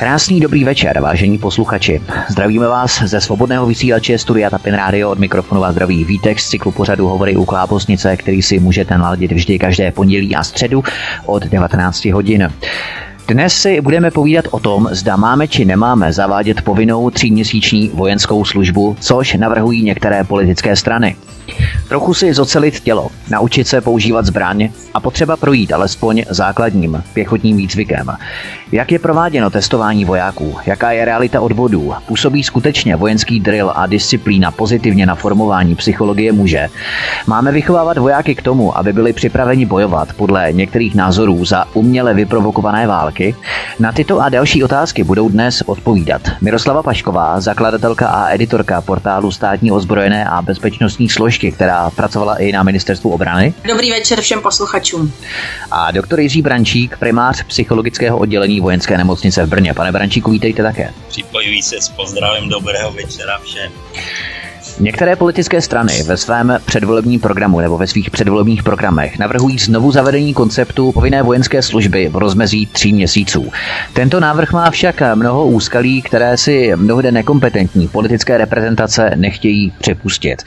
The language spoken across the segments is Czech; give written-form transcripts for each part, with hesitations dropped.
Krásný dobrý večer, vážení posluchači. Zdravíme vás ze svobodného vysílače Studia Tapin radio, od mikrofonu vás zdraví Vítek z cyklu pořadu Hovory u Kláposnice, který si můžete naladit vždy každé pondělí a středu od 19 hodin. Dnes si budeme povídat o tom, zda máme či nemáme zavádět povinnou 3měsíční vojenskou službu, což navrhují některé politické strany. Trochu si zocelit tělo, naučit se používat zbraň a potřeba projít alespoň základním pěchotním výcvikem. Jak je prováděno testování vojáků, jaká je realita odvodů, působí skutečně vojenský drill a disciplína pozitivně na formování psychologie muže? Máme vychovávat vojáky k tomu, aby byli připraveni bojovat podle některých názorů za uměle vyprovokované války? Na tyto a další otázky budou dnes odpovídat Miroslava Pašková, zakladatelka a editorka portálu Státní ozbrojené a bezpečnostní složky, která pracovala i na Ministerstvu obrany. Dobrý večer všem posluchačům. A doktor Jiří Brančík, primář psychologického oddělení Vojenské nemocnice v Brně. Pane Brančíku, vítejte také. Připojuji se s pozdravem dobrého večera všem. Některé politické strany ve svém předvolebním programu nebo ve svých předvolebních programech navrhují znovu zavedení konceptu povinné vojenské služby v rozmezí 3 měsíců. Tento návrh má však mnoho úskalí, které si mnohde nekompetentní politické reprezentace nechtějí připustit.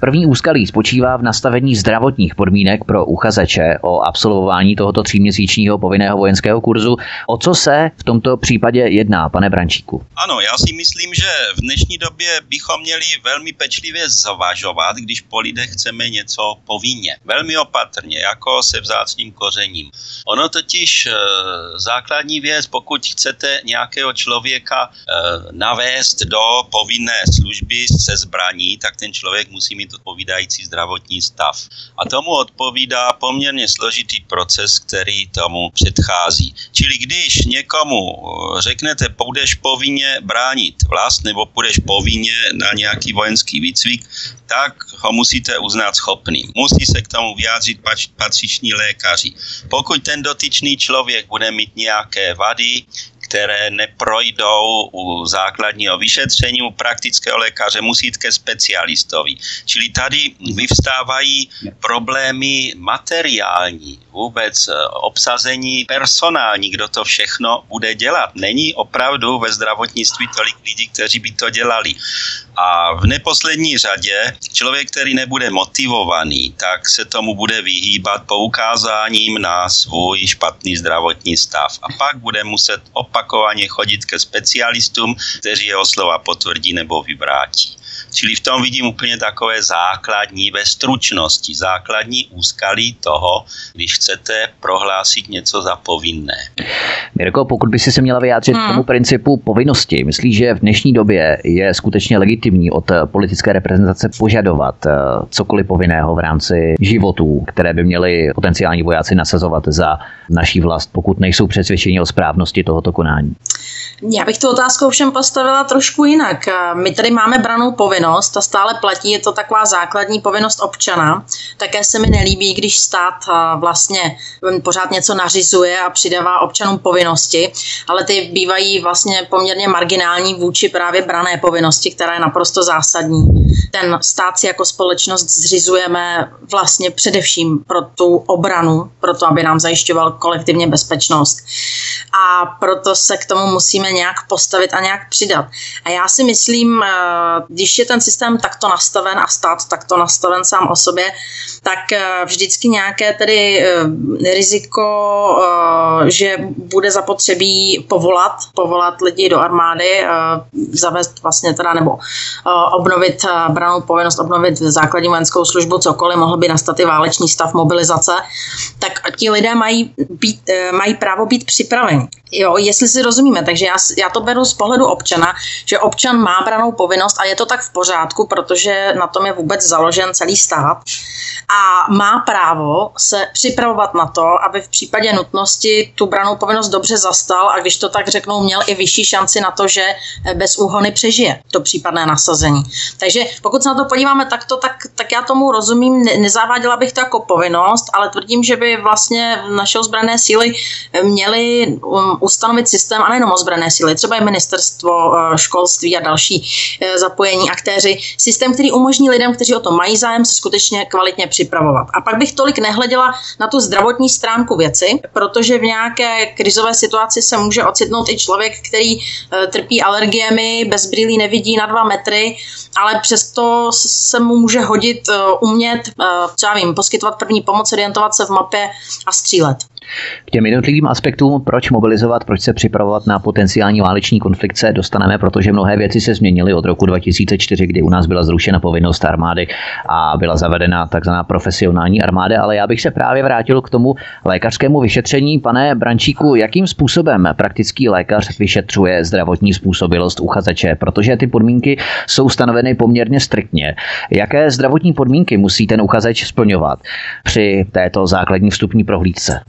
První úskalí spočívá v nastavení zdravotních podmínek pro uchazeče o absolvování tohoto 3měsíčního povinného vojenského kurzu. O co se v tomto případě jedná, pane Brančíku? Ano, já si myslím, že v dnešní době bychom měli velmi pečlivě zvažovat, když po lidech chceme něco povinně. Velmi opatrně, jako se vzácným kořením. Ono totiž základní věc, pokud chcete nějakého člověka navést do povinné služby se zbraní, tak ten člověk musí mít odpovídající zdravotní stav. A tomu odpovídá poměrně složitý proces, který tomu předchází. Čili když někomu řeknete, půjdeš povinně bránit vlast, nebo půjdeš povinně na nějaký vojenský výcvik, tak ho musíte uznat schopným. Musí se k tomu vyjádřit patřiční lékaři. Pokud ten dotyčný člověk bude mít nějaké vady, které neprojdou u základního vyšetření, u praktického lékaře, musí jít ke specialistovi. Čili tady vyvstávají problémy materiální, vůbec obsazení personální, kdo to všechno bude dělat. Není opravdu ve zdravotnictví tolik lidí, kteří by to dělali. A v neposlední řadě člověk, který nebude motivovaný, tak se tomu bude vyhýbat poukázáním na svůj špatný zdravotní stav. A pak bude muset opakovaně chodit ke specialistům, kteří jeho slova potvrdí nebo vyvrátí. Čili v tom vidím úplně takové základní, ve stručnosti, základní úskalí toho, když chcete prohlásit něco za povinné. Mirko, pokud by si se měla vyjádřit k tomu principu povinnosti, myslíš, že v dnešní době je skutečně legitimní od politické reprezentace požadovat cokoliv povinného v rámci životů, které by měli potenciální vojáci nasazovat za naší vlast, pokud nejsou přesvědčeni o správnosti tohoto konání? Já bych tu otázku všem postavila trošku jinak. My tady máme branou povinnost, ta stále platí, je to taková základní povinnost občana. Také se mi nelíbí, když stát vlastně pořád něco nařizuje a přidává občanům povinnosti, ale ty bývají vlastně poměrně marginální vůči právě brané povinnosti, která je naprosto zásadní. Ten stát si jako společnost zřizujeme vlastně především pro tu obranu, pro to, aby nám zajišťoval kolektivně bezpečnost. A proto se k tomu musíme nějak postavit a nějak přidat. A já si myslím, když je ten systém takto nastaven a stát takto nastaven sám o sobě, tak vždycky nějaké tedy riziko, že bude zapotřebí povolat lidi do armády, zavést vlastně teda nebo obnovit branou povinnost, obnovit základní vojenskou službu, cokoliv, mohl by nastat i válečný stav, mobilizace, tak ti lidé mají právo být připraveni. Jo, jestli si rozumíme, takže já to beru z pohledu občana, že občan má branou povinnost a je to tak v pořádku, protože na tom je vůbec založen celý stát a má právo se připravovat na to, aby v případě nutnosti tu branou povinnost dobře zastal a když to tak řeknou, měl i vyšší šanci na to, že bez úhony přežije to případné nasazení. Takže pokud se na to podíváme takto, tak já tomu rozumím, nezaváděla bych to jako povinnost, ale tvrdím, že by vlastně naše ozbrojené síly měly ustanovit systém, a nejenom ozbrojené síly, třeba i ministerstvo školství a další zapojení aktéři, systém, který umožní lidem, kteří o to mají zájem, se skutečně kvalitně připravit. připravovat. A pak bych tolik nehleděla na tu zdravotní stránku věci, protože v nějaké krizové situaci se může ocitnout i člověk, který trpí alergiemi, bez brýlí nevidí na 2 metry, ale přesto se mu může hodit umět, co já vím, poskytovat první pomoc, orientovat se v mapě a střílet. K těm jednotlivým aspektům, proč mobilizovat, proč se připravovat na potenciální váleční konflikt, se dostaneme, protože mnohé věci se změnily od roku 2004, kdy u nás byla zrušena povinnost armády a byla zavedena takzvaná profesionální armáda, ale já bych se právě vrátil k tomu lékařskému vyšetření. Pane Brančíku, jakým způsobem praktický lékař vyšetřuje zdravotní způsobilost uchazeče, protože ty podmínky jsou stanoveny poměrně striktně. Jaké zdravotní podmínky musí ten uchazeč splňovat při této základní vstupní prohlídce?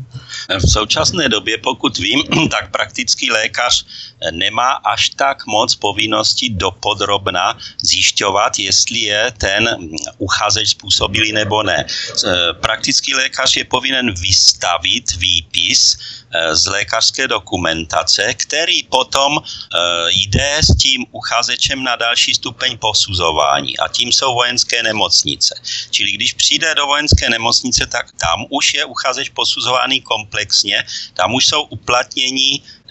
V současné době, pokud vím, tak praktický lékař nemá až tak moc povinností dopodrobna zjišťovat, jestli je ten uchazeč způsobilý nebo ne. Praktický lékař je povinen vystavit výpis z lékařské dokumentace, který potom jde s tím uchazečem na další stupeň posuzování, a tím jsou vojenské nemocnice. Čili když přijde do vojenské nemocnice, tak tam už je uchazeč posuzovaný komplexně, tam už jsou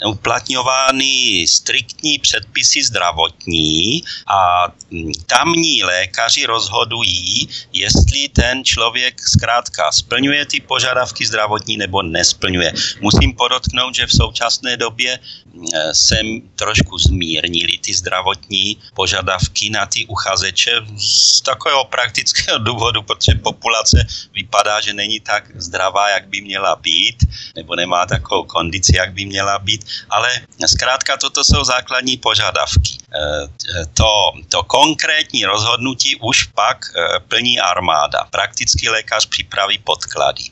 uplatňovány striktní předpisy zdravotní a tamní lékaři rozhodují, jestli ten člověk zkrátka splňuje ty požadavky zdravotní nebo nesplňuje. Musím podotknout, že v současné době se trošku zmírnily ty zdravotní požadavky na ty uchazeče z takového praktického důvodu, protože populace vypadá, že není tak zdravá, jak by měla být, nebo nemá takovou kondici, jak by měla být. Ale zkrátka toto jsou základní požadavky. To konkrétní rozhodnutí už pak plní armáda. Praktický lékař připraví podklady.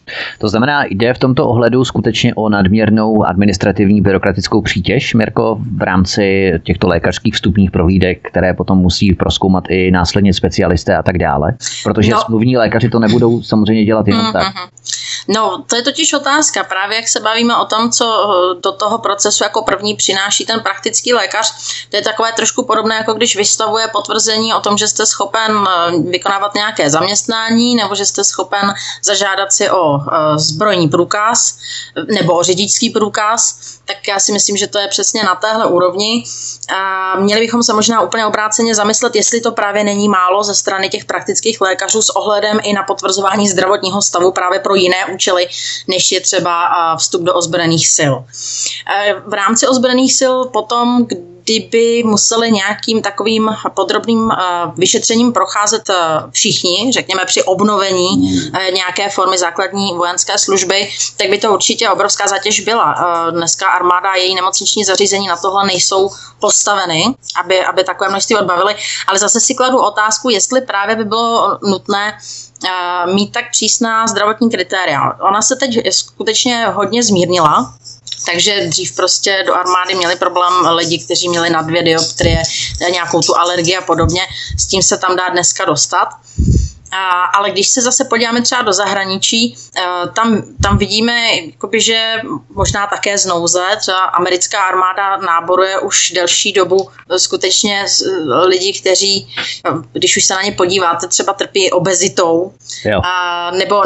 To znamená, jde v tomto ohledu skutečně o nadměrnou administrativní byrokratickou přítěž, Mirko, v rámci těchto lékařských vstupních prohlídek, které potom musí prozkoumat i následně specialisté a tak dále? Protože smluvní lékaři to nebudou samozřejmě dělat jenom tak. No, to je totiž otázka, právě jak se bavíme o tom, co do toho procesu jako první přináší ten praktický lékař. To je takové trošku podobné, jako když vystavuje potvrzení o tom, že jste schopen vykonávat nějaké zaměstnání, nebo že jste schopen zažádat si o zbrojní průkaz nebo o řidičský průkaz. Tak já si myslím, že to je přesně na téhle úrovni. A měli bychom se možná úplně obráceně zamyslet, jestli to právě není málo ze strany těch praktických lékařů s ohledem i na potvrzování zdravotního stavu právě pro jiné účely, než je třeba vstup do ozbrojených sil. V rámci ozbrojených sil potom, kdyby museli nějakým takovým podrobným vyšetřením procházet všichni, řekněme při obnovení nějaké formy základní vojenské služby, tak by to určitě obrovská zátěž byla. Dneska armáda a její nemocniční zařízení na tohle nejsou postaveny, aby takové množství odbavili, ale zase si kladu otázku, jestli právě by bylo nutné mít tak přísná zdravotní kritéria. Ona se teď skutečně hodně zmírnila, takže dřív prostě do armády měli problém lidi, kteří měli na 2 dioptrie, nějakou tu alergii a podobně. S tím se tam dá dneska dostat. Ale když se zase podíváme třeba do zahraničí, tam vidíme, jakoby, že možná také z nouze, třeba americká armáda náboruje už delší dobu skutečně lidi, kteří, když už se na ně podíváte, třeba trpí obezitou,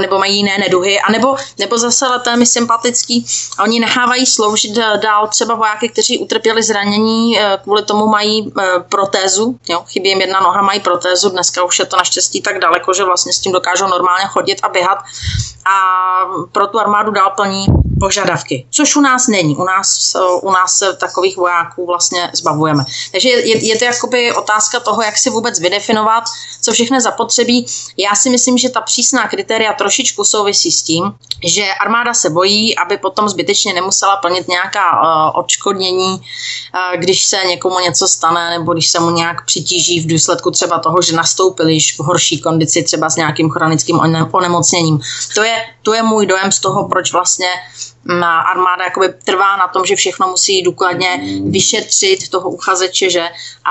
nebo mají jiné neduhy, anebo zase, ale to je mi sympatický, oni nechávají sloužit dál třeba vojáky, kteří utrpěli zranění, kvůli tomu mají protézu, chybí jim 1 noha, mají protézu, dneska už je to naštěstí tak daleko, že vlastně s tím dokážou normálně chodit a běhat, a pro tu armádu dál plní požadavky, což u nás není. U nás takových vojáků vlastně zbavujeme. Takže je to jakoby otázka toho, jak si vůbec vydefinovat, co všechno zapotřebí. Já si myslím, že ta přísná kritéria trošičku souvisí s tím, že armáda se bojí, aby potom zbytečně nemusela plnit nějaká odškodnění, když se někomu něco stane, nebo když se mu nějak přitíží v důsledku třeba toho, že nastoupil již v horší kondici, třeba s nějakým chronickým onemocněním. To je můj dojem z toho, proč vlastně armáda jakoby trvá na tom, že všechno musí důkladně vyšetřit toho uchazeče, že?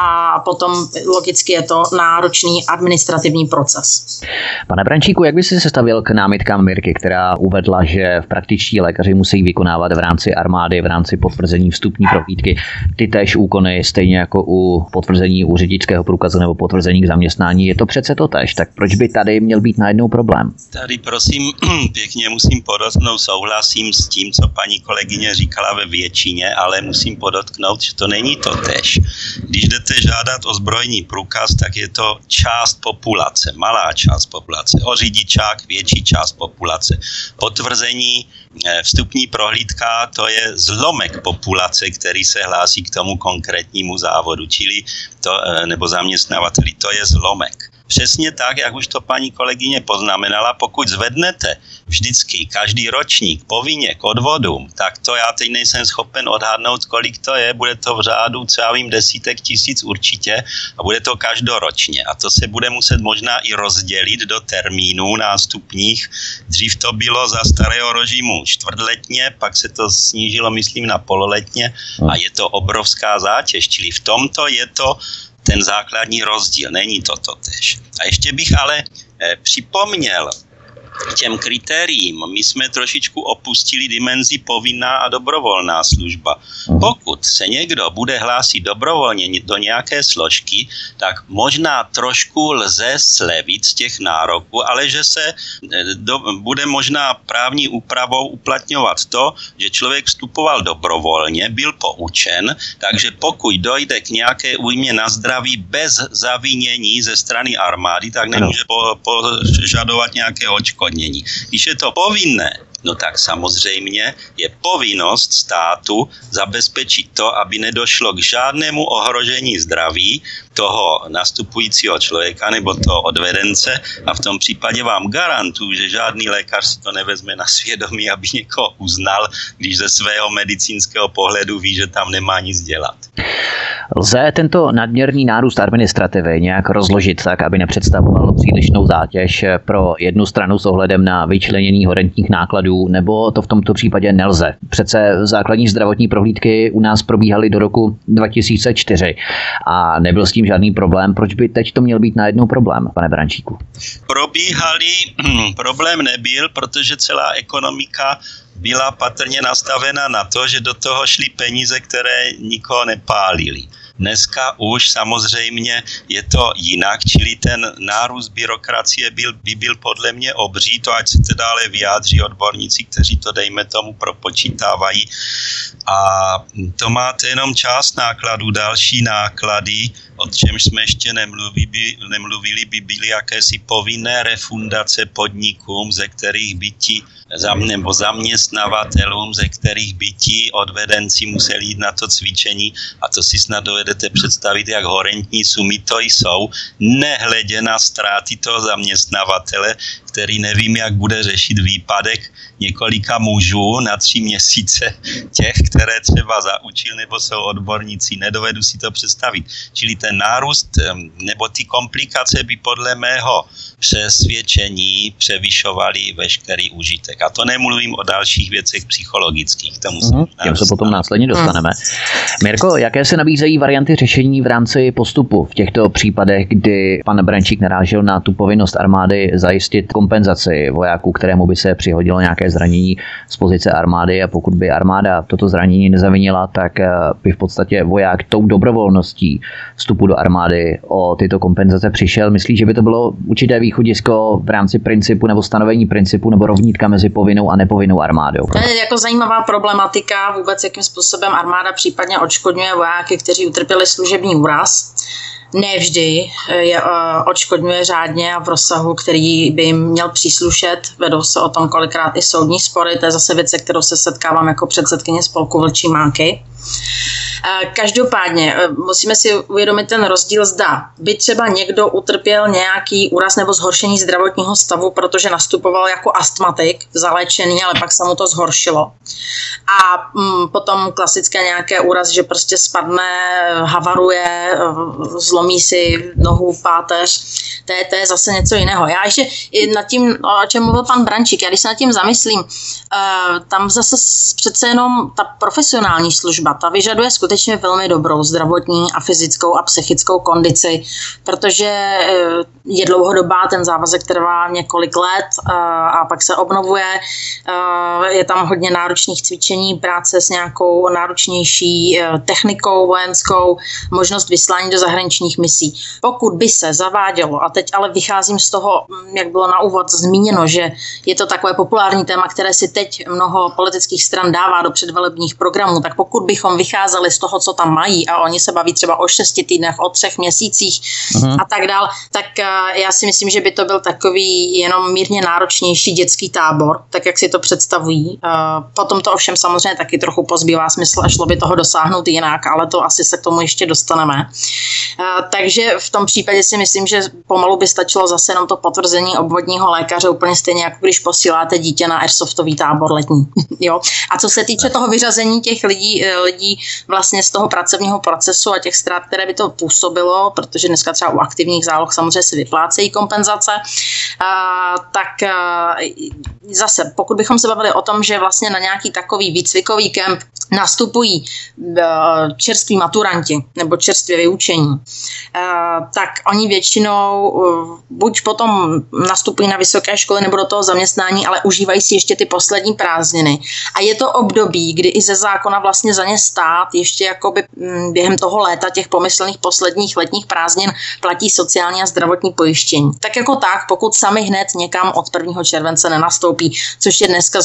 A potom logicky je to náročný administrativní proces. Pane Brančíku, jak byste se stavil k námitkám Mirky, která uvedla, že praktičtí lékaři musí vykonávat v rámci armády, v rámci potvrzení vstupní prohlídky ty též úkony, stejně jako u potvrzení úřednického průkazu nebo potvrzení k zaměstnání? Je to přece to též, tak proč by tady měl být najednou problém? Tady prosím pěkně musím podotknout, souhlasím s tím, co paní kolegyně říkala ve většině, ale musím podotknout, že to není to též. Když jdete žádat o zbrojní průkaz, tak je to část populace, malá část populace, o řidičák větší část populace. Potvrzení vstupní prohlídka, to je zlomek populace, který se hlásí k tomu konkrétnímu závodu, čili nebo zaměstnavateli, to je zlomek. Přesně tak, jak už to paní kolegyně poznamenala, pokud zvednete vždycky každý ročník povinně k odvodům, tak to já teď nejsem schopen odhadnout, kolik to je, bude to v řádu, co já vím, desítek tisíc určitě a bude to každoročně a to se bude muset možná i rozdělit do termínů nástupních. Dřív to bylo za starého režimu čtvrtletně, pak se to snížilo, myslím, na pololetně a je to obrovská zátěž, čili v tomto je to ten základní rozdíl, není to totéž. A ještě bych ale připomněl těm kritériím, my jsme trošičku opustili dimenzi povinná a dobrovolná služba. Pokud se někdo bude hlásit dobrovolně do nějaké složky, tak možná trošku lze slevit z těch nároků, ale že se bude možná právní úpravou uplatňovat to, že člověk vstupoval dobrovolně, byl poučen, takže pokud dojde k nějaké újmě na zdraví bez zavinění ze strany armády, tak nemůže požadovat nějaké odškodnění. Když je to povinné, no tak samozřejmě je povinnost státu zabezpečit to, aby nedošlo k žádnému ohrožení zdraví toho nastupujícího člověka nebo toho odvedence a v tom případě vám garantuju, že žádný lékař si to nevezme na svědomí, aby někoho uznal, když ze svého medicínského pohledu ví, že tam nemá nic dělat. Lze tento nadměrný nárůst administrativy nějak rozložit tak, aby nepředstavoval přílišnou zátěž pro jednu stranu s ohledem na vyčlenění horentních nákladů, nebo to v tomto případě nelze? Přece základní zdravotní prohlídky u nás probíhaly do roku 2004 a nebyl s tím žádný problém. Proč by teď to měl být najednou problém, pane Brančíku? Problém nebyl, protože celá ekonomika byla patrně nastavena na to, že do toho šly peníze, které nikoho nepálily. Dneska už samozřejmě je to jinak, čili ten nárůst byrokracie by byl podle mě obří, to ať se teda ale vyjádří odborníci, kteří to dejme tomu propočítávají. A to máte jenom část nákladů, další náklady, o čemž jsme ještě nemluvili, by byly jakési povinné refundace podnikům, ze kterých by ti nebo zaměstnavatelům, ze kterých by ti odvedenci museli jít na to cvičení a to si snad dovedete představit, jak horentní sumy to jsou, nehledě na ztráty toho zaměstnavatele, který nevím, jak bude řešit výpadek několika mužů na 3 měsíce, těch, které třeba zaučil nebo jsou odborníci, nedovedu si to představit. Čili ten nárůst nebo ty komplikace by podle mého přesvědčení převyšovaly veškerý užitek. A to nemluvím o dalších věcech psychologických. Těm se potom následně dostaneme. Mirko, jaké se nabízejí varianty řešení v rámci postupu v těchto případech, kdy pan Brančík narážel na tu povinnost armády zajistit kompenzaci vojáků, kterému by se přihodilo nějaké zranění z pozice armády a pokud by armáda toto zranění nezavinila, tak by v podstatě voják tou dobrovolností vstupu do armády o tyto kompenzace přišel? Myslí, že by to bylo určité východisko v rámci principu nebo stanovení principu nebo rovnítka mezi povinnou a nepovinnou armádou? To je jako zajímavá problematika vůbec, jakým způsobem armáda případně odškodňuje vojáky, kteří utrpěli služební úraz. Ne vždy je odškodňuje řádně a v rozsahu, který by jim měl příslušet. Vedou se o tom kolikrát i soudní spory, to je zase věc, se kterou se setkávám jako předsedkyně spolku Vlčí Mánky. Každopádně musíme si uvědomit ten rozdíl, zda by třeba někdo utrpěl nějaký úraz nebo zhoršení zdravotního stavu, protože nastupoval jako astmatik, zaléčený, ale pak se mu to zhoršilo. A potom klasické nějaké úraz, že prostě spadne, havaruje, zlomí si nohu v páteř, to je zase něco jiného. Já ještě nad tím, o čem mluvil pan Brančík, já když se nad tím zamyslím, tam zase přece jenom ta profesionální služba, ta vyžaduje skutečně velmi dobrou zdravotní a fyzickou a psychickou kondici, protože je dlouhodobá, ten závazek trvá několik let a pak se obnovuje, je tam hodně náročných cvičení, práce s nějakou náročnější technikou vojenskou, možnost vyslání do zahraničních misí. Pokud by se zavádělo, a teď ale vycházím z toho, jak bylo na úvod zmíněno, že je to takové populární téma, které si teď mnoho politických stran dává do předvolebních programů, tak pokud bychom vycházeli z toho, co tam mají, a oni se baví třeba o 6 týdnech, o 3 měsících a tak dál, tak já si myslím, že by to byl takový jenom mírně náročnější dětský tábor, tak jak si to představují. Potom to ovšem samozřejmě taky trochu pozbývá smysl a šlo by toho dosáhnout jinak, ale to asi se k tomu ještě dostaneme. Takže v tom případě si myslím, že pomalu by stačilo zase jenom to potvrzení obvodního lékaře, úplně stejně jako když posíláte dítě na airsoftový tábor letní. Jo? A co se týče toho vyřazení těch lidí vlastně z toho pracovního procesu a těch ztrát, které by to působilo, protože dneska třeba u aktivních záloh samozřejmě si vyplácejí kompenzace, tak zase, pokud bychom se bavili o tom, že vlastně na nějaký takový výcvikový kemp nastupují čerství maturanti nebo čerstvě vyučení, tak oni většinou buď potom nastupují na vysoké školy nebo do toho zaměstnání, ale užívají si ještě ty poslední prázdniny. A je to období, kdy i ze zákona vlastně za ně stát ještě jakoby během toho léta těch pomyslných posledních letních prázdnin platí sociální a zdravotní pojištění. Tak jako tak, pokud sami hned někam od 1. července nenastoupí, což je dneska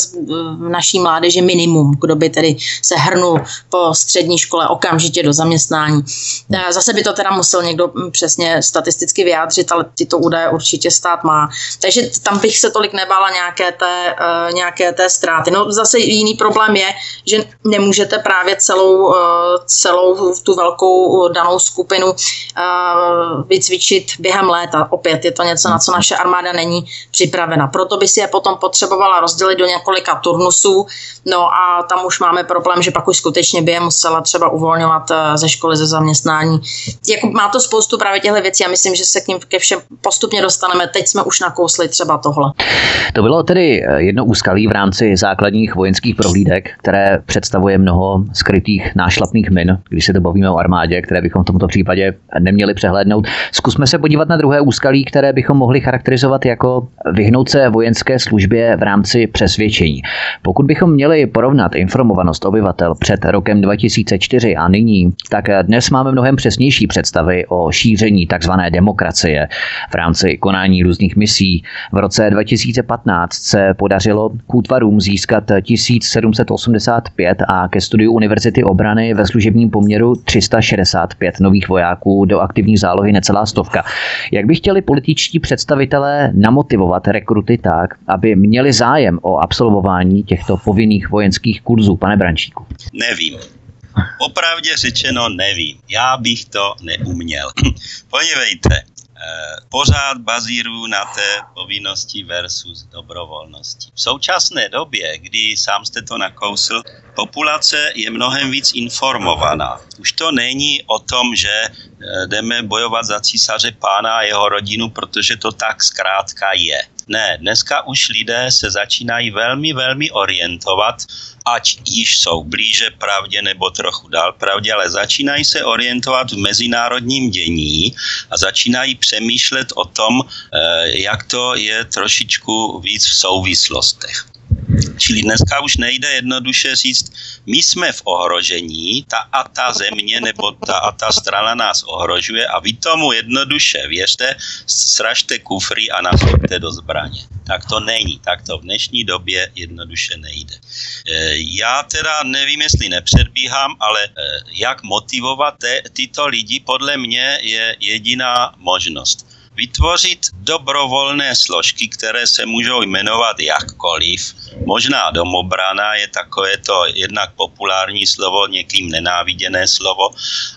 v naší mládeži minimum, kdo by tedy se hrnul po střední škole okamžitě do zaměstnání. Zase by to teda musel někdo přesně statisticky vyjádřit, ale tyto údaje určitě stát má. Takže tam bych se tolik nebála nějaké té ztráty. No zase jiný problém je, že nemůžete právě celou tu velkou danou skupinu vycvičit během léta. Opět je to něco, na co naše armáda není připravena. Proto by si je potom potřebovala rozdělit do několika turnusů. No a tam už máme problém, že pak už skutečně by je musela třeba uvolňovat ze školy, ze zaměstnání. Jako má to spoustu právě těchto věcí a myslím, že se k ním ke všem postupně dostaneme. Teď jsme už nakousli třeba tohle. To bylo tedy jedno úskalí v rámci základních vojenských prohlídek, které představuje mnoho skrytých nášlapných min, když se to bavíme o armádě, které bychom v tomto případě neměli přehlédnout. Zkusme se podívat na druhé úskalí, které bychom mohli charakterizovat jako vyhnout se vojenské službě v rámci přesvědčení. Pokud bychom měli porovnat informovanost obyvatel před rokem 2004 a nyní, tak dnes máme mnohem přesnější představy o šíření tzv. Demokracie v rámci konání různých misí. V roce 2015 se podařilo k útvarům získat 1785 a ke studiu Univerzity obrany ve služebním poměru 365 nových vojáků, do aktivní zálohy necelá 100. Jak by chtěli političtí představitelé namotivovat rekruty tak, aby měli zájem o absolvování těchto povinných vojenských kurzů, pane Brančíku? Nevím. Opravdě řečeno nevím. Já bych to neuměl. Podívejte, pořád bazíruju na té povinnosti versus dobrovolnosti. V současné době, kdy sám jste to nakousl, populace je mnohem víc informovaná. Už to není o tom, že jdeme bojovat za císaře pána a jeho rodinu, protože to tak zkrátka je. Ne, dneska už lidé se začínají velmi, velmi orientovat, ať již jsou blíže pravdě nebo trochu dál pravdě, ale začínají se orientovat v mezinárodním dění a začínají přemýšlet o tom, jak to je trošičku víc v souvislostech. Čili dneska už nejde jednoduše říct, my jsme v ohrožení, ta a ta země nebo ta a ta strana nás ohrožuje a vy tomu jednoduše věřte, sražte kufry a nachoďte do zbraně. Tak to není, tak to v dnešní době jednoduše nejde. Já teda nevím, jestli nepředbíhám, ale jak motivovat tyto lidi, podle mě je jediná možnost. Vytvořit dobrovolné složky, které se můžou jmenovat jakkoliv. Možná domobrana je takové to jednak populární slovo, někým nenáviděné slovo.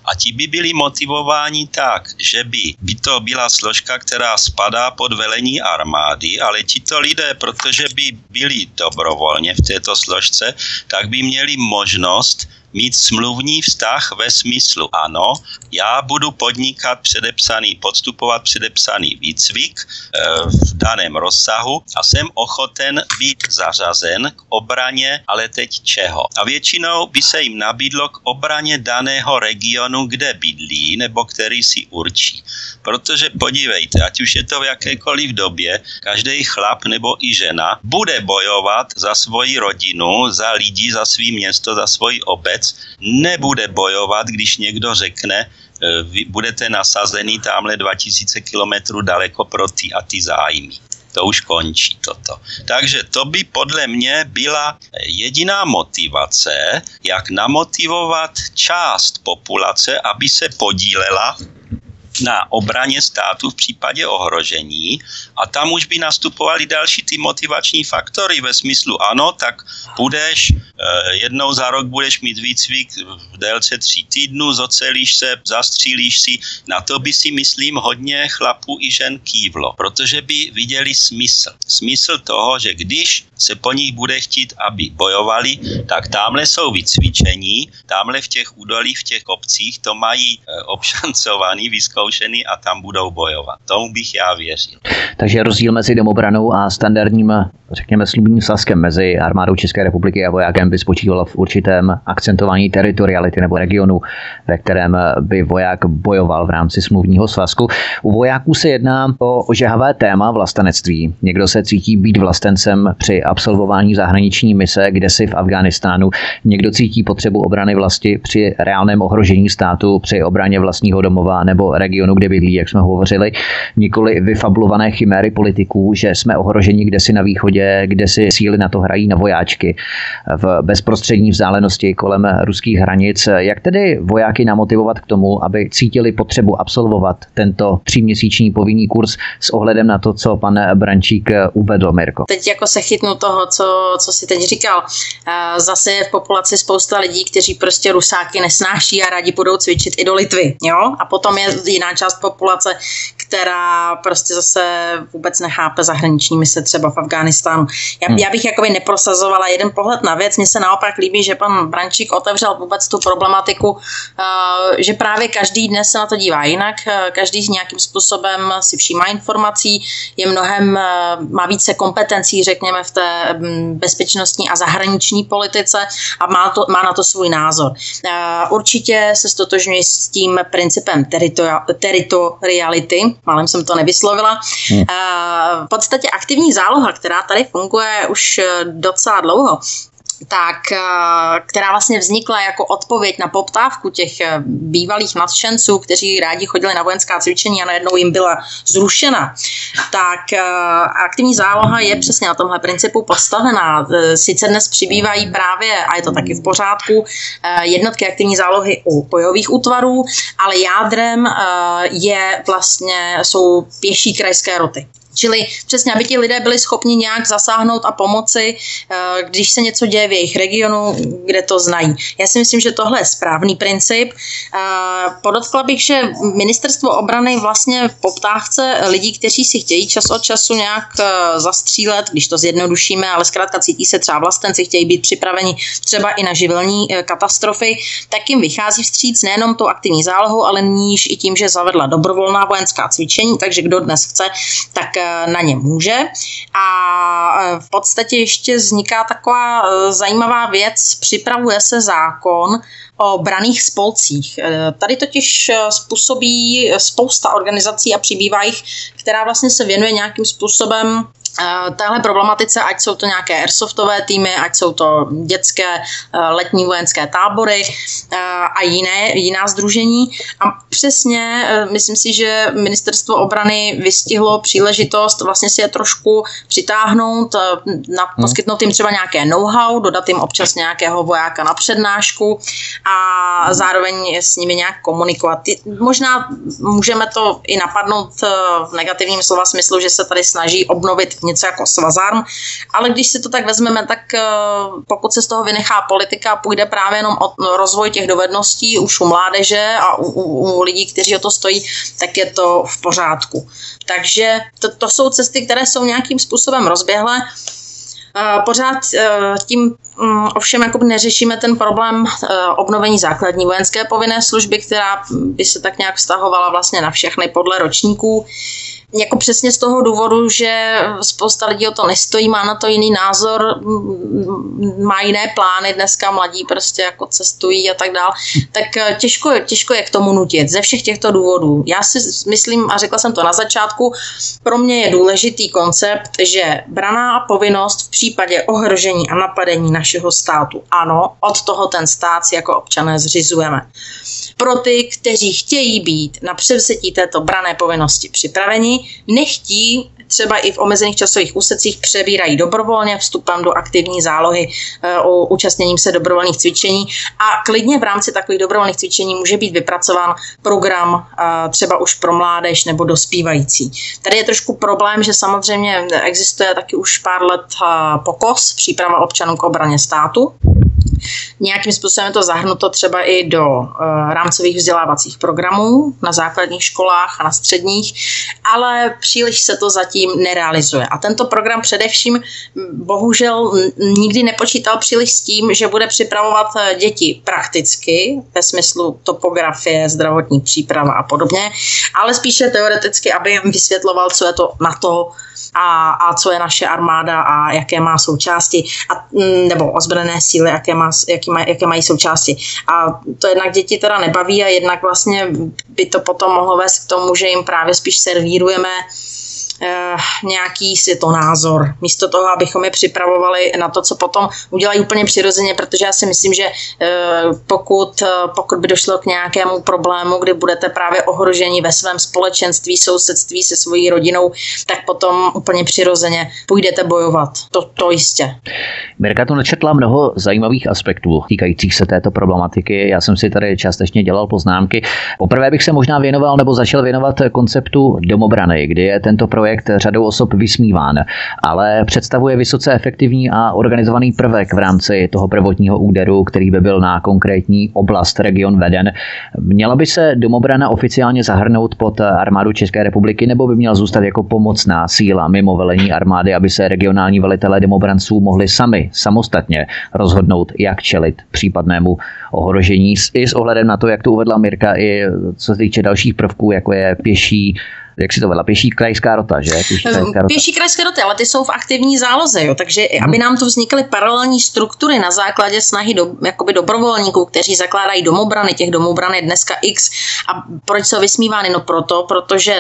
A ti by byli motivováni tak, že by to byla složka, která spadá pod velení armády, ale tito lidé, protože by byli dobrovolně v této složce, tak by měli možnost mít smluvní vztah ve smyslu, ano, já budu podstupovat předepsaný výcvik v daném rozsahu a jsem ochoten být zařazen k obraně, ale teď čeho? A většinou by se jim nabídlo k obraně daného regionu, kde bydlí nebo který si určí. Protože podívejte, ať už je to v jakékoliv době, každý chlap nebo i žena bude bojovat za svoji rodinu, za lidi, za svý město, za svoji obec, nebude bojovat, když někdo řekne, vy budete nasazený tamhle 2000 kilometrů daleko pro ty a ty zájmy. To už končí toto. Takže to by podle mě byla jediná motivace, jak namotivovat část populace, aby se podílela na obraně státu v případě ohrožení, a tam už by nastupovaly další ty motivační faktory ve smyslu ano, tak budeš, jednou za rok budeš mít výcvik v délce 3 týdnů, zocelíš se, zastřílíš si, na to by si myslím hodně chlapů i žen kývlo, protože by viděli smysl. Smysl toho, že když se po nich bude chtít, aby bojovali, tak tamhle jsou vycvičení, tamhle v těch údolích, v těch kopcích to mají obšancovaný, vyzkoušený a tam budou bojovat. Tomu bych já věřil. Takže rozdíl mezi domobranou a standardním, řekněme, slibným saskem mezi armádou České republiky a vojákem by spočíval v určitém akcentování teritoriality nebo regionu, ve kterém by voják bojoval v rámci smluvního svazku. U vojáků se jedná o ožehavé téma vlastenectví. Někdo se cítí být vlastencem při absolvování zahraniční mise, kdesi v Afghánistánu. Někdo cítí potřebu obrany vlasti při reálném ohrožení státu, při obraně vlastního domova nebo regionu, kde bydlí, jak jsme hovořili. Nikoli vyfabulované chiméry politiků, že jsme ohroženi kdesi na východě, kdesi síly NATO hrají na vojáčky v bezprostřední vzdálenosti kolem ruských hranic. Jak tedy vojáky namotivovat k tomu, aby cítili potřebu absolvovat tento 3měsíční povinný kurz s ohledem na to, co pan Brančík uvedl, Mirko? Teď jako se chytnu toho, co si teď říkal. Zase je v populaci spousta lidí, kteří prostě rusáky nesnáší a rádi budou cvičit i do Litvy. Jo? A potom je jiná část populace, která prostě zase vůbec nechápe zahraniční mise třeba v Afghánistánu. Já bych jakoby neprosazovala jeden pohled na věc. Mně se naopak líbí, že pan Brančík otevřel vůbec tu problematiku, že právě každý dnes se na to dívá jinak, každý nějakým způsobem si všímá informací, je mnohem, má více kompetencí, řekněme, v té bezpečnostní a zahraniční politice a má na to svůj názor. Určitě se stotožňuji s tím principem teritoriality, málem jsem to nevyslovila. V podstatě aktivní záloha, která tady funguje už docela dlouho, tak, která vlastně vznikla jako odpověď na poptávku těch bývalých nadšenců, kteří rádi chodili na vojenská cvičení a najednou jim byla zrušena, tak aktivní záloha je přesně na tomhle principu postavená. Sice dnes přibývají právě, a je to taky v pořádku, jednotky aktivní zálohy u bojových útvarů, ale jádrem jsou pěší krajské roty. Čili přesně, aby ti lidé byli schopni nějak zasáhnout a pomoci, když se něco děje v jejich regionu, kde to znají. Já si myslím, že tohle je správný princip. Podotkla bych, že Ministerstvo obrany vlastně v poptávce lidí, kteří si chtějí čas od času nějak zastřílet, když to zjednodušíme, ale zkrátka cítí se třeba vlastenci, chtějí být připraveni třeba i na živelní katastrofy, tak jim vychází vstříc nejenom tou aktivní zálohou, ale níž i tím, že zavedla dobrovolná vojenská cvičení, takže kdo dnes chce, tak na ně může. A v podstatě ještě vzniká taková zajímavá věc, připravuje se zákon o branných spolcích. Tady totiž způsobí spousta organizací a přibývá jich, která vlastně se věnuje nějakým způsobem téhle problematice, ať jsou to nějaké airsoftové týmy, ať jsou to dětské letní vojenské tábory a jiná sdružení. A přesně myslím si, že Ministerstvo obrany vystihlo příležitost vlastně si je trošku přitáhnout, poskytnout jim třeba nějaké know-how, dodat jim občas nějakého vojáka na přednášku a zároveň s nimi nějak komunikovat. Možná můžeme to i napadnout v negativním slova smyslu, že se tady snaží obnovit něco jako svazarm, ale když si to tak vezmeme, tak pokud se z toho vynechá politika, půjde právě jenom o rozvoj těch dovedností už u mládeže a u lidí, kteří o to stojí, tak je to v pořádku. Takže to jsou cesty, které jsou nějakým způsobem rozběhlé. Pořád tím Ovšem jakoby neřešíme ten problém obnovení základní vojenské povinné služby, která by se tak nějak vztahovala vlastně na všechny podle ročníků. Jako přesně z toho důvodu, že spousta lidí o to nestojí, má na to jiný názor, má jiné plány, dneska mladí prostě jako cestují a tak dál, tak těžko je k tomu nutit ze všech těchto důvodů. Já si myslím, a řekla jsem to na začátku, pro mě je důležitý koncept, že branná povinnost v případě ohrožení a napadení našeho státu, ano, od toho ten stát si jako občané zřizujeme. Pro ty, kteří chtějí být na převzetí této branné povinnosti připraveni, nechtí, třeba i v omezených časových úsecích přebírají dobrovolně vstupem do aktivní zálohy účastněním se dobrovolných cvičení a klidně v rámci takových dobrovolných cvičení může být vypracován program třeba už pro mládež nebo dospívající. Tady je trošku problém, že samozřejmě existuje taky už pár let POKOS, příprava občanů k obraně státu. Nějakým způsobem je to zahrnuto třeba i do rámcových vzdělávacích programů na základních školách a na středních, ale příliš se to zatím nerealizuje. A tento program především bohužel nikdy nepočítal příliš s tím, že bude připravovat děti prakticky, ve smyslu topografie, zdravotní příprava a podobně, ale spíše teoreticky, aby jim vysvětloval, co je to NATO a co je naše armáda a jaké má součásti, nebo ozbrojené síly, jaké mají součásti. A to jednak děti teda nebaví a jednak vlastně by to potom mohlo vést k tomu, že jim právě spíš servírujeme nějaký světonázor. Místo toho, abychom je připravovali na to, co potom udělají úplně přirozeně, protože já si myslím, že pokud by došlo k nějakému problému, kdy budete právě ohroženi ve svém společenství, sousedství se svojí rodinou, tak potom úplně přirozeně půjdete bojovat. To jistě. Mirka tu načetla mnoho zajímavých aspektů týkajících se této problematiky. Já jsem si tady částečně dělal poznámky. Poprvé bych se možná začal věnovat konceptu domobrany, kdy je tento projekt řadou osob vysmíván, ale představuje vysoce efektivní a organizovaný prvek v rámci toho prvotního úderu, který by byl na konkrétní oblast, region veden. Měla by se domobrana oficiálně zahrnout pod armádu České republiky, nebo by měla zůstat jako pomocná síla mimo velení armády, aby se regionální velitelé domobranců mohli samostatně rozhodnout, jak čelit případnému ohrožení, i s ohledem na to, jak to uvedla Mirka, i co se týče dalších prvků, jako je pěší krajská rota, že? Pěší krajská rota, ale ty jsou v aktivní záloze, jo? Takže aby nám tu vznikly paralelní struktury na základě snahy dobrovolníků, kteří zakládají domobrany, těch domobran je dneska X. A proč jsou vysmívány?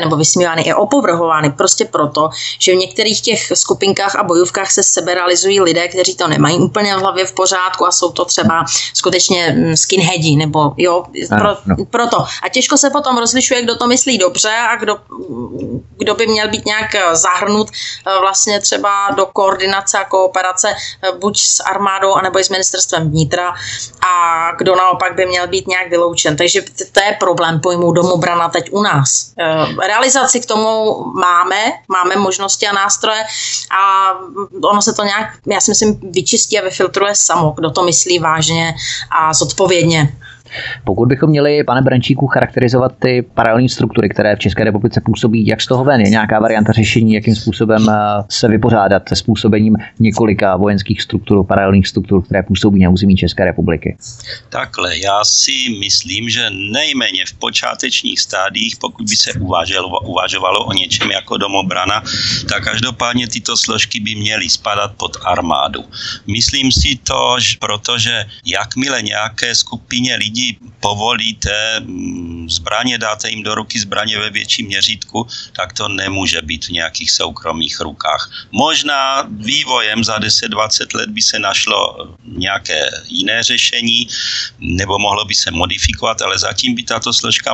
No vysmívány i opovrhovány, prostě proto, že v některých těch skupinkách a bojůvkách se seberalizují lidé, kteří to nemají úplně v hlavě v pořádku a jsou to třeba skutečně skinheadi, nebo jo, proto. A těžko se potom rozlišuje, kdo to myslí dobře a kdo by měl být nějak zahrnut vlastně třeba do koordinace a kooperace buď s armádou, anebo i s ministerstvem vnitra a kdo naopak by měl být nějak vyloučen. Takže to je problém pojmu domobrana teď u nás. Realizaci k tomu máme možnosti a nástroje a ono se to nějak, já si myslím, vyčistí a vyfiltruje samo, kdo to myslí vážně a zodpovědně. Pokud bychom měli, pane Brančíku, charakterizovat ty paralelní struktury, které v České republice působí, jak z toho ven? Je nějaká varianta řešení, jakým způsobem se vypořádat se způsobením několika vojenských struktur, paralelních struktur, které působí na území České republiky? Takhle, já si myslím, že nejméně v počátečních stádiích, pokud by se uvažovalo o něčem jako domobrana, tak každopádně tyto složky by měly spadat pod armádu. Myslím si to, protože jakmile nějaké skupině lidí povolíte zbraně, dáte jim do ruky zbraně ve větším měřítku, tak to nemůže být v nějakých soukromých rukách. Možná vývojem za 10-20 let by se našlo nějaké jiné řešení, nebo mohlo by se modifikovat, ale zatím by tato složka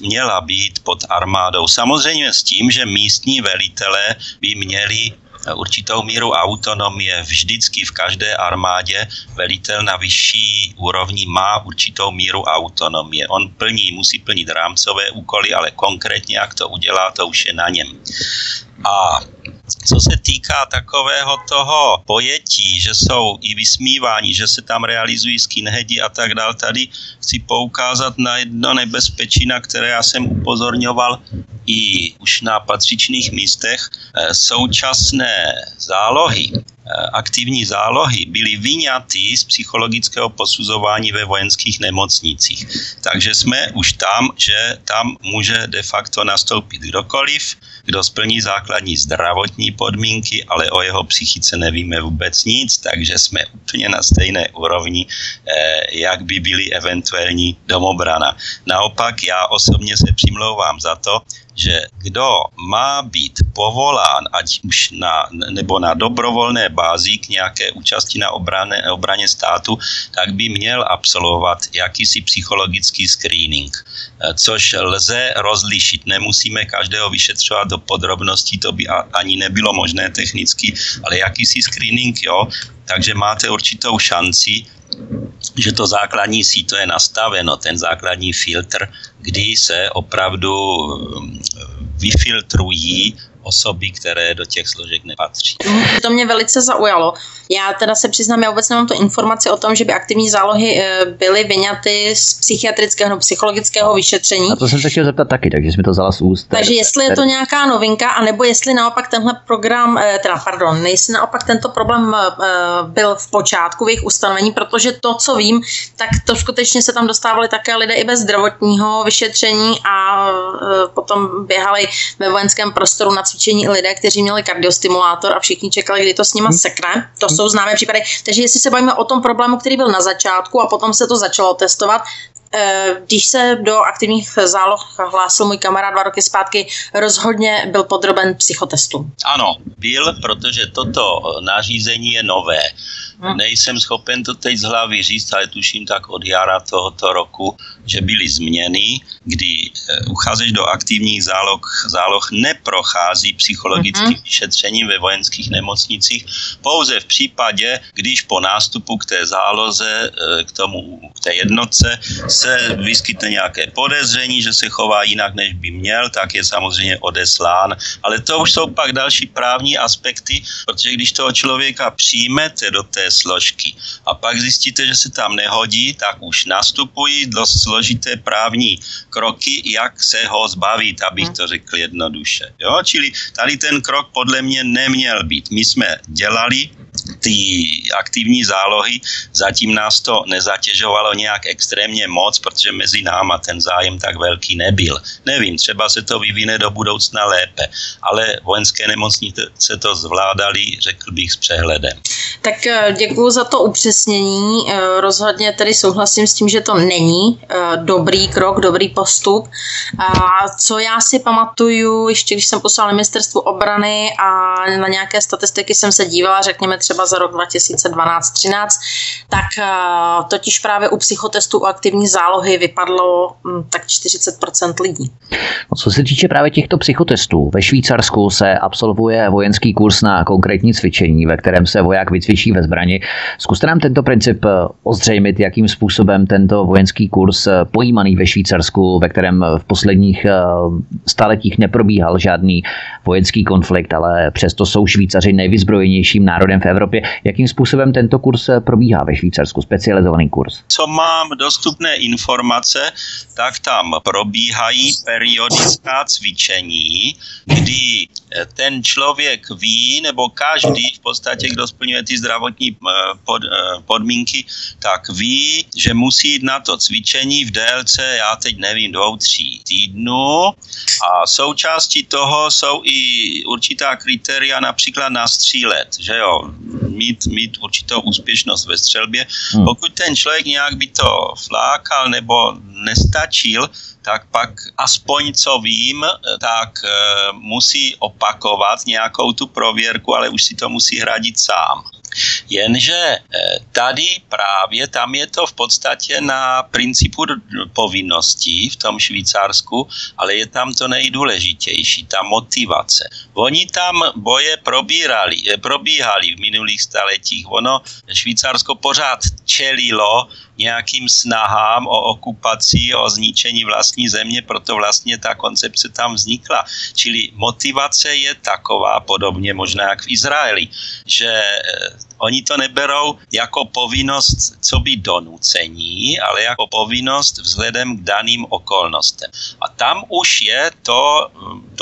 měla být pod armádou. Samozřejmě s tím, že místní velitelé by měli určitou míru autonomie. Vždycky v každé armádě velitel na vyšší úrovni má určitou míru autonomie. On musí plnit rámcové úkoly, ale konkrétně jak to udělá, to už je na něm. A co se týká takového toho pojetí, že jsou i vysmívání, že se tam realizují skinheadi a tak dál, tady chci poukázat na jedno nebezpečí, na které já jsem upozorňoval i už na patřičných místech. Současné zálohy aktivní zálohy byly vyňaty z psychologického posuzování ve vojenských nemocnicích. Takže jsme už tam, že tam může de facto nastoupit kdokoliv, kdo splní základní zdravotní podmínky, ale o jeho psychice nevíme vůbec nic, takže jsme úplně na stejné úrovni, jak by byly eventuální domobrana. Naopak já osobně se přimlouvám za to, že kdo má být povolán, ať už na dobrovolné bázi k nějaké účasti na obraně státu, tak by měl absolvovat jakýsi psychologický screening, což lze rozlišit. Nemusíme každého vyšetřovat do podrobností, to by ani nebylo možné technicky, ale jakýsi screening, jo, takže máte určitou šanci, že to základní síto je nastaveno, ten základní filtr, kdy se opravdu vyfiltrují osoby, které do těch složek nepatří. To mě velice zaujalo. Já teda se přiznám, já vůbec nemám tu informaci o tom, že by aktivní zálohy byly vyňaty z psychiatrického nebo psychologického vyšetření. A to jsem se chtěl zeptat taky, takže jsi mi to vzala z úst. Takže jestli je to nějaká novinka, anebo jestli naopak tenhle program, jestli naopak tento problém byl v počátku v jejich ustanovení, protože to, co vím, tak to skutečně se tam dostávali také lidé i bez zdravotního vyšetření a potom běhali ve vojenském prostoru na cvičení lidé, kteří měli kardiostimulátor a všichni čekali, kdy to s nima sekne. To jsou známé případy. Takže jestli se bavíme o tom problému, který byl na začátku a potom se to začalo testovat, když se do aktivních záloh hlásil můj kamarád 2 roky zpátky, rozhodně byl podroben psychotestu. Ano, byl, protože toto nařízení je nové. Nejsem schopen to teď z hlavy říct, ale tuším tak od jara tohoto roku, že byly změny, kdy uchazeč do aktivních záloh neprochází psychologickým vyšetřením ve vojenských nemocnicích, pouze v případě, když po nástupu k té záloze, k té jednotce, se vyskytne nějaké podezření, že se chová jinak, než by měl, tak je samozřejmě odeslán. Ale to už jsou pak další právní aspekty, protože když toho člověka přijmete do té složky a pak zjistíte, že se tam nehodí, tak už nastupují dost složité právní kroky, jak se ho zbavit, abych to řekl jednoduše. Jo? Čili tady ten krok podle mě neměl být. My jsme dělali ty aktivní zálohy, zatím nás to nezatěžovalo nějak extrémně moc, protože mezi náma ten zájem tak velký nebyl. Nevím, třeba se to vyvine do budoucna lépe, ale vojenské nemocnice to zvládali, řekl bych, s přehledem. Tak děkuji za to upřesnění. Rozhodně tedy souhlasím s tím, že to není dobrý krok, dobrý postup. A co já si pamatuju, ještě když jsem poslala na Ministerstvu obrany a na nějaké statistiky jsem se dívala, řekněme třeba za rok 2012-13, tak totiž právě u psychotestů u aktivní zálohy vypadlo tak 40% lidí. No, co se týče právě těchto psychotestů, ve Švýcarsku se absolvuje vojenský kurz na konkrétní cvičení, ve kterém se voják vycvičí ve zbrani. Zkuste nám tento princip ozřejmit, jakým způsobem tento vojenský kurz pojímaný ve Švýcarsku, ve kterém v posledních staletích neprobíhal žádný vojenský konflikt, ale přesto jsou Švýcaři nejvyzbrojenějším národem v Evropě. Jakým způsobem tento kurz probíhá ve Švýcarsku, specializovaný kurz? Co mám dostupné informace, tak tam probíhají periodická cvičení, kdy ten člověk ví, nebo každý v podstatě, kdo splňuje ty zdravotní podmínky, tak ví, že musí jít na to cvičení v délce, já teď nevím, 2-3 týdnů a součástí toho jsou i určitá kritéria, například nastřílet, že jo, mít určitou úspěšnost ve střelbě. Pokud ten člověk nějak by to flákal nebo nestačil, tak pak aspoň co vím, tak musí opakovat nějakou tu prověrku, ale už si to musí hradit sám. Jenže tady právě, tam je to v podstatě na principu povinností v tom Švýcarsku, ale je tam to nejdůležitější, ta motivace. Oni tam boje probíhali v minulých staletích. Ono, Švýcarsko pořád čelilo nějakým snahám o okupaci, o zničení vlastní země, proto vlastně ta koncepce tam vznikla. Čili motivace je taková, podobně možná jak v Izraeli, že oni to neberou jako povinnost coby donucení, ale jako povinnost vzhledem k daným okolnostem. A tam už je to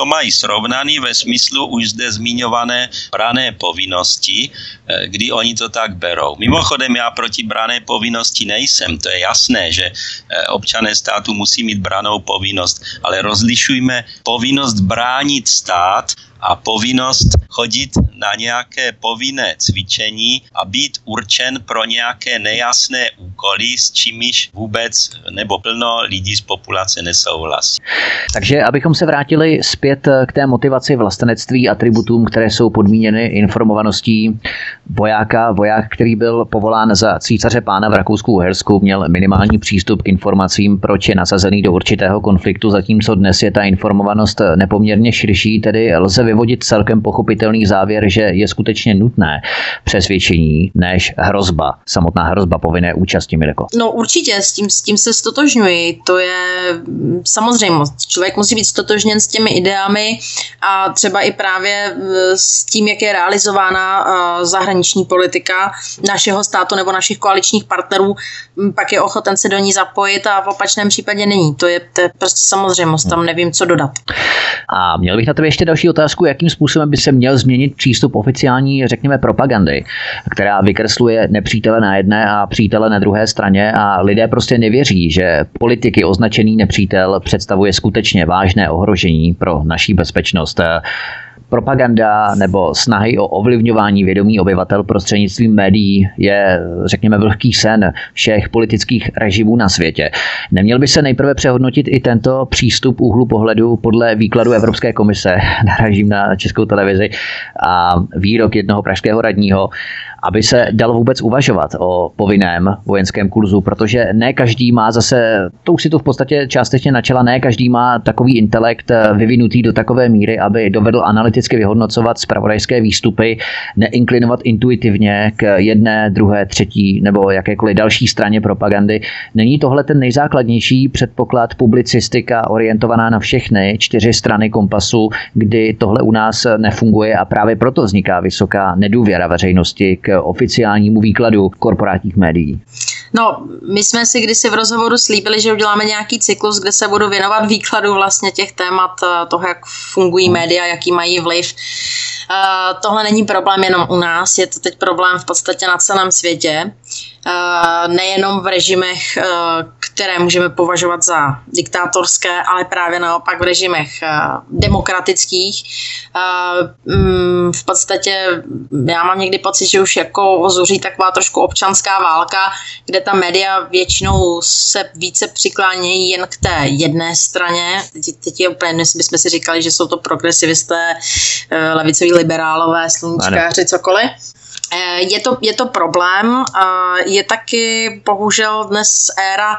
to mají srovnaný ve smyslu už zde zmiňované branné povinnosti, kdy oni to tak berou. Mimochodem já proti branné povinnosti nejsem, to je jasné, že občané státu musí mít brannou povinnost, ale rozlišujme povinnost bránit stát a povinnost chodit na nějaké povinné cvičení a být určen pro nějaké nejasné úkoly, s čímž vůbec nebo plno lidí z populace nesouhlasí. Takže abychom se vrátili zpět k té motivaci vlastenectví, atributům, které jsou podmíněny informovaností vojáka. Voják, který byl povolán za císaře pána v Rakousku-Uhersku, měl minimální přístup k informacím, proč je nasazený do určitého konfliktu, zatímco dnes je ta informovanost nepoměrně širší, tedy lze vyvodit celkem pochopitelný závěr, že je skutečně nutné přesvědčení než hrozba, samotná hrozba povinné účasti, Mirko. No určitě, s tím se ztotožňuji. To je samozřejmost. Člověk musí být ztotožněn s těmi ideami a třeba i právě s tím, jak je realizována zahraniční politika našeho státu nebo našich koaličních partnerů, pak je ochoten se do ní zapojit a v opačném případě není. To je prostě samozřejmost, tam nevím, co dodat. A měl bych na tebe ještě další otázku, jakým způsobem by se měl změnit přístup oficiální, řekněme, propagandy, která vykrsluje nepřítele na jedné a přítele na druhé straně a lidé prostě nevěří, že politiky označený nepřítel představuje skutečně vážné ohrožení pro naší bezpečnost. Propaganda nebo snahy o ovlivňování vědomí obyvatel prostřednictvím médií je, řekněme, vlhký sen všech politických režimů na světě. Neměl by se nejprve přehodnotit i tento přístup úhlu pohledu podle výkladu Evropské komise, narážím na Českou televizi a výrok jednoho pražského radního, aby se dalo vůbec uvažovat o povinném vojenském kurzu, protože ne každý má zase, to už si to v podstatě částečně načela, ne každý má takový intelekt vyvinutý do takové míry, aby dovedl analyticky vyhodnocovat zpravodajské výstupy, neinklinovat intuitivně k jedné, druhé, třetí nebo jakékoliv další straně propagandy. Není tohle ten nejzákladnější předpoklad, publicistika orientovaná na všechny čtyři strany kompasu, kdy tohle u nás nefunguje a právě proto vzniká vysoká nedůvěra veřejnosti k oficiálnímu výkladu korporátních médií? No, my jsme si kdysi v rozhovoru slíbili, že uděláme nějaký cyklus, kde se budu věnovat výkladu vlastně těch témat, toho, jak fungují média, jaký mají vliv. Tohle není problém jenom u nás, je to teď problém v podstatě na celém světě. Nejenom v režimech, které můžeme považovat za diktátorské, ale právě naopak v režimech demokratických. V podstatě já mám někdy pocit, že už jako zuří taková trošku občanská válka, kde ta média většinou se více přiklánějí jen k té jedné straně. Teď je úplně, jestli bychom si říkali, že jsou to progresivisté, levicoví liberálové, sluníčkáři, cokoliv. Je to problém, je taky bohužel dnes éra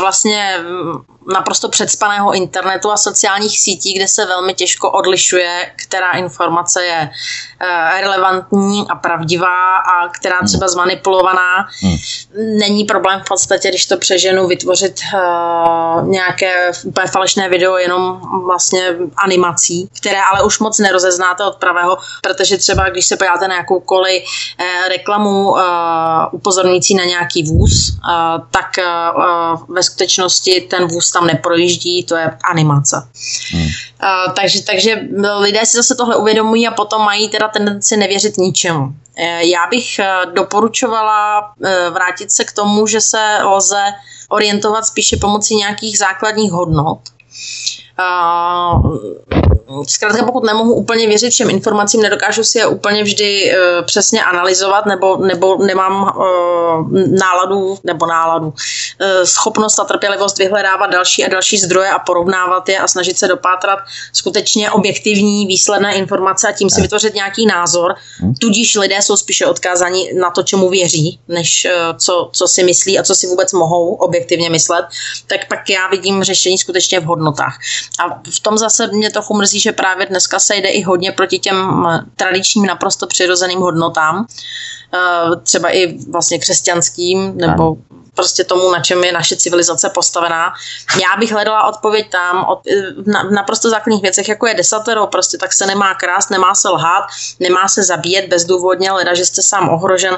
vlastně naprosto přecpaného internetu a sociálních sítí, kde se velmi těžko odlišuje, která informace je relevantní a pravdivá a která třeba zmanipulovaná. Není problém v podstatě, když to přeženu, vytvořit nějaké úplně falešné video jenom vlastně animací, které ale už moc nerozeznáte od pravého, protože třeba když se podíváte na jakoukoliv reklamu upozorňující na nějaký vůz, tak ve skutečnosti ten vůz tam neprojíždí, to je animace. Takže lidé si zase tohle uvědomují a potom mají teda tendenci nevěřit ničemu. Já bych doporučovala vrátit se k tomu, že se lze orientovat spíše pomocí nějakých základních hodnot. Zkrátka, pokud nemohu úplně věřit všem informacím, nedokážu si je úplně vždy přesně analyzovat nebo nemám schopnost a trpělivost vyhledávat další a další zdroje a porovnávat je a snažit se dopátrat skutečně objektivní výsledné informace a tím si vytvořit nějaký názor. Tudíž lidé jsou spíše odkázáni na to, čemu věří, než co si myslí a co si vůbec mohou objektivně myslet, tak pak já vidím řešení skutečně v hodnotách. A v tom zase mě trochu mrzí, že právě dneska se jde i hodně proti těm tradičním naprosto přirozeným hodnotám, třeba i vlastně křesťanským, nebo prostě tomu, na čem je naše civilizace postavená. Já bych hledala odpověď tam v naprosto základních věcech, jako je desatero, prostě tak se nemá krást, nemá se lhát, nemá se zabíjet bezdůvodně, leda, že jste sám ohrožen.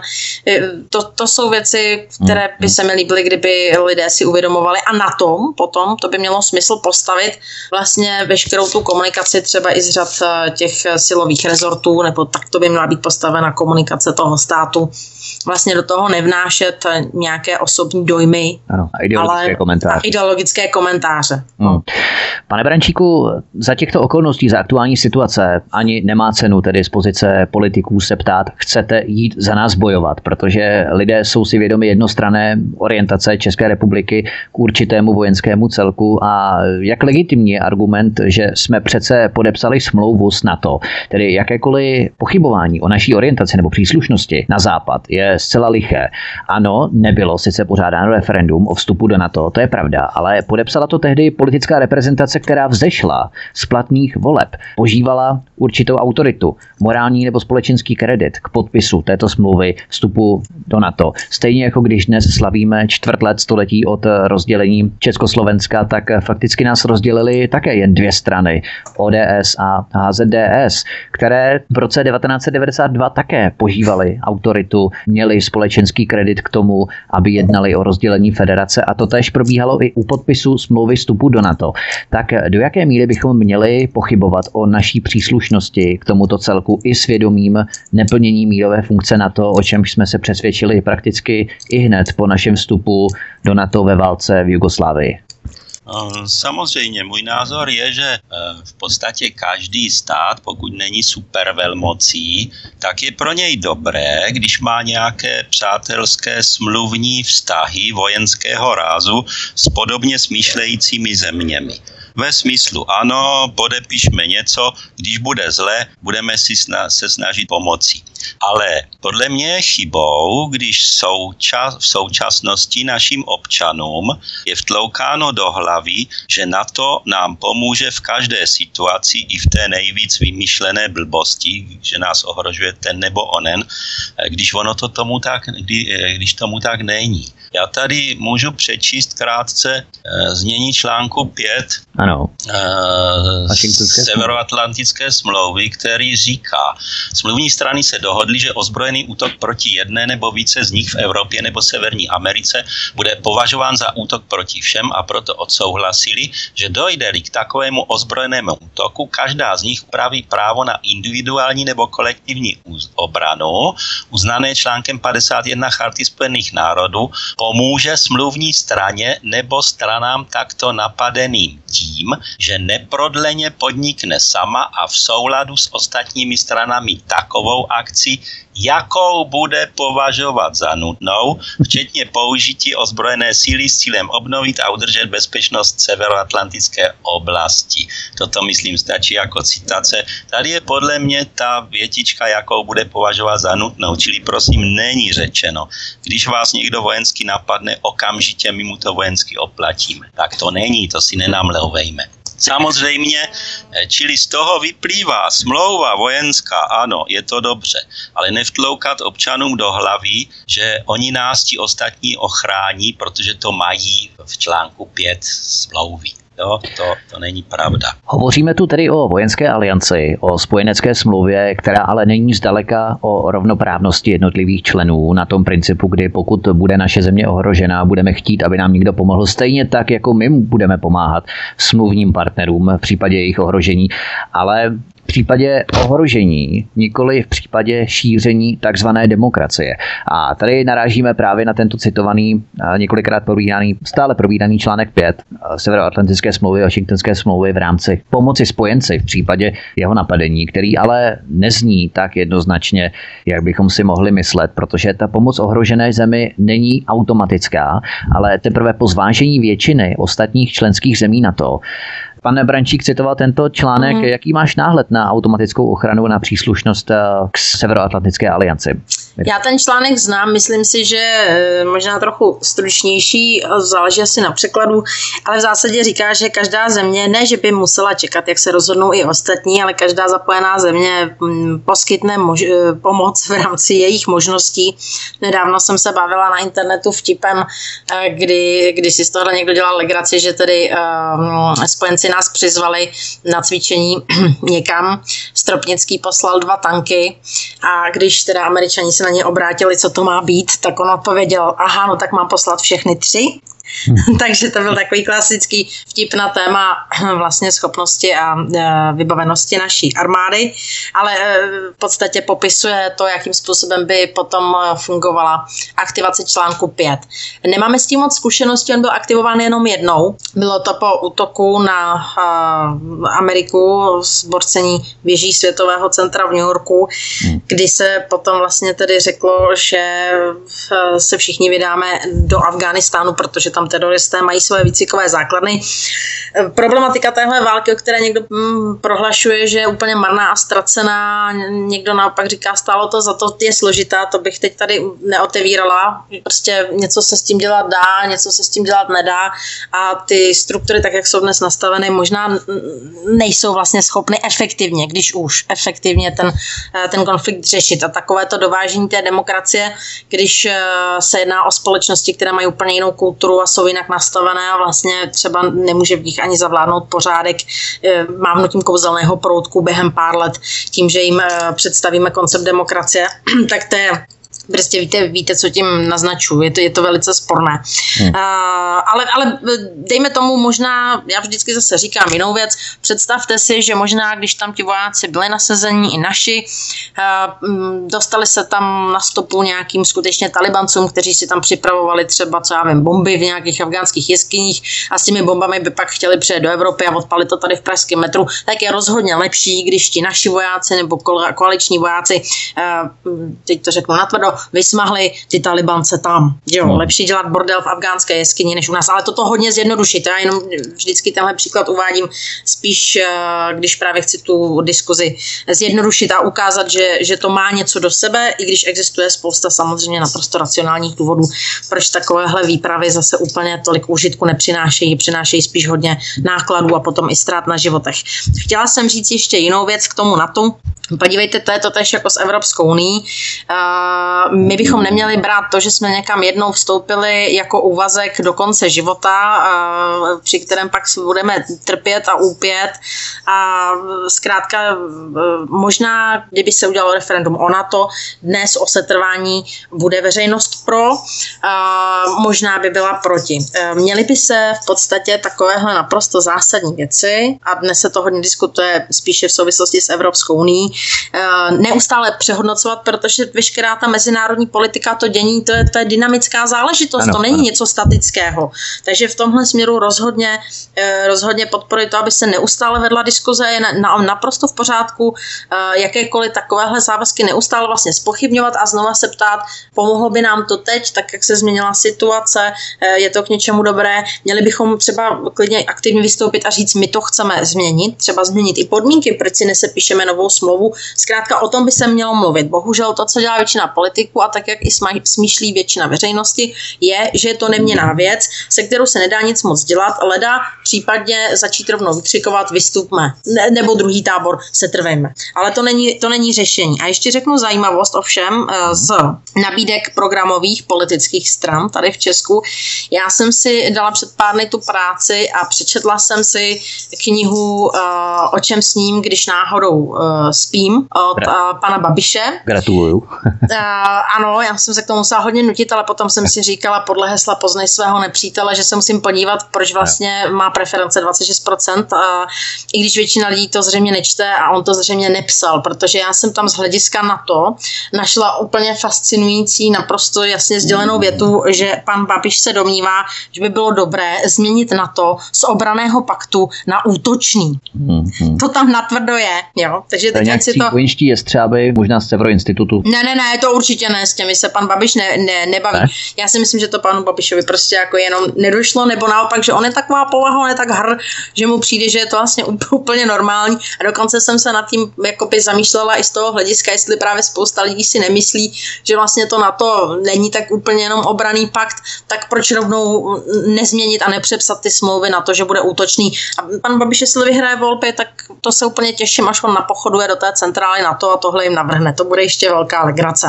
To jsou věci, které by se mi líbily, kdyby lidé si uvědomovali, a na tom potom to by mělo smysl postavit vlastně veškerou tu komunikaci třeba i z řad těch silových rezortů, nebo tak to by měla být postavena komunikace toho státu. Vlastně do toho nevnášet nějaké osobní dojmy, ano, ideologické komentáře. Pane Brančíku, za těchto okolností, za aktuální situace ani nemá cenu tedy z pozice politiků se ptát, chcete jít za nás bojovat, protože lidé jsou si vědomi jednostranné orientace České republiky k určitému vojenskému celku, a jak legitimní je argument, že jsme přece podepsali smlouvu s NATO, tedy jakékoliv pochybování o naší orientaci nebo příslušnosti na západ je zcela liché. Ano, nebylo sice pořádáno referendum o vstupu do NATO, to je pravda, ale podepsala to tehdy politická reprezentace, která vzešla z platných voleb, požívala určitou autoritu, morální nebo společenský kredit k podpisu této smlouvy vstupu do NATO. Stejně jako když dnes slavíme 4 století od rozdělení Československa, tak fakticky nás rozdělili také jen 2 strany, ODS a HZDS, které v roce 1992 také požívaly autoritu, měli společenský kredit k tomu, aby jednali o rozdělení federace, a to též probíhalo i u podpisu smlouvy vstupu do NATO. Tak do jaké míry bychom měli pochybovat o naší příslušnosti k tomuto celku i svědomím neplnění mírové funkce NATO, o čemž jsme se přesvědčili prakticky i hned po našem vstupu do NATO ve válce v Jugoslávii? Samozřejmě, můj názor je, že v podstatě každý stát, pokud není supervelmocí, tak je pro něj dobré, když má nějaké přátelské smluvní vztahy vojenského rázu s podobně smýšlejícími zeměmi. Ve smyslu, ano, podepišme něco, když bude zle, budeme se snažit pomoci. Ale podle mě je chybou, když v současnosti našim občanům je vtloukáno do hlavy, že NATO nám pomůže v každé situaci, i v té nejvíc vymyšlené blbosti, že nás ohrožuje ten nebo onen, když tomu tak není. Já tady můžu přečíst krátce znění článku 5 Severoatlantické smlouvy, který říká: smluvní strany se dohodly, že ozbrojený útok proti jedné nebo více z nich v Evropě nebo Severní Americe bude považován za útok proti všem, a proto odsouhlasili, že dojde-li k takovému ozbrojenému útoku, každá z nich upraví právo na individuální nebo kolektivní obranu, uznané článkem 51 Charty Spojených národů, pomůže smluvní straně nebo stranám takto napadeným tím, že neprodleně podnikne sama a v souladu s ostatními stranami takovou akci, jakou bude považovat za nutnou, včetně použití ozbrojené síly s cílem obnovit a udržet bezpečnost severoatlantické oblasti. Toto, myslím, stačí jako citace. Tady je podle mě ta větička, jakou bude považovat za nutnou, čili prosím, není řečeno, když vás někdo vojensky napadne, okamžitě my mu to vojensky oplatíme. Tak to není, to si nenamlouvejme. Samozřejmě, čili z toho vyplývá smlouva vojenská, ano, je to dobře, ale nevtloukat občanům do hlavy, že oni nás ti ostatní ochrání, protože to mají v článku 5 smlouvy. To není pravda. Hovoříme tu tedy o vojenské alianci, o spojenecké smlouvě, která ale není zdaleka o rovnoprávnosti jednotlivých členů na tom principu, kdy pokud bude naše země ohrožená, budeme chtít, aby nám někdo pomohl, stejně tak, jako my budeme pomáhat smluvním partnerům v případě jejich ohrožení, ale v případě ohrožení, nikoli v případě šíření takzvané demokracie. A tady narážíme právě na tento citovaný, několikrát stále probíraný článek 5 Severoatlantické smlouvy a Washingtonské smlouvy v rámci pomoci spojenci v případě jeho napadení, který ale nezní tak jednoznačně, jak bychom si mohli myslet, protože ta pomoc ohrožené zemi není automatická, ale teprve po zvážení většiny ostatních členských zemí NATO. Pane Brančík citoval tento článek. Jaký máš náhled na automatickou ochranu na příslušnost k Severoatlantické alianci? Já ten článek znám, myslím si, že možná trochu stručnější, záleží asi na překladu, ale v zásadě říká, že každá země, ne že by musela čekat, jak se rozhodnou i ostatní, ale každá zapojená země poskytne pomoc v rámci jejich možností. Nedávno jsem se bavila na internetu vtipem, kdy si z toho někdo dělal legraci, že tedy spojenci nás přizvali na cvičení někam. Stropnický poslal 2 tanky a když teda Američani se na ně obrátili, co to má být, tak on odpověděl, aha, no tak mám poslat všechny 3. Takže to byl takový klasický vtip na téma vlastně schopnosti a vybavenosti naší armády, ale v podstatě popisuje to, jakým způsobem by potom fungovala aktivace článku 5. Nemáme s tím moc zkušeností, on byl aktivován jenom jednou. Bylo to po útoku na Ameriku, zborcení věží Světového centra v New Yorku, kdy se potom vlastně tedy řeklo, že se všichni vydáme do Afghánistánu, protože tam teroristé mají svoje výcvikové základny. Problematika téhle války, o které někdo prohlašuje, že je úplně marná a ztracená, někdo naopak říká, stálo to za to, je složitá, to bych teď tady neotevírala. Prostě něco se s tím dělat dá, něco se s tím dělat nedá a ty struktury, tak jak jsou dnes nastaveny, možná nejsou vlastně schopny efektivně, když už efektivně ten konflikt řešit. A takové to dovážení té demokracie, když se jedná o společnosti, které mají úplně jinou kulturu, a jsou jinak nastavené a vlastně třeba nemůže v nich ani zavládnout pořádek mávnutím kouzelného proutku během pár let, tím, že jim představíme koncept demokracie, tak to je prostě víte, co tím naznačuji. Je to velice sporné. Ale dejme tomu možná, já vždycky zase říkám jinou věc, představte si, že možná, když tam ti vojáci byli nasazení i naši, dostali se tam na stopu nějakým skutečně talibancům, kteří si tam připravovali třeba, co já vím, bomby v nějakých afgánských jeskyních a s těmi bombami by pak chtěli přijet do Evropy a odpali to tady v pražském metru, tak je rozhodně lepší, když ti naši vojáci nebo koaliční vojáci, teď to řeknu natvrdo, vysmahli ty talibance tam. Jo, lepší dělat bordel v afgánské jeskyni než u nás, ale toto hodně zjednodušit. Já jenom vždycky tenhle příklad uvádím spíš, když právě chci tu diskuzi zjednodušit a ukázat, že to má něco do sebe, i když existuje spousta samozřejmě naprosto racionálních důvodů, proč takovéhle výpravy zase úplně tolik užitku nepřinášejí, přinášejí spíš hodně nákladů a potom i ztrát na životech. Chtěla jsem říct ještě jinou věc k tomu NATO. Podívejte, to je to též jako s Evropskou unií. My bychom neměli brát to, že jsme někam jednou vstoupili jako úvazek do konce života, při kterém pak budeme trpět a úpět. A zkrátka možná, kdyby se udělalo referendum o NATO, dnes o setrvání bude veřejnost pro, možná by byla proti. Měly by se v podstatě takovéhle naprosto zásadní věci, a dnes se to hodně diskutuje spíše v souvislosti s Evropskou unií, neustále přehodnocovat, protože veškerá ta mezinárodní politika, to dění, to je dynamická záležitost, ano, to není něco statického. Takže v tomhle směru rozhodně podporuji to, aby se neustále vedla diskuze, je naprosto v pořádku jakékoliv takovéhle závazky neustále vlastně zpochybňovat a znova se ptát, pomohlo by nám to teď, tak jak se změnila situace, je to k něčemu dobré, měli bychom třeba klidně aktivně vystoupit a říct, my to chceme změnit, třeba změnit i podmínky, proč si nesepíšeme novou smlouvu. Zkrátka o tom by se mělo mluvit. Bohužel to, co dělá většina politiků a tak, jak i smýšlí většina veřejnosti, je, že je to neměnná věc, se kterou se nedá nic moc dělat, leda případně začít rovnou vykřikovat, vystupme, nebo druhý tábor, setrvejme. Ale to není řešení. A ještě řeknu zajímavost ovšem z nabídek programových politických stran tady v Česku. Já jsem si dala před pár dny tu práci a přečetla jsem si knihu O čem sním, když náhodou spím od pana Babiše. Gratuluju. Ano, já jsem se k tomu musela hodně nutit, ale potom jsem si říkala podle hesla Poznej svého nepřítele, že se musím podívat, proč vlastně má preference 26%, i když většina lidí to zřejmě nečte a on to zřejmě nepsal, protože já jsem tam z hlediska NATO našla úplně fascinující, naprosto jasně sdělenou větu, že pan Babiš se domnívá, že by bylo dobré změnit NATO z obranného paktu na útočný. To tam natvrdo je, jo. Takže to je nakonec je to... vojenští jestřáby, možná z Severoinstitutu. Ne, to určitě ne, s těmi se pan Babiš nebaví. Ne? Já si myslím, že to panu Babišovi prostě jako jenom nedošlo, nebo naopak, že on je taková povaha, on je tak hr, že mu přijde, že je to vlastně úplně normální. A dokonce jsem se nad tím jakoby zamýšlela i z toho hlediska, jestli právě spousta lidí si nemyslí, že vlastně to NATO není tak úplně jenom obranný pakt, tak proč rovnou nezměnit a nepřepsat ty smlouvy na to, že bude útočný. A pan Babiš, jestli vyhraje volby, tak to se úplně těším, až on napochoduje do té centrály NATO a tohle jim navrhne. To bude ještě velká legrace.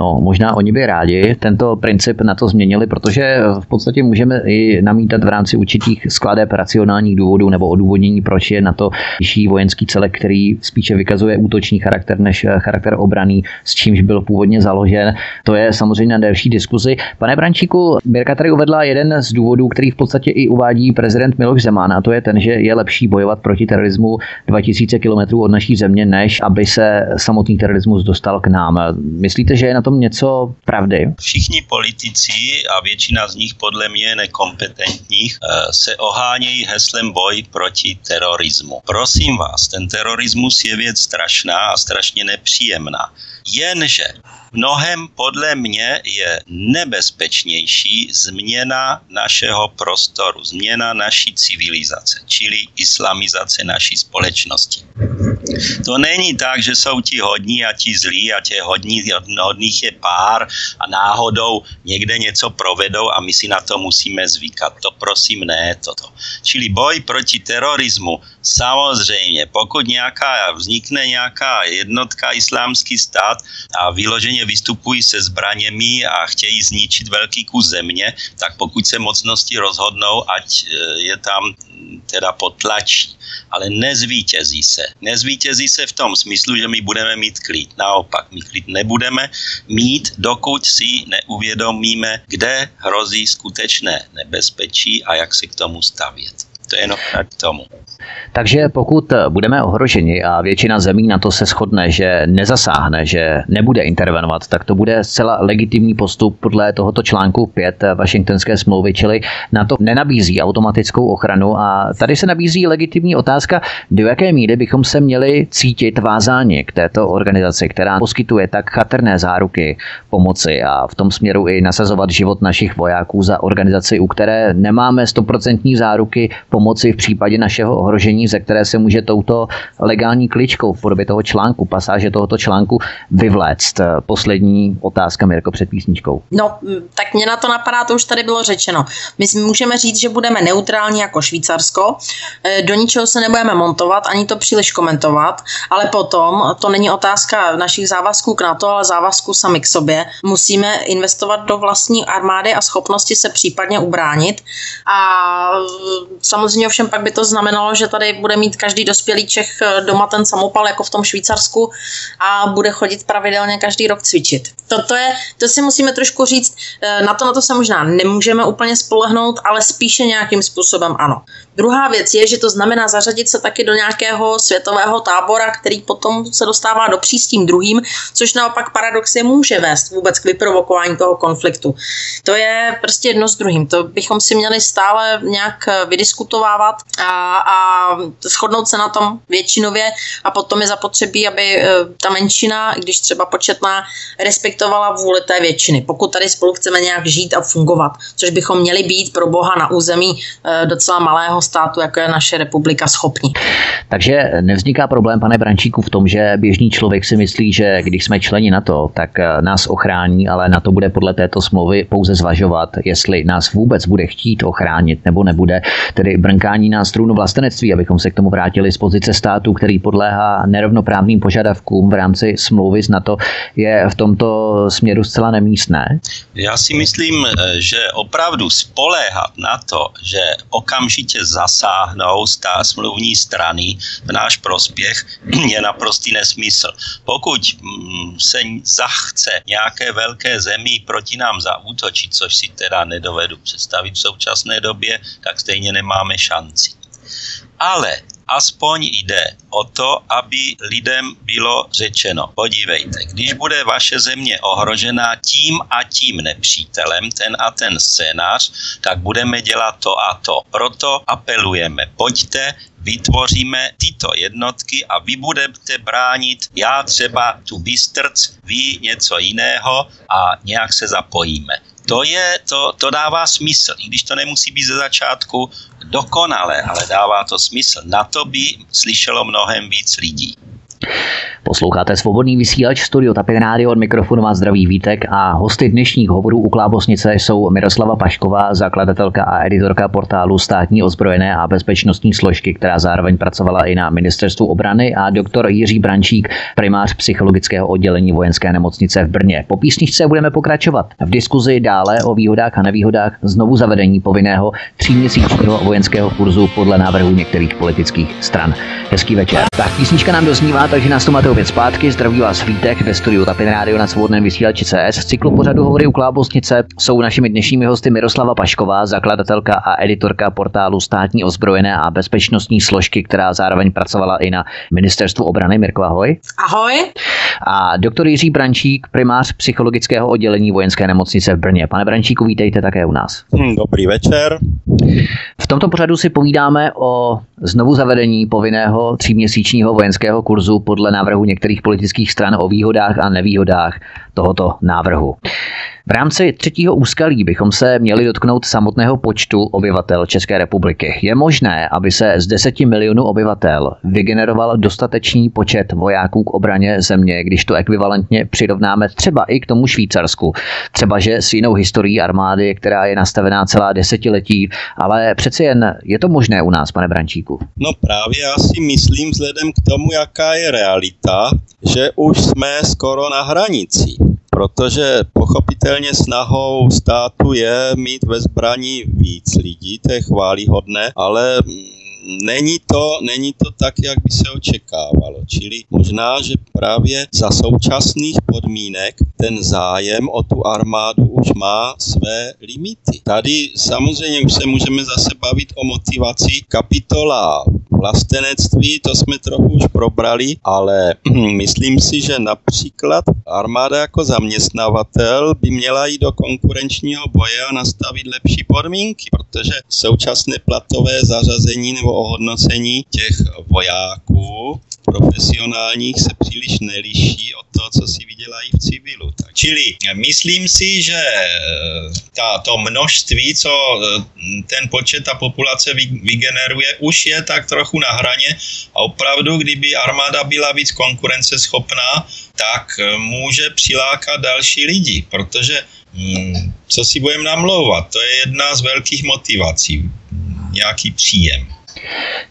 No, možná oni by rádi tento princip NATO změnili, protože v podstatě můžeme i namítat v rámci určitých skladeb racionálních důvodů nebo odůvodnění, proč je NATO vyšší vojenský celek, který spíše vykazuje útoční charakter než charakter obraný, s čímž byl původně založen. To je samozřejmě na delší diskuzi. Pane Brančíku, Birka tady uvedla jeden z důvodů, který v podstatě i uvádí prezident Miloš Zeman, a to je ten, že je lepší bojovat proti terorismu 2000 kilometrů od naší země, než aby se samotný terorismus dostal k nám. Myslíte, že je na tom něco pravdy? Všichni politici a většina z nich podle mě nekompetentních se ohánějí heslem boj proti terorismu. Prosím vás, ten terorismus je věc strašná a strašně nepříjemná. Jenže mnohem podle mě je nebezpečnější změna našeho prostoru, změna naší civilizace, čili islamizace naší společnosti. To není tak, že jsou ti hodní a ti zlí a těch hodných je pár a náhodou někde něco provedou a my si na to musíme zvykat. To prosím ne toto. Čili boj proti terorismu, samozřejmě, pokud vznikne nějaká jednotka islámský stát a vyloženě vystupují se zbraněmi a chtějí zničit velký kus země, tak pokud se mocnosti rozhodnou, ať je tam teda potlačí. Ale nezvítězí se. Nezvítězí se v tom smyslu, že my budeme mít klid. Naopak, my klid nebudeme mít, dokud si neuvědomíme, kde hrozí skutečné nebezpečí a jak se k tomu stavět. To je jenom k tomu. Takže pokud budeme ohroženi a většina zemí na to se shodne, že nezasáhne, že nebude intervenovat, tak to bude zcela legitimní postup podle tohoto článku 5 Washingtonské smlouvy, čili NATO nenabízí automatickou ochranu. A tady se nabízí legitimní otázka, do jaké míry bychom se měli cítit vázáni k této organizaci, která poskytuje tak chatrné záruky pomoci a v tom směru i nasazovat život našich vojáků za organizaci, u které nemáme 100% záruky pomoci v případě našeho ohrožení, ze které se může touto legální kličkou v podobě toho článku, pasáže tohoto článku vyvléct. Poslední otázka, Mirko, před písničkou. No, tak mě na to napadá, to už tady bylo řečeno. My můžeme říct, že budeme neutrální jako Švýcarsko, do ničeho se nebudeme montovat, ani to příliš komentovat, ale potom, to není otázka našich závazků k NATO, ale závazků sami k sobě, musíme investovat do vlastní armády a schopnosti se případně ubránit. A samozřejmě ovšem pak by to znamenalo, že tady bude mít každý dospělý Čech doma ten samopal jako v tom Švýcarsku a bude chodit pravidelně každý rok cvičit. To si musíme trošku říct, na to se možná nemůžeme úplně spolehnout, ale spíše nějakým způsobem ano. Druhá věc je, že to znamená zařadit se taky do nějakého světového tábora, který potom se dostává do přístím druhým, což naopak paradoxně může vést vůbec k vyprovokování toho konfliktu. To je prostě jedno s druhým. To bychom si měli stále nějak vydiskutovávat a shodnout se na tom většinově a potom je zapotřebí, aby ta menšina, i když třeba početná, respektovala vůli té většiny. Pokud tady spolu chceme nějak žít a fungovat, což bychom měli být pro boha na území docela malého státu, jako je naše republika, schopní. Takže nevzniká problém, pane Brančíku, v tom, že běžný člověk si myslí, že když jsme členi NATO, tak nás ochrání, ale NATO bude podle této smlouvy pouze zvažovat, jestli nás vůbec bude chtít ochránit nebo nebude, tedy brnkání na strunu vlastenectví, abychom se k tomu vrátili z pozice státu, který podléhá nerovnoprávným požadavkům v rámci smlouvy s NATO, je v tomto směru zcela nemístné. Já si myslím, že opravdu spoléhat na to, že okamžitě zasáhnou smluvní strany v náš prospěch, je naprostý nesmysl. Pokud se zachce nějaké velké zemi proti nám zaútočit, což si teda nedovedu představit v současné době, tak stejně nemáme šanci. Ale aspoň jde o to, aby lidem bylo řečeno, podívejte, když bude vaše země ohrožená tím a tím nepřítelem, ten a ten scénář, tak budeme dělat to a to. Proto apelujeme, pojďte vytvoříme tyto jednotky a vy budete bránit, já třeba tu Bystrc, vy něco jiného a nějak se zapojíme. To dává smysl, i když to nemusí být ze začátku dokonalé, ale dává to smysl. Na to by slyšelo mnohem víc lidí. Posloucháte Svobodný vysílač, Studio Tapin radio, od mikrofonu vás zdraví Vítek a hosty dnešních hovorů u Kláposnice jsou Miroslava Pašková, zakladatelka a editorka portálu Státní ozbrojené a bezpečnostní složky, která zároveň pracovala i na Ministerstvu obrany, a doktor Jiří Brančík, primář psychologického oddělení Vojenské nemocnice v Brně. Po písničce budeme pokračovat v diskuzi dále o výhodách a nevýhodách znovu zavedení povinného 3měsíčního vojenského kurzu podle návrhu některých politických stran. Hezký večer. Tak písnička nám doznívá, takže nás tu máte opět zpátky. Zdraví vás Vítek ve Studiu Tapin radio na Svobodném vysílači CS. Z cyklu pořadu Hovory u Kláposnice jsou našimi dnešními hosty Miroslava Pašková, zakladatelka a editorka portálu Státní ozbrojené a bezpečnostní složky, která zároveň pracovala i na Ministerstvu obrany. Mirko, ahoj. Ahoj. A doktor Jiří Brančík, primář psychologického oddělení Vojenské nemocnice v Brně. Pane Brančíku, vítejte také u nás. Dobrý večer. V tomto pořadu si povídáme o znovu zavedení povinného 3měsíčního vojenského kurzu podle návrhu některých politických stran, o výhodách a nevýhodách tohoto návrhu. V rámci třetího úskalí bychom se měli dotknout samotného počtu obyvatel České republiky. Je možné, aby se z 10 milionů obyvatel vygeneroval dostatečný počet vojáků k obraně země, když to ekvivalentně přirovnáme třeba i k tomu Švýcarsku. Třeba že s jinou historií armády, která je nastavená celá desetiletí, ale přeci jen je to možné u nás, pane Brančíku? No právě já si myslím, vzhledem k tomu, jaká je realita, že už jsme skoro na hranici. Protože pochopitelně snahou státu je mít ve zbraní víc lidí, to je chválihodné, ale není to tak, jak by se očekávalo. Čili možná, že právě za současných podmínek ten zájem o tu armádu už má své limity. Tady samozřejmě už se můžeme zase bavit o motivaci. Kapitola vlastenectví, to jsme trochu už probrali, ale myslím si, že například armáda jako zaměstnavatel by měla jít do konkurenčního boje a nastavit lepší podmínky, protože současné platové zařazení nebo ohodnocení těch vojáků profesionálních se příliš neliší od toho, co si vydělají v civilu. Čili myslím si, že to množství, co ten počet, ta populace vygeneruje, už je tak trochu na hraně a opravdu, kdyby armáda byla víc konkurenceschopná, tak může přilákat další lidi, protože co si budeme namlouvat, to je jedna z velkých motivací, nějaký příjem.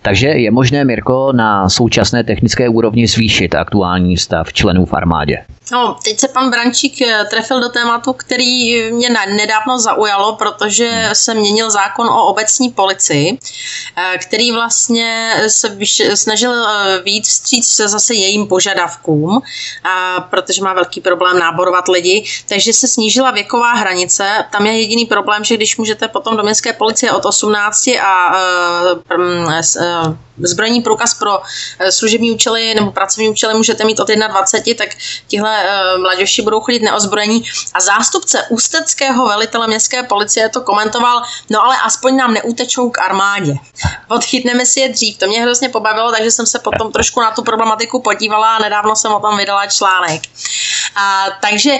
Takže je možné, Mirko, na současné technické úrovni zvýšit aktuální stav členů v armádě? No, teď se pan Brančík trefil do tématu, který mě nedávno zaujalo, protože se měnil zákon o obecní policii, který vlastně se snažil vyjít vstříc zase jejím požadavkům, protože má velký problém náborovat lidi, takže se snížila věková hranice. Tam je jediný problém, že když můžete potom do městské policie od 18 a zbrojní průkaz pro služební účely nebo pracovní účely můžete mít od 21, tak tihle mladější budou chodit neozbrojení. A zástupce ústeckého velitele městské policie to komentoval, no ale aspoň nám neutečou k armádě. Odchytneme si je dřív. To mě hrozně pobavilo, takže jsem se potom trošku na tu problematiku podívala a nedávno jsem o tom vydala článek. Takže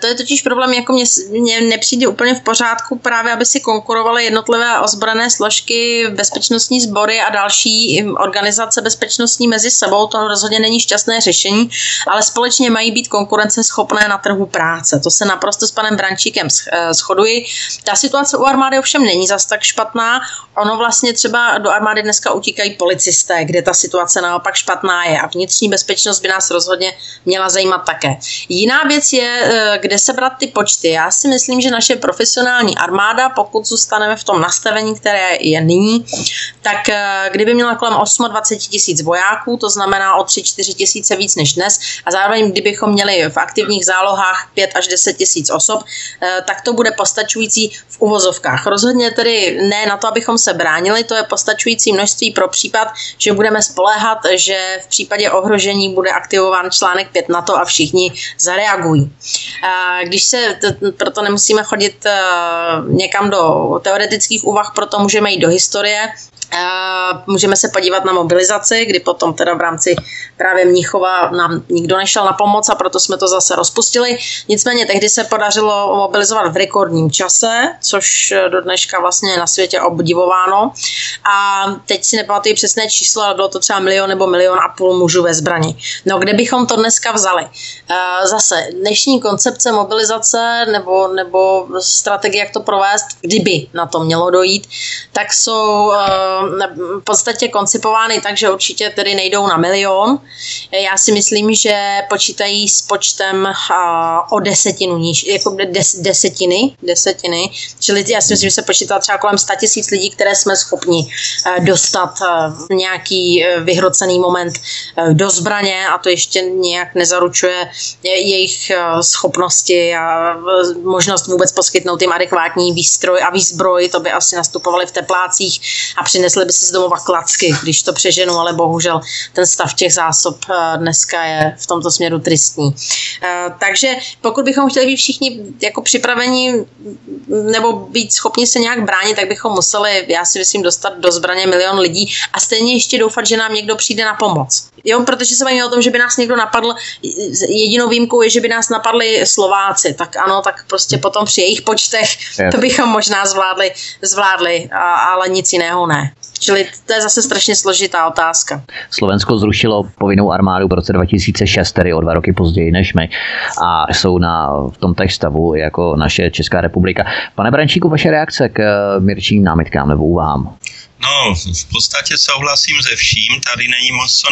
to je totiž problém, jako mně nepřijde úplně v pořádku právě, aby si konkurovaly jednotlivé ozbrojené složky, bezpečnostní sbory a další organizace bezpečnostní mezi sebou. To rozhodně není šťastné řešení, ale společně mají být konkurenceschopné na trhu práce. To se naprosto s panem Brančíkem shoduji. Ta situace u armády ovšem není zas tak špatná. Ono vlastně třeba do armády dneska utíkají policisté, kde ta situace naopak špatná je, a vnitřní bezpečnost by nás rozhodně měla zajímat také. Jiná věc je, kde sebrat ty počty. Já si myslím, že naše profesionální armáda, pokud zůstaneme v tom nastavení, které je nyní, tak kdyby měla kolem 28 000 vojáků, to znamená o 3-4 tisíce víc než dnes, a zároveň kdybychom měli v aktivních zálohách 5 až 10 000 osob, tak to bude postačující v uvozovkách. Rozhodně tedy ne na to, abychom se bránili, to je postačující množství pro případ, že budeme spoléhat, že v případě ohrožení bude aktivován článek 5 NATO a všichni zareagují. Proto nemusíme chodit někam do teoretických úvah, proto můžeme jít do historie Můžeme se podívat na mobilizaci, kdy potom teda v rámci právě Mnichova nám nikdo nešel na pomoc a proto jsme to zase rozpustili. Nicméně tehdy se podařilo mobilizovat v rekordním čase, což do dneška vlastně na světě obdivováno. A teď si nepamatuji přesné číslo, ale bylo to třeba 1 nebo 1,5 milionu mužů ve zbrani. No kde bychom to dneska vzali? Zase dnešní koncepce mobilizace nebo strategie, jak to provést, kdyby na to mělo dojít, tak jsou v podstatě koncipovány tak, že určitě tedy nejdou na 1 milion. Já si myslím, že počítají s počtem o desetinu níž, jako desetiny, čili já si myslím, že se počítá třeba kolem 100 000 lidí, které jsme schopni dostat v nějaký vyhrocený moment do zbraně, a to ještě nějak nezaručuje jejich schopnosti a možnost vůbec poskytnout jim adekvátní výstroj a výzbroj, to by asi nastupovali v teplácích a přinesli by si z domova klacky, když to přeženu, ale bohužel ten stav těch zásob dneska je v tomto směru tristní. Takže pokud bychom chtěli být všichni jako připraveni nebo být schopni se nějak bránit, tak bychom museli, já si myslím, dostat do zbraně 1 milion lidí a stejně ještě doufat, že nám někdo přijde na pomoc. Jo, protože se bavíme o tom, že by nás někdo napadl, jedinou výjimkou je, že by nás napadli Slováci, tak ano, tak prostě potom při jejich počtech to bychom možná zvládli, ale nic jiného ne. Čili to je zase strašně složitá otázka. Slovensko zrušilo povinnou armádu v roce 2006, tedy o 2 roky později než my, a jsou v tom též stavu jako naše Česká republika. Pane Brančíku, vaše reakce k Mirčím námitkám nebo úvahám? No, v podstatě souhlasím se vším, tady není moc co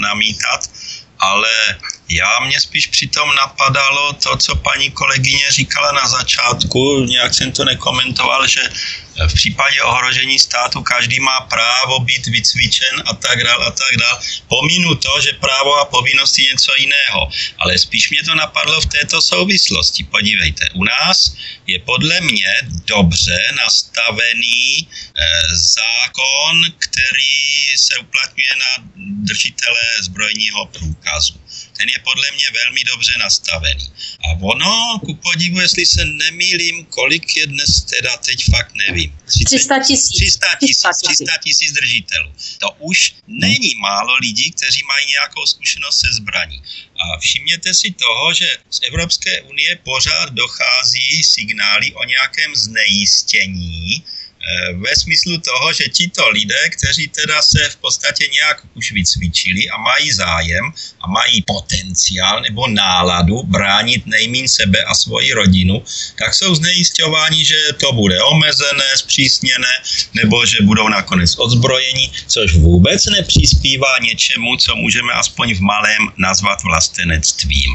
namítat, ale mě spíš přitom napadalo to, co paní kolegyně říkala na začátku, nějak jsem to nekomentoval, že v případě ohrožení státu každý má právo být vycvičen a tak dál. Pominu to, že právo a povinnost je něco jiného, ale spíš mě to napadlo v této souvislosti. Podívejte, u nás je podle mě dobře nastavený zákon, který se uplatňuje na držitele zbrojního průkazu. Ten je podle mě velmi dobře nastavený. A ono, ku podivu, jestli se nemýlím, kolik je dnes, teda teď fakt nevím. 300 000 držitelů. To už není málo lidí, kteří mají nějakou zkušenost se zbraní. A všimněte si toho, že z Evropské unie pořád dochází signály o nějakém znejistění, ve smyslu toho, že tito lidé, kteří teda se v podstatě nějak už vycvičili a mají zájem a mají potenciál nebo náladu bránit nejmín sebe a svoji rodinu, tak jsou znejisťováni, že to bude omezené, zpřísněné, nebo že budou nakonec odzbrojeni, což vůbec nepřispívá něčemu, co můžeme aspoň v malém nazvat vlastenectvím.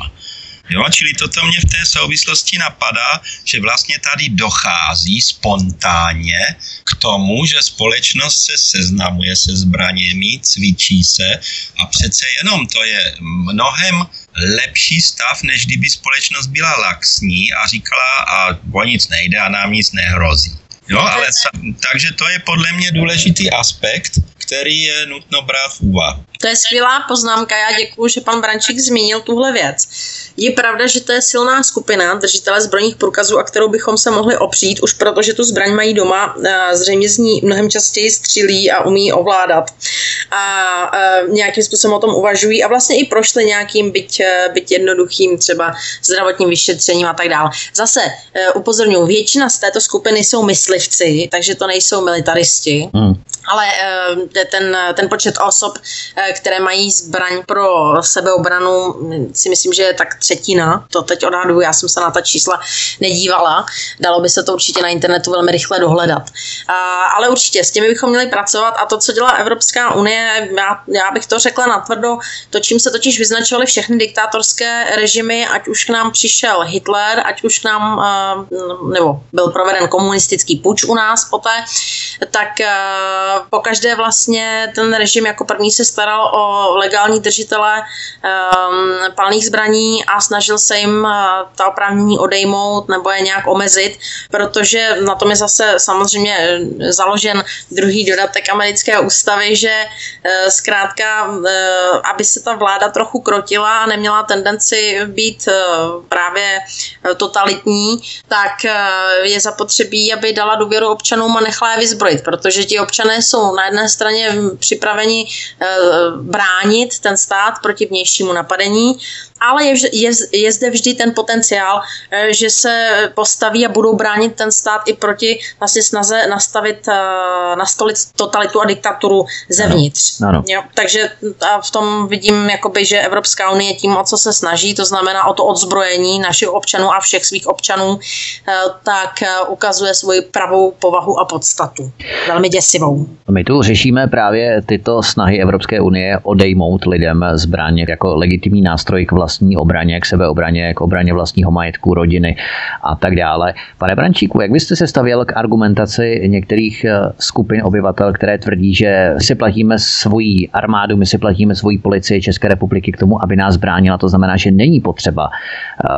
Jo, čili toto mě v té souvislosti napadá, že vlastně tady dochází spontánně k tomu, že společnost se seznamuje se zbraněmi, cvičí se a přece jenom to je mnohem lepší stav, než kdyby společnost byla laxní a říkala a o nic nejde a nám nic nehrozí. Jo, ale takže to je podle mě důležitý aspekt, který je nutno brát v úvahu. To je skvělá poznámka, já děkuju, že pan Brančík zmínil tuhle věc. Je pravda, že to je silná skupina držitele zbrojních průkazů, a kterou bychom se mohli opřít, už protože tu zbraň mají doma, zřejmě z ní mnohem častěji střílí a umí ovládat. A nějakým způsobem o tom uvažují a vlastně i prošli nějakým byť jednoduchým třeba zdravotním vyšetřením a tak dále. Zase upozorňuji, většina z této skupiny jsou myslivci, takže to nejsou militaristi. Ale ten počet osob, které mají zbraň pro sebeobranu, si myslím, že je tak 1/3. To teď odhaduju, já jsem se na ta čísla nedívala. Dalo by se to určitě na internetu velmi rychle dohledat. Ale určitě s těmi bychom měli pracovat a to, co dělá Evropská unie, já bych to řekla natvrdo, to, čím se totiž vyznačovaly všechny diktátorské režimy, ať už k nám přišel Hitler, ať už k nám, nebo byl proveden komunistický puč u nás poté, tak pokaždé vlastně ten režim jako první se staral o legální držitele palných zbraní a snažil se jim ta oprávnění odejmout nebo je nějak omezit, protože na tom je zase samozřejmě založen druhý dodatek americké ústavy, že Zkrátka, aby se ta vláda trochu krotila a neměla tendenci být právě totalitní, tak je zapotřebí, aby dala důvěru občanům a nechala je vyzbrojit, protože ti občané jsou na jedné straně připraveni bránit ten stát proti vnějšímu napadení, ale je zde vždy ten potenciál, že se postaví a budou bránit ten stát i proti vlastně snaze nastolit totalitu a diktaturu zevnitř. Ano. Jo, takže v tom vidím, jakoby, že Evropská unie tím, o co se snaží, to znamená o to odzbrojení našich občanů a všech svých občanů, tak ukazuje svoji pravou povahu a podstatu. Velmi děsivou. My tu řešíme právě tyto snahy Evropské unie odejmout lidem zbraně jako legitimní nástroj k vlastní obraně, k sebeobraně, k obraně vlastního majetku, rodiny a tak dále. Pane Brančíku, jak byste se stavěl k argumentaci některých skupin obyvatel, které tvrdí, že my si platíme svoji armádu, my si platíme svoji policii České republiky k tomu, aby nás bránila. To znamená, že není potřeba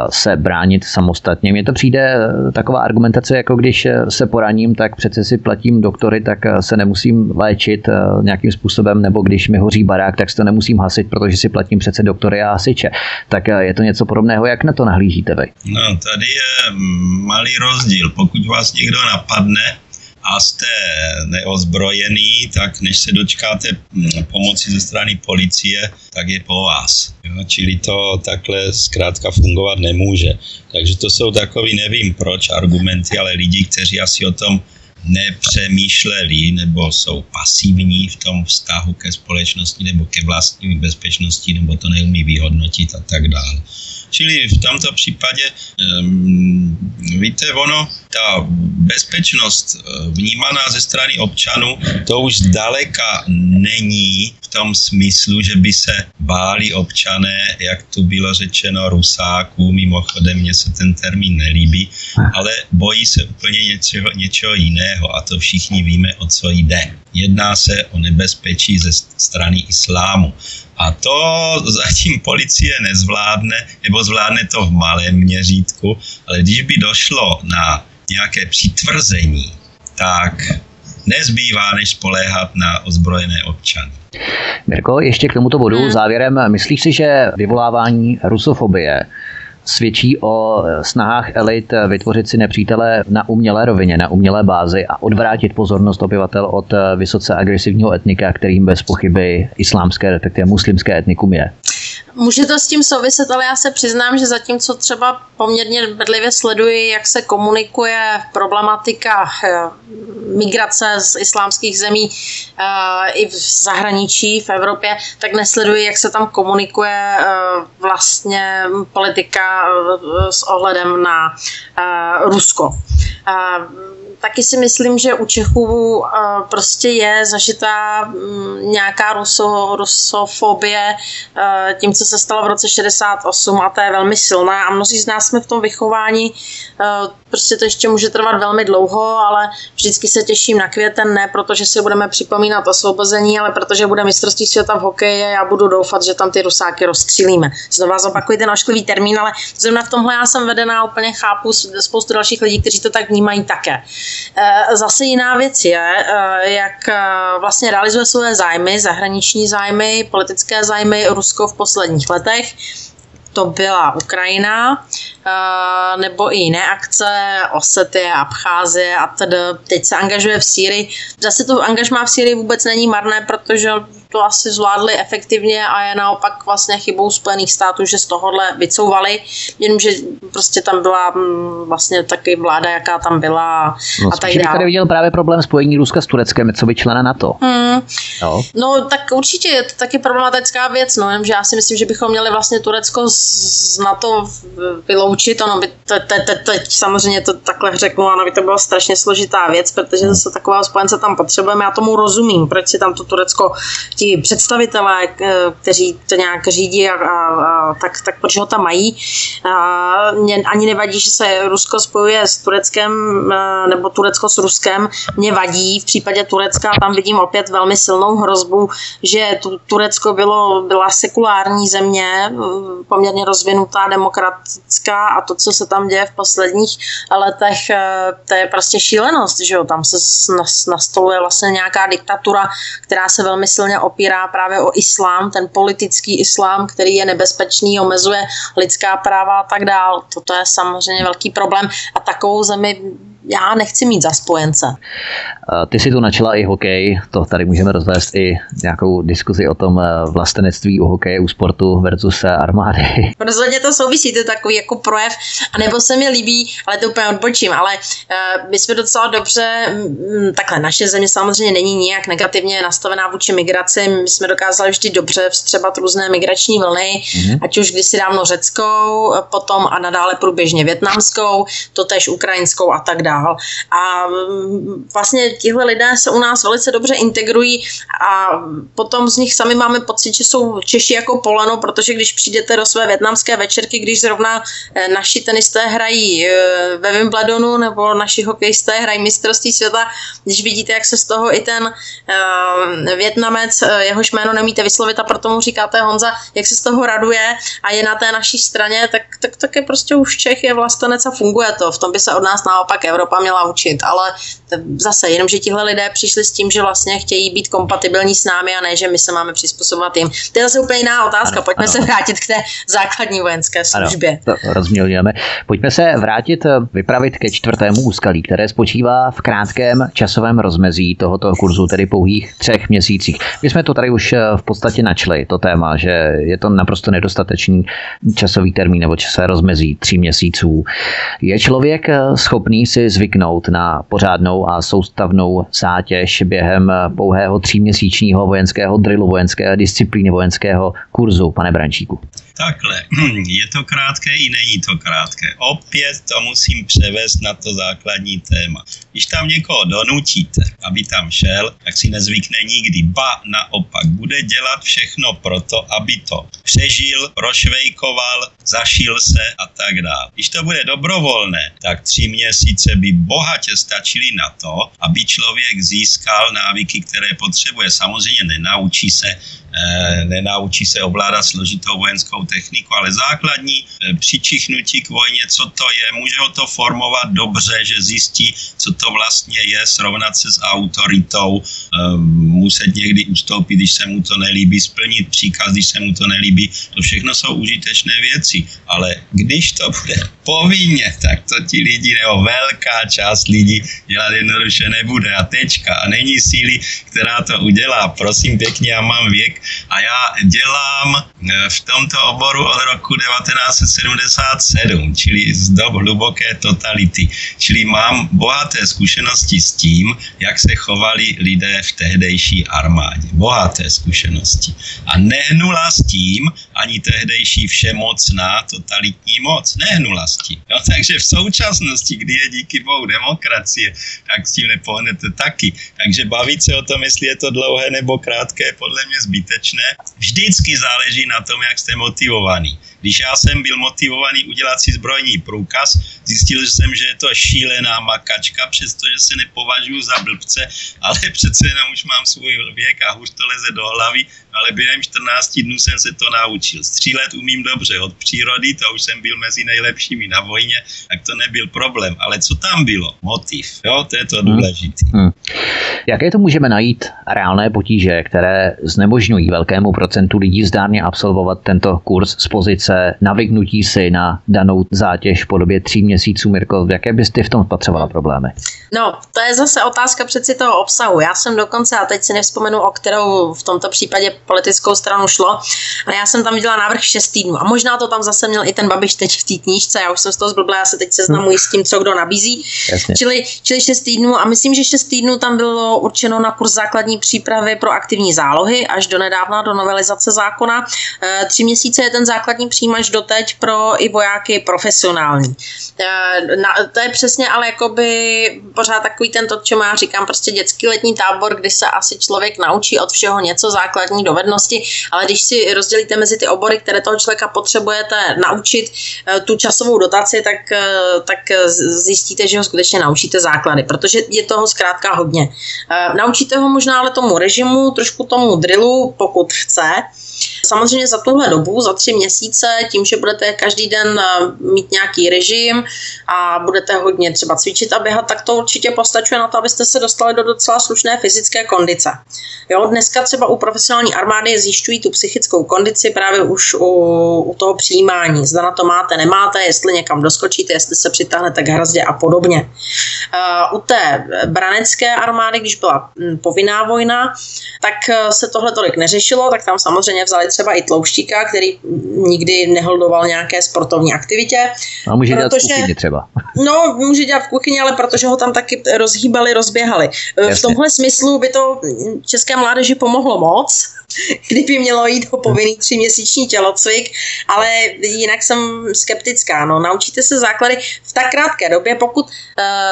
se bránit samostatně. Mně to přijde taková argumentace, jako když se poraním, tak přece si platím doktory, tak se nemusím léčit nějakým způsobem, nebo když mi hoří barák, tak se to nemusím hasit, protože si platím přece doktory a hasiče. Tak je to něco podobného, jak na to nahlížíte vy? No, tady je malý rozdíl. Pokud vás někdo napadne a jste neozbrojený, tak než se dočkáte pomoci ze strany policie, tak je po vás. Jo, čili to takhle zkrátka fungovat nemůže. Takže to jsou takový, nevím proč, argumenty, ale lidi, kteří asi o tom nepřemýšleli nebo jsou pasivní v tom vztahu ke společnosti nebo ke vlastní bezpečnosti, nebo to neumí vyhodnotit a tak dále. Čili v tomto případě, víte, ono, ta bezpečnost vnímaná ze strany občanů, to už zdaleka není v tom smyslu, že by se báli občané, jak tu bylo řečeno, Rusáků, mimochodem mně se ten termín nelíbí, ale bojí se úplně něčeho jiného a to všichni víme, o co jde. Jedná se o nebezpečí ze strany islámu. A to zatím policie nezvládne, nebo zvládne to v malém měřítku, ale když by došlo na nějaké přitvrzení, tak nezbývá, než spoléhat na ozbrojené občany. Mirko, ještě k tomuto bodu závěrem. Myslíš si, že vyvolávání rusofobie svědčí o snahách elit vytvořit si nepřítele na umělé rovině, na umělé bázi a odvrátit pozornost obyvatel od vysoce agresivního etnika, kterým bez pochyby islámské, respektive muslimské etnikum je? Může to s tím souviset, ale já se přiznám, že zatímco třeba poměrně bedlivě sleduji, jak se komunikuje problematika migrace z islámských zemí i v zahraničí, v Evropě, tak nesleduji, jak se tam komunikuje vlastně politika s ohledem na Rusko. Taky si myslím, že u Čechů prostě je zažitá nějaká rusofobie tím, co se stalo v roce 68 a ta je velmi silná a mnozí z nás jsme v tom vychování, prostě to ještě může trvat velmi dlouho, ale vždycky se těším na květen, ne protože si budeme připomínat osvobození, ale protože bude mistrovství světa v hokeji a já budu doufat, že tam ty Rusáky rozstřílíme. Znova zopakuji ten ošklivý termín, ale zrovna v tomhle já jsem vedená, úplně chápu spoustu dalších lidí, kteří to tak vnímají také. Zase jiná věc je, jak vlastně realizuje své zájmy, zahraniční zájmy, politické zájmy Rusko v posledních letech. To byla Ukrajina, nebo i jiné akce, Osetie, Abcházie a tedy. Teď se angažuje v Sýrii. Zase to angažmá v Sýrii vůbec není marné, protože to asi zvládli efektivně a je naopak vlastně chybou Spojených států, že z tohohle vycouvali, jenomže prostě tam byla vlastně taky vláda, jaká tam byla a tak dále. Tady viděl právě problém spojení Ruska s Tureckem, co by člena NATO. No tak určitě je to taky problematická věc, no, jenomže já si myslím, že bychom měli vlastně Turecko z NATO vyloučit, ono by teď samozřejmě to takhle řeknu, ano by to byla strašně složitá věc, protože zase takového spojence tam potřebujeme, já tomu rozumím, proč si tam to Turecko ti představitelé, kteří to nějak řídí a tak proč ho tam mají. Mně ani nevadí, že se Rusko spojuje s Tureckem nebo Turecko s Ruskem. Mně vadí v případě Turecka, tam vidím opět velmi silnou hrozbu, že Turecko byla sekulární země, poměrně rozvinutá, demokratická a to, co se tam děje v posledních letech, to je prostě šílenost, že jo, tam se nastoluje vlastně nějaká diktatura, která se velmi silně opírá právě o islám, ten politický islám, který je nebezpečný, omezuje lidská práva a tak dál. Toto je samozřejmě velký problém a takovou zemi já nechci mít za spojence. Ty si tu načala i hokej, to tady můžeme rozvést i nějakou diskuzi o tom vlastenectví u hokeje, u sportu versus armády. Rozhodně to souvisí, to je takový jako projev, anebo se mi líbí, ale to úplně odbočím, ale my jsme docela dobře, takhle naše země samozřejmě není nijak negativně nastavená vůči migraci, my jsme dokázali vždy dobře vstřebat různé migrační vlny, ať už kdysi dávno řeckou, potom a nadále průběžně vietnamskou, totéž ukrajinskou a tak dále. A vlastně tihle lidé se u nás velice dobře integrují a potom z nich sami máme pocit, že jsou Češi jako poleno, protože když přijdete do své vietnamské večerky, když zrovna naši tenisté hrají ve Wimbledonu nebo naši hokejisté hrají mistrovství světa, když vidíte, jak se z toho i ten Vietnamec, jehož jméno nemíte vyslovit a proto mu říkáte Honza, jak se z toho raduje a je na té naší straně, tak je prostě už Čech, je vlastenec a funguje to. V tom by se od nás naopak Evropa měla učit, ale zase jenom, že tihle lidé přišli s tím, že vlastně chtějí být kompatibilní s námi a ne, že my se máme přizpůsobovat jim. To je zase úplně jiná otázka. Ano, pojďme se vrátit k té základní vojenské službě. Ano, to rozmělňujeme. Pojďme se vrátit, vypravit ke čtvrtému úskalí, které spočívá v krátkém časovém rozmezí tohoto kurzu, tedy pouhých 3 měsících. My jsme to tady už v podstatě načli, to téma, že je to naprosto nedostatečný časový termín nebo časové rozmezí 3 měsíců. Je člověk schopný si zvyknout na pořádnou a soustavnou zátěž během pouhého 3měsíčního vojenského drillu, vojenské disciplíny, vojenského kurzu, pane Brančíku? Takhle, je to krátké i není to krátké. Opět to musím převést na to základní téma. Když tam někoho donutíte, aby tam šel, tak si nezvykne nikdy. Ba naopak, bude dělat všechno proto, aby to přežil, prošvejkoval, zašil se a tak dále. Když to bude dobrovolné, tak 3 měsíce by bohatě stačily na to, aby člověk získal návyky, které potřebuje. Samozřejmě nenaučí se ovládat složitou vojenskou techniku, ale základní přičichnutí k vojně, co to je, může ho to formovat dobře, že zjistí, co to vlastně je, srovnat se s autoritou, muset někdy ustoupit, když se mu to nelíbí, splnit příkaz, když se mu to nelíbí, to všechno jsou užitečné věci, ale když to bude povinně, tak to ti lidi, nebo velká část lidí dělat jednoduše nebude a tečka a není síly, která to udělá. Prosím pěkně, já mám věk a já dělám v tomto oboru od roku 1977, čili z dob hluboké totality. Čili mám bohaté zkušenosti s tím, jak se chovali lidé v tehdejší armádě. Bohaté zkušenosti. A nehnula s tím ani tehdejší všemocná totalitní moc. Nehnula s tím. No, takže v současnosti, kdy je díky bohu demokracie, tak s tím nepohnete taky. Takže bavit se o tom, jestli je to dlouhé nebo krátké, podle mě zbytečné. Vždycky záleží na tom, jak jste motivovaný. Když já jsem byl motivovaný udělat si zbrojní průkaz, zjistil jsem, že je to šílená makačka, přestože se nepovažuji za blbce, ale přece jenom už mám svůj věk a už to leze do hlavy, ale během 14 dnů jsem se to naučil. Střílet umím dobře od přírody, to už jsem byl mezi nejlepšími na vojně, tak to nebyl problém. Ale co tam bylo? Motiv. Jo, to je to důležité. Jaké to můžeme najít reálné potíže, které znemožňují velkému procentu lidí zdárně absolvovat tento kurz z pozice navyknutí si na danou zátěž v podobě 3 měsíců, Mirko? Jaké byste v tom spatřovala problémy? No, to je zase otázka přeci toho obsahu. Já jsem dokonce, a teď si nevzpomenu, o kterou v tomto případě politickou stranu šlo, ale já jsem tam viděla návrh 6 týdnů. A možná to tam zase měl i ten Babiš teď v té knížce, já už jsem z toho zblbla, já se teď seznamuji s tím, co kdo nabízí. Čili 6 týdnů a myslím, že 6 týdnů tam bylo určeno na kurz základní přípravy pro aktivní zálohy až do nedávna do novelizace zákona. 3 měsíce je ten základní přijímač doteď pro i vojáky profesionální. To je přesně ale jakoby pořád takový ten, to, čemu já říkám, prostě dětský letní tábor, kdy se asi člověk naučí od všeho něco, základní dovednosti, ale když si rozdělíte mezi ty obory, které toho člověka potřebujete naučit tu časovou dotaci, tak zjistíte, že ho skutečně naučíte základy, protože je toho zkrátka hodně. Naučíte ho možná ale tomu režimu, trošku tomu drillu, pokud chce. Samozřejmě za tuhle dobu, za 3 měsíce, tím, že budete každý den mít nějaký režim a budete hodně třeba cvičit a běhat, tak to určitě postačuje na to, abyste se dostali do docela slušné fyzické kondice. Jo, dneska třeba u profesionální armády zjišťují tu psychickou kondici právě už u toho přijímání. Zda na to máte, nemáte, jestli někam doskočíte, jestli se přitáhnete k hrazdě a podobně. U té branecké armády, když byla povinná vojna, tak se tohle tolik neřešilo, tak tam samozřejmě vzali třeba i tlouštíka, který nikdy neholdoval nějaké sportovní aktivitě. A může dělat v kuchyni třeba. No, může dělat v kuchyni, ale protože ho tam taky rozhýbali, rozběhali. Jasně. V tomhle smyslu by to české mládeži pomohlo moc, kdyby mělo jít o povinný 3měsíční tělocvik, ale jinak jsem skeptická. No, naučíte se základy v tak krátké době, pokud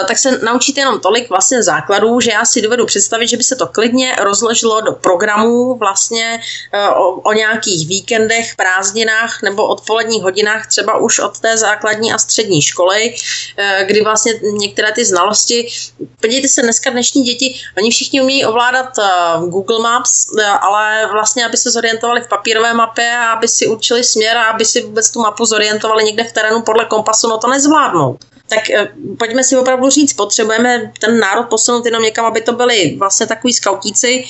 tak se naučíte jenom tolik vlastně základů, že já si dovedu představit, že by se to klidně rozložilo do programů vlastně o nějakých víkendech, prázdninách nebo odpoledních hodinách třeba už od té základní a střední školy, kdy vlastně některé ty znalosti, podívejte se dneska dnešní děti, oni všichni umějí ovládat Google Maps, ale vlastně, aby se zorientovali v papírové mapě a aby si určili směr a aby si vůbec tu mapu zorientovali někde v terénu podle kompasu, no to nezvládnou. Tak pojďme si opravdu říct, potřebujeme ten národ posunout jenom někam, aby to byli vlastně takový skautíci,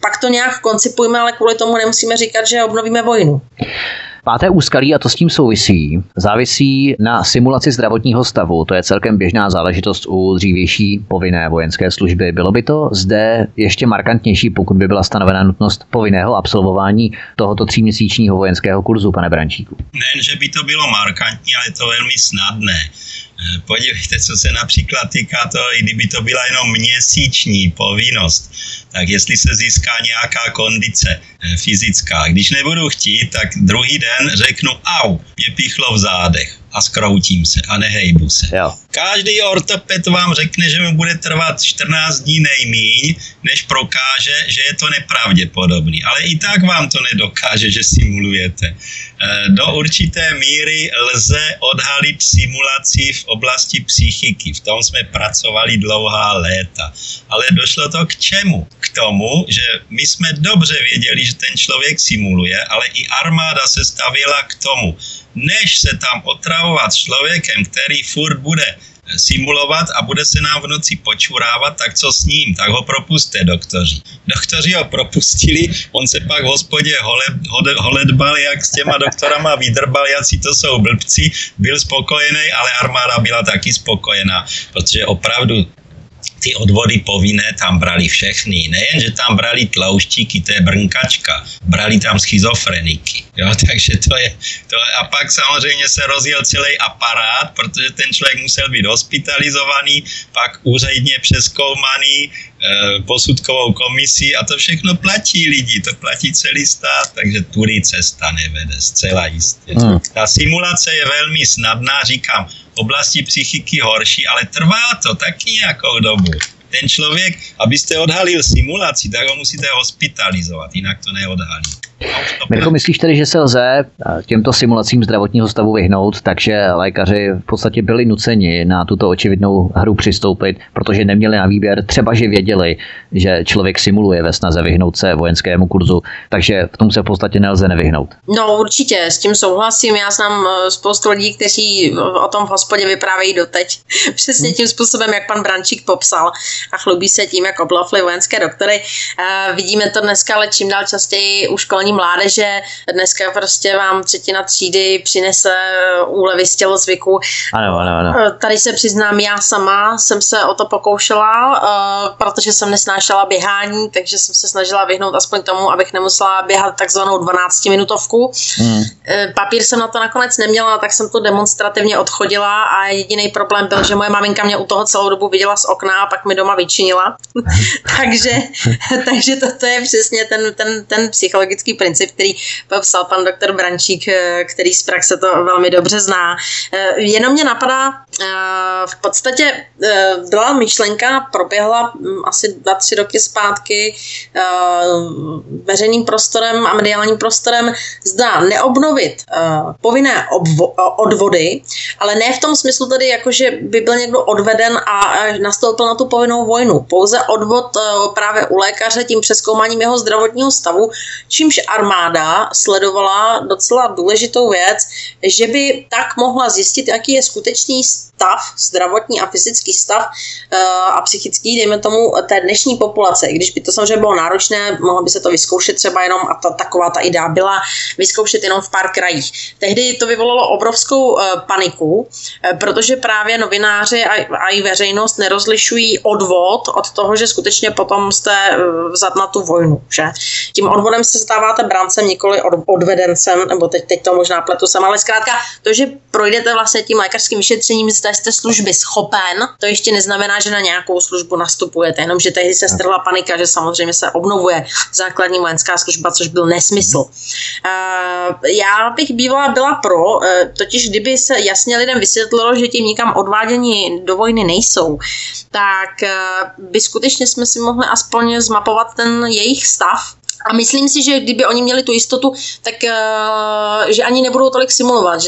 pak to nějak koncipujeme, ale kvůli tomu nemusíme říkat, že obnovíme vojnu. 5. úskalí, a to s tím souvisí, závisí na simulaci zdravotního stavu. To je celkem běžná záležitost u dřívější povinné vojenské služby. Bylo by to zde ještě markantnější, pokud by byla stanovena nutnost povinného absolvování tohoto 3měsíčního vojenského kurzu, pane Brančíku? Nejen, že by to bylo markantní, ale je to velmi snadné. Podívejte, co se například týká toho, i kdyby to byla jenom měsíční povinnost, tak jestli se získá nějaká kondice fyzická. Když nebudu chtít, tak druhý den řeknu au, mě pichlo v zádech a zkroutím se a nehejbu se. Jo. Každý ortoped vám řekne, že mu bude trvat 14 dní nejmíň, než prokáže, že je to nepravděpodobný. Ale i tak vám to nedokáže, že simulujete. Do určité míry lze odhalit simulaci v oblasti psychiky. V tom jsme pracovali dlouhá léta. Ale došlo to k čemu? K tomu, že my jsme dobře věděli, že ten člověk simuluje, ale i armáda se stavěla k tomu, než se tam otravovat člověkem, který furt bude simulovat a bude se nám v noci počurávat, tak co s ním, tak ho propuste doktoři. Doktoři ho propustili, on se pak v hospodě holedbal, jak s těma doktorama vydrbal, jací to jsou blbci, byl spokojený, ale armáda byla taky spokojená, protože opravdu ty odvody povinné tam brali všechny. Nejen, že tam brali tlouštíky, to je brnkačka, brali tam schizofreniky. Jo, takže to je. A pak samozřejmě se rozjel celý aparát, protože ten člověk musel být hospitalizovaný, pak úředně přezkoumaný posudkovou komisí a to všechno platí lidi, to platí celý stát, takže tudy cesta nevede, zcela jistě. Ta simulace je velmi snadná, říkám, oblasti psychiky horší, ale trvá to taky nějakou dobu. Ten člověk, abyste odhalil simulaci, tak ho musíte hospitalizovat, jinak to neodhalí. Mirko, myslíš tedy, že se lze těmto simulacím zdravotního stavu vyhnout, takže lékaři v podstatě byli nuceni na tuto očividnou hru přistoupit, protože neměli na výběr, třeba že věděli, že člověk simuluje ve snaze vyhnout se vojenskému kurzu, takže v tom se v podstatě nelze nevyhnout? No určitě, s tím souhlasím. Já znám spoustu lidí, kteří o tom v hospodě vyprávějí doteď. Přesně tím způsobem, jak pan Brančík popsal a chlubí se tím, jak oblafli vojenské doktory. Vidíme to dneska, ale čím dál častěji u školní mládeže. Dneska prostě vám 3/3 přinese úlevy z tělocviku. Ano. Tady se přiznám, já sama jsem se o to pokoušela, protože jsem nesnášela běhání, takže jsem se snažila vyhnout aspoň tomu, abych nemusela běhat takzvanou 12-minutovku. Papír jsem na to nakonec neměla, tak jsem to demonstrativně odchodila a jediný problém byl, že moje maminka mě u toho celou dobu viděla z okna a pak mi doma vyčinila. takže to je přesně ten psychologický princip, který popsal pan doktor Brančík, který z praxe to velmi dobře zná. Jenom mě napadá, v podstatě byla myšlenka, proběhla asi 2-3 roky zpátky veřejným prostorem a mediálním prostorem, zda neobnovit stanovit povinné odvody, ale ne v tom smyslu tedy, jako že by byl někdo odveden a nastoupil na tu povinnou vojnu. Pouze odvod právě u lékaře tím přezkoumáním jeho zdravotního stavu, čímž armáda sledovala docela důležitou věc, že by tak mohla zjistit, jaký je skutečný stav, zdravotní a fyzický stav a psychický, dejme tomu, té dnešní populace. I když by to samozřejmě bylo náročné, mohlo by se to vyzkoušet třeba jenom, a taková ta idea byla vyzkoušet jenom v pár krajích. Tehdy to vyvolalo obrovskou paniku, protože právě novináři a i veřejnost nerozlišují odvod od toho, že skutečně potom jste vzat na tu vojnu. Že? Tím odvodem se stáváte brancem, nikoli odvedencem, nebo teď to možná pletu sama, ale zkrátka to, že projdete vlastně tím lékařským vyšetřením, jste služby schopen, to ještě neznamená, že na nějakou službu nastupujete, jenomže tehdy se strhla panika, že samozřejmě se obnovuje základní vojenská služba, což byl nesmysl. Já bych byla pro, totiž kdyby se jasně lidem vysvětlilo, že tím nikam odvádění do vojny nejsou, tak by skutečně jsme si mohli aspoň zmapovat ten jejich stav. A myslím si, že kdyby oni měli tu jistotu, tak že ani nebudou tolik simulovat,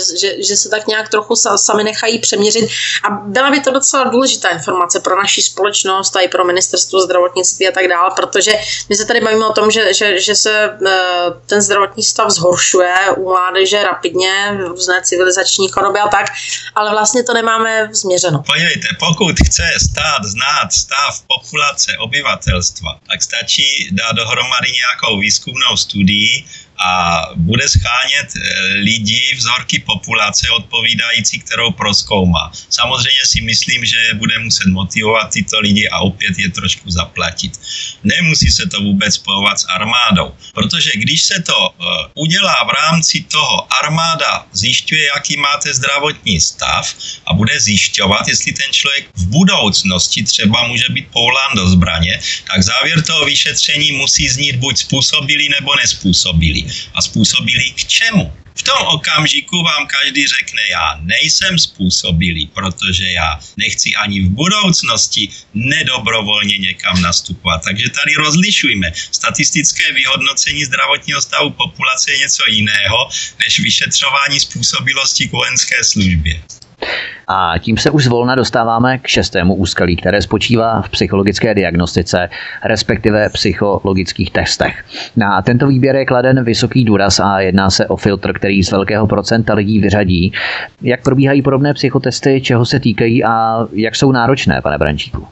že se tak nějak trochu sami nechají přeměřit. A byla by to docela důležitá informace pro naši společnost a i pro ministerstvo zdravotnictví a tak dále, protože my se tady bavíme o tom, že se ten zdravotní stav zhoršuje u mládeže rapidně, různé civilizační choroby a tak, ale vlastně to nemáme změřeno. Podívejte, pokud chce stát znát stav populace obyvatelstva, tak stačí dát dohromady nějak výzkumnou studii a bude schánět lidi, vzorky populace odpovídající, kterou prozkoumá. Samozřejmě si myslím, že bude muset motivovat tyto lidi a opět je trošku zaplatit. Nemusí se to vůbec spojovat s armádou, protože když se to udělá v rámci toho, armáda zjišťuje, jaký máte zdravotní stav a bude zjišťovat, jestli ten člověk v budoucnosti třeba může být povolán do zbraně, tak závěr toho vyšetření musí znít buď způsobili nebo nespůsobili. A způsobili k čemu? V tom okamžiku vám každý řekne, já nejsem způsobilý, protože já nechci ani v budoucnosti nedobrovolně někam nastupovat. Takže tady rozlišujme. Statistické vyhodnocení zdravotního stavu populace je něco jiného, než vyšetřování způsobilosti k vojenské službě. A tím se už zvolna dostáváme k šestému úskalí, které spočívá v psychologické diagnostice, respektive psychologických testech. Na tento výběr je kladen vysoký důraz a jedná se o filtr, který z velkého procenta lidí vyřadí. Jak probíhají podobné psychotesty, čeho se týkají a jak jsou náročné, pane Brančíku?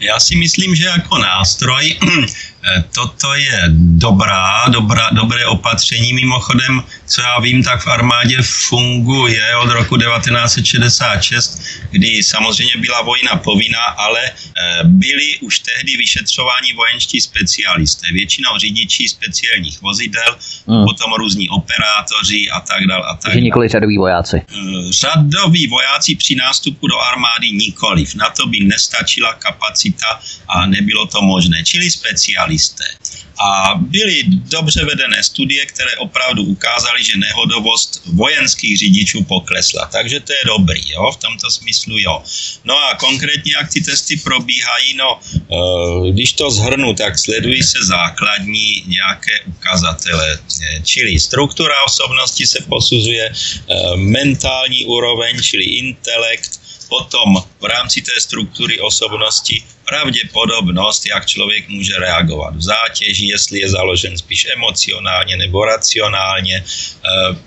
Já si myslím, že jako nástroj toto je dobré opatření. Mimochodem, co já vím, tak v armádě funguje od roku 1966, kdy samozřejmě byla vojna povinná, ale byli už tehdy vyšetřováni vojenští specialisté. Většinou řidiči speciálních vozidel, potom různí operátoři a tak dále. Takže nikoli řadoví vojáci. Řadoví vojáci při nástupu do armády nikoliv. Na to by nestačila kapacita a nebylo to možné. Čili specialisté. A byly dobře vedené studie, které opravdu ukázaly, že nehodovost vojenských řidičů poklesla. Takže to je dobrý, jo? V tomto smyslu jo. No a konkrétně, jak ty testy probíhají, no, když to shrnu, tak sledují se základní nějaké ukazatele. Čili struktura osobnosti se posuzuje, mentální úroveň, čili intelekt, potom v rámci té struktury osobnosti pravděpodobnost, jak člověk může reagovat v zátěži, jestli je založen spíš emocionálně nebo racionálně.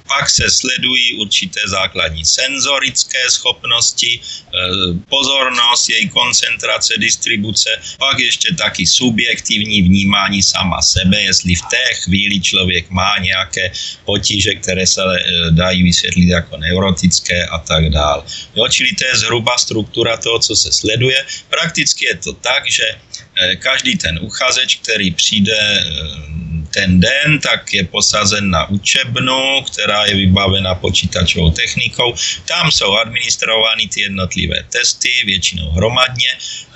Pak se sledují určité základní senzorické schopnosti, pozornost, její koncentrace, distribuce, pak ještě taky subjektivní vnímání sama sebe, jestli v té chvíli člověk má nějaké potíže, které se dají vysvětlit jako neurotické a tak dále. Jo, čili to je zhruba struktura toho, co se sleduje. Prakticky je to tak, že každý ten uchazeč, který přijde ten den, tak je posazen na učebnu, která je vybavena počítačovou technikou. Tam jsou administrovány ty jednotlivé testy, většinou hromadně.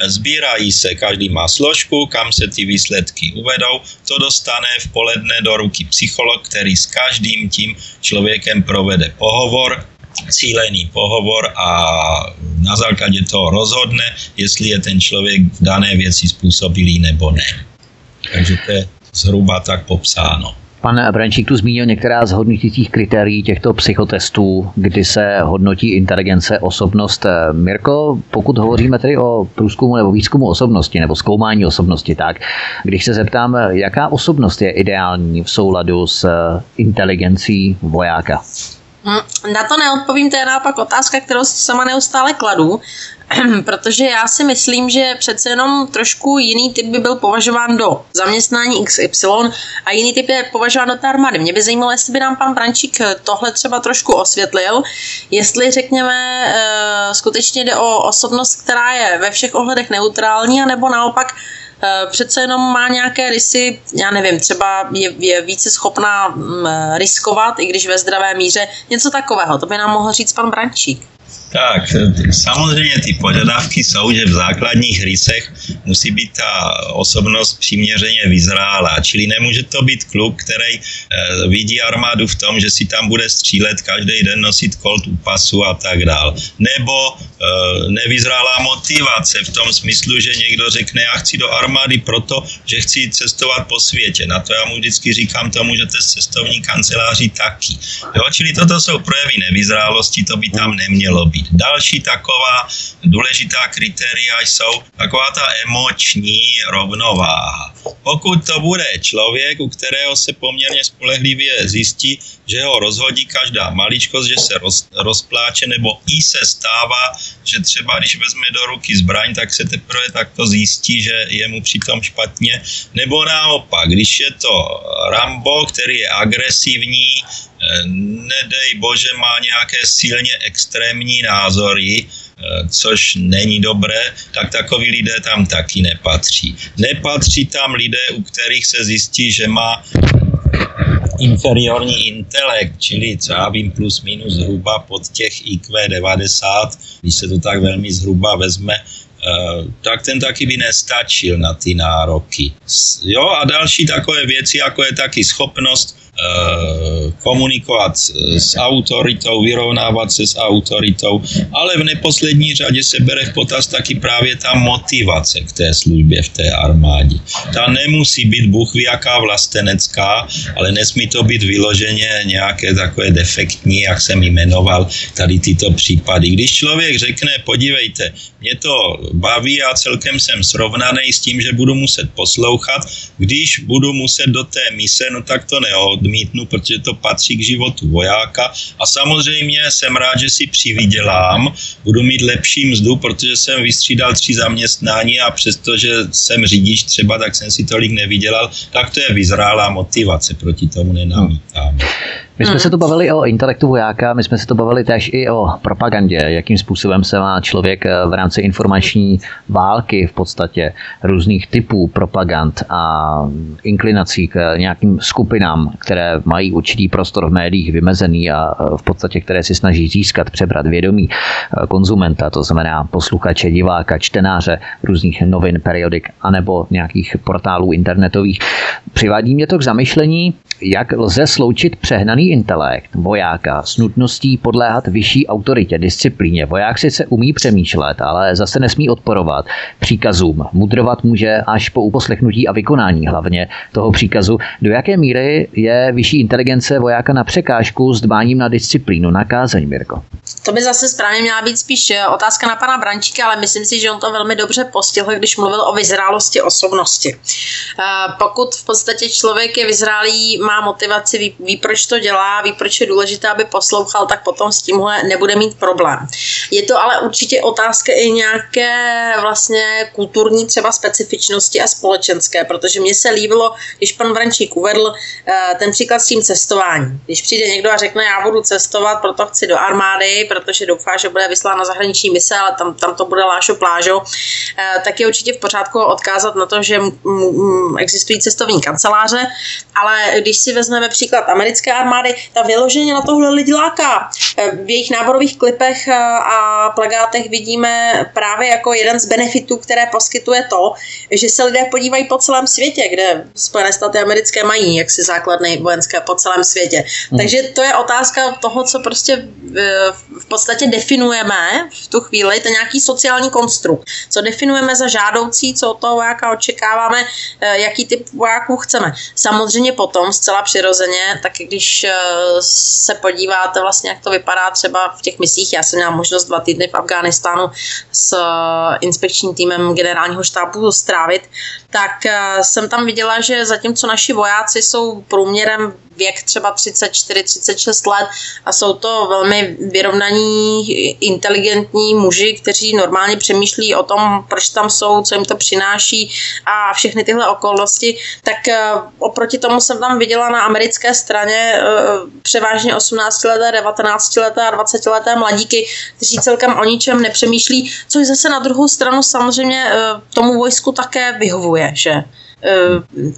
Sbírají se, každý má složku, kam se ty výsledky uvedou. To dostane v poledne do ruky psycholog, který s každým tím člověkem provede pohovor, cílený pohovor a na základě toho rozhodne, jestli je ten člověk v dané věci způsobilý nebo ne. Takže to je zhruba tak popsáno. Pan Brančík tu zmínil některá z hodnotících kritérií těchto psychotestů, kdy se hodnotí inteligence, osobnost. Mirko, pokud hovoříme tedy o průzkumu nebo výzkumu osobnosti nebo zkoumání osobnosti, tak když se zeptám, jaká osobnost je ideální v souladu s inteligencí vojáka? Na to neodpovím, to je naopak otázka, kterou si sama neustále kladu, protože já si myslím, že přece jenom trošku jiný typ by byl považován do zaměstnání XY a jiný typ je považován do té armády. Mě by zajímalo, jestli by nám pan Brančík tohle třeba trošku osvětlil, jestli řekněme skutečně jde o osobnost, která je ve všech ohledech neutrální, anebo naopak přece jenom má nějaké rysy, já nevím, třeba je více schopná riskovat, i když ve zdravé míře, něco takového. To by nám mohl říct pan Brančík. Tak, samozřejmě ty požadavky jsou, že v základních rysech musí být ta osobnost přiměřeně vyzrálá, čili nemůže to být kluk, který vidí armádu v tom, že si tam bude střílet každý den, nosit kolt u pasu a tak dál. Nebo nevyzrálá motivace v tom smyslu, že někdo řekne, já chci do armády proto, že chci cestovat po světě. Na to já mu vždycky říkám, to můžete z cestovní kanceláří taky. Jo, čili toto jsou projevy nevyzrálosti, to by tam nemělo být. Další taková důležitá kritéria jsou taková ta emoční rovnováha. Pokud to bude člověk, u kterého se poměrně spolehlivě zjistí, že ho rozhodí každá maličkost, že se rozpláče, nebo i se stává, že třeba když vezme do ruky zbraň, tak se teprve takto zjistí, že je mu přitom špatně. Nebo naopak, když je to Rambo, který je agresivní, nedej bože, má nějaké silně extrémní názory, což není dobré, tak takoví lidé tam taky nepatří. Nepatří tam lidé, u kterých se zjistí, že má inferiorní intelekt, čili co já vím, plus minus zhruba pod těch IQ 90, když se to tak velmi zhruba vezme, tak ten taky by nestačil na ty nároky. Jo, a další takové věci, jako je taky schopnost komunikovat s autoritou, vyrovnávat se s autoritou, ale v neposlední řadě se bere v potaz taky právě ta motivace k té službě v té armádě. Ta nemusí být bůhví jaká vlastenecká, ale nesmí to být vyloženě nějaké takové defektní, jak jsem jmenoval tady tyto případy. Když člověk řekne, podívejte, mě to baví a celkem jsem srovnaný s tím, že budu muset poslouchat, když budu muset do té mise, no tak to neodmítnu, protože to patří k životu vojáka a samozřejmě jsem rád, že si přivydělám, budu mít lepší mzdu, protože jsem vystřídal 3 zaměstnání a přestože jsem řidič třeba, tak jsem si tolik nevydělal, tak to je vyzrálá motivace, proti tomu nenamítám. My jsme se to bavili o intelektu vojáka, my jsme se to bavili též i o propagandě, jakým způsobem se má člověk v rámci informační války v podstatě různých typů propagand a inklinací k nějakým skupinám, které mají určitý prostor v médiích vymezený a v podstatě které si snaží získat, přebrat vědomí konzumenta, to znamená posluchače, diváka, čtenáře různých novin, periodik anebo nějakých portálů internetových. Přivádí mě to k zamyšlení, jak lze sloučit přehnaný intelekt vojáka s nutností podléhat vyšší autoritě, disciplíně. Voják sice umí přemýšlet, ale zase nesmí odporovat příkazům. Mudrovat může až po uposlechnutí a vykonání hlavně toho příkazu. Do jaké míry je vyšší inteligence vojáka na překážku s dbáním na disciplínu, na kázeň, Mirko? To by zase správně měla být spíš otázka na pana Brančíka, ale myslím si, že on to velmi dobře postihl, když mluvil o vyzrálosti osobnosti. Pokud v podstatě člověk je vyzrálý, má motivaci, ví, proč to dělá, ví, proč je důležité, aby poslouchal, tak potom s tímhle nebude mít problém. Je to ale určitě otázka i nějaké vlastně kulturní třeba specifičnosti a společenské, protože mně se líbilo, když pan Brančík uvedl ten příklad s tím cestováním. Když přijde někdo a řekne, já budu cestovat, proto chci do armády, protože doufá, že bude vyslán na zahraniční mise, ale tam to bude lášo plážo, tak je určitě v pořádku odkázat na to, že existují cestovní kanceláře, ale když si vezmeme příklad americké armády, ta vyloženě na tohle lidi láká. V jejich náborových klipech a plakátech vidíme právě jako jeden z benefitů, které poskytuje to, že se lidé podívají po celém světě, kde Spojené státy americké mají jaksi základny vojenské po celém světě. Takže to je otázka toho, co prostě v podstatě definujeme v tu chvíli, to nějaký sociální konstrukt, co definujeme za žádoucí, co od toho vojáka očekáváme, jaký typ vojáků chceme. Samozřejmě potom zcela přirozeně, tak když se podíváte vlastně, jak to vypadá třeba v těch misích, já jsem měla možnost 2 týdny v Afghánistánu s inspekčním týmem generálního štábu strávit, tak jsem tam viděla, že zatímco naši vojáci jsou průměrem věk třeba 34-36 let a jsou to velmi vyrovnaní, inteligentní muži, kteří normálně přemýšlí o tom, proč tam jsou, co jim to přináší a všechny tyhle okolnosti, tak oproti tomu jsem tam viděla na americké straně převážně 18-leté, 19-leté a 20-leté mladíky, kteří celkem o ničem nepřemýšlí, což zase na druhou stranu samozřejmě tomu vojsku také vyhovuje, že?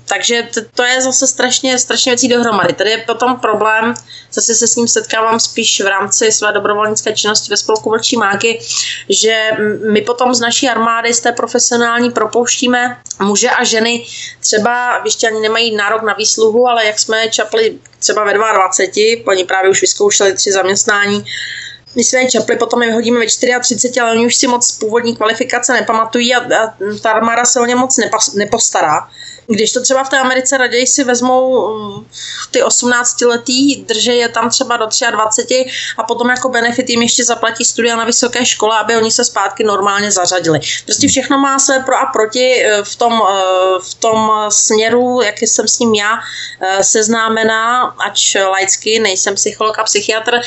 Takže to je zase strašně věcí dohromady. Tady je potom problém, zase se s ním setkávám spíš v rámci své dobrovolnické činnosti ve spolku Vlčí Mánky, že my potom z naší armády, z té profesionální, propouštíme muže a ženy, třeba ještě ani nemají nárok na výsluhu, ale jak jsme čapli třeba ve 22, oni právě už vyzkoušeli 3 zaměstnání, my jsme je čapli, potom je vyhodíme ve 34, ale oni už si moc původní kvalifikace nepamatují a ta armáda se o ně moc nepostará. Když to třeba v té Americe raději si vezmou ty 18-letý, držej je tam třeba do 23 a potom jako benefit jim ještě zaplatí studia na vysoké škole, aby oni se zpátky normálně zařadili. Prostě všechno má své pro a proti v tom směru, jak jsem s ním já seznámená, ač laicky, nejsem psycholog a psychiatr,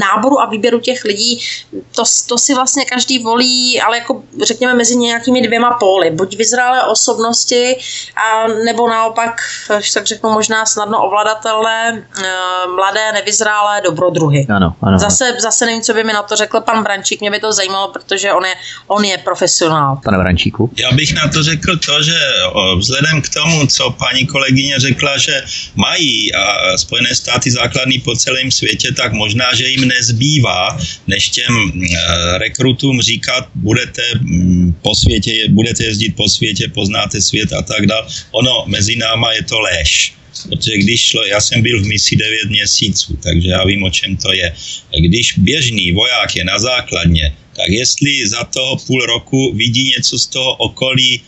náboru a výběru těch lidí, to si vlastně každý volí, ale jako řekněme mezi nějakými 2 póly. Buď vyzrálé osobnosti, a nebo naopak, až tak řeknu, možná snadno ovladatelné, mladé, nevyzrálé dobrodruhy. Ano. Zase nevím, co by mi na to řekl pan Brančík, mě by to zajímalo, protože on je profesionál. Pane Brančíku? Já bych na to řekl to, že vzhledem k tomu, co paní kolegyně řekla, že mají a Spojené státy základní po celém světě, tak možná, že jim nezbývá, než těm rekrutům říkat, budete jezdit po světě, poznáte svět a tak dále. Ono, mezi náma je to lež. Protože já jsem byl v misi 9 měsíců, takže já vím, o čem to je. Když běžný voják je na základně, tak jestli za toho půl roku vidí něco z toho okolí,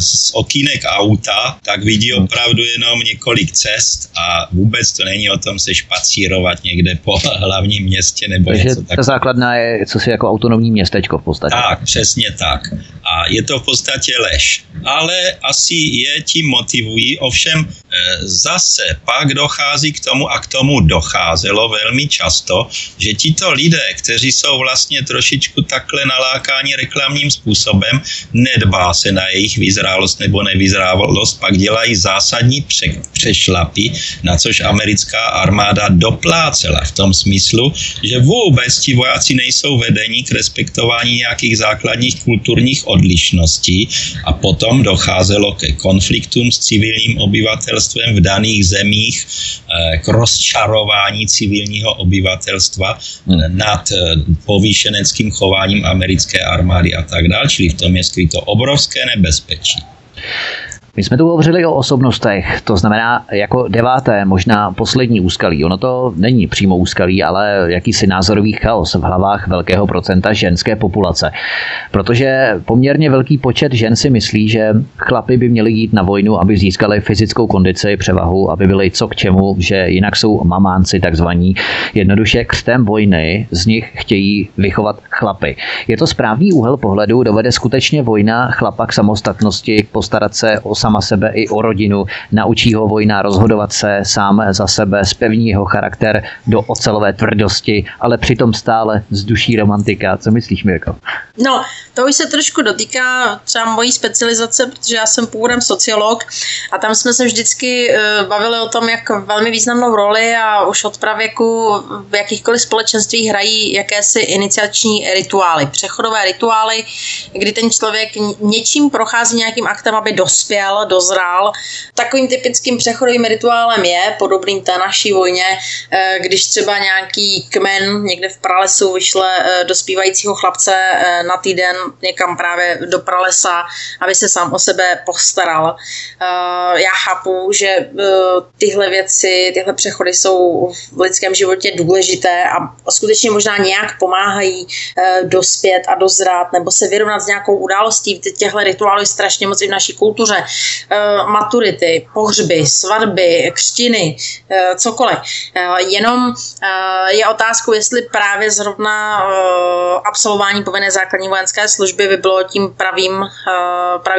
z okýnek auta, tak vidí opravdu jenom několik cest a vůbec to není o tom se špacírovat někde po hlavním městě nebo takže něco takového. Ta základna je co si jako autonomní městečko v podstatě. Tak, přesně tak. A je to v podstatě lež. Ale asi je tím motivují, ovšem zase pak dochází k tomu a k tomu docházelo velmi často, že tito lidé, kteří jsou vlastně trošičku takhle nalákáni reklamním způsobem, nedbá se na jejich vyzrálost nebo nevyzrálost, pak dělají zásadní přešlapy, na což americká armáda doplácela v tom smyslu, že vůbec ti vojáci nejsou vedení k respektování nějakých základních kulturních odlišností a potom docházelo ke konfliktům s civilním obyvatelstvem v daných zemích, k rozčarování civilního obyvatelstva nad povýšeneckým chováním americké armády a tak dále, čili v tom je skryto obrovské nebezpečí. My jsme tu hovořili o osobnostech, to znamená jako 9. možná poslední úskalí. Ono to není přímo úskalí, ale jakýsi názorový chaos v hlavách velkého procenta ženské populace. Protože poměrně velký počet žen si myslí, že chlapi by měli jít na vojnu, aby získali fyzickou kondici, převahu, aby byli co k čemu, že jinak jsou mamánci takzvaní. Jednoduše křtem vojny z nich chtějí vychovat chlapy. Je to správný úhel pohledu, dovede skutečně vojna chlapa k samostatnosti, postarat se o sama sebe i o rodinu, naučí ho vojna rozhodovat se sám za sebe, zpevní jeho charakter do ocelové tvrdosti, ale přitom stále vzduší romantika. Co myslíš, Mirko? No, to už se trošku dotýká třeba mojí specializace, protože já jsem původem sociolog a tam jsme se vždycky bavili o tom, jak velmi významnou roli a už od pravěku v jakýchkoliv společenstvích hrají jakési iniciační rituály, přechodové rituály, kdy ten člověk něčím prochází nějakým aktem, aby dospěl zrel, dozrál. Takovým typickým přechodovým rituálem je, podobným té naší vojně, když třeba nějaký kmen někde v pralesu vyšle dospívajícího chlapce na týden někam právě do pralesa, aby se sám o sebe postaral. Já chápu, že tyhle věci, tyhle přechody jsou v lidském životě důležité a skutečně možná nějak pomáhají dospět a dozrát nebo se vyrovnat s nějakou událostí. Těchto rituálů je strašně moc i v naší kultuře. Maturity, pohřby, svatby, křtiny, cokoliv. Jenom je otázkou, jestli právě zrovna absolvování povinné základní vojenské služby by bylo tím pravým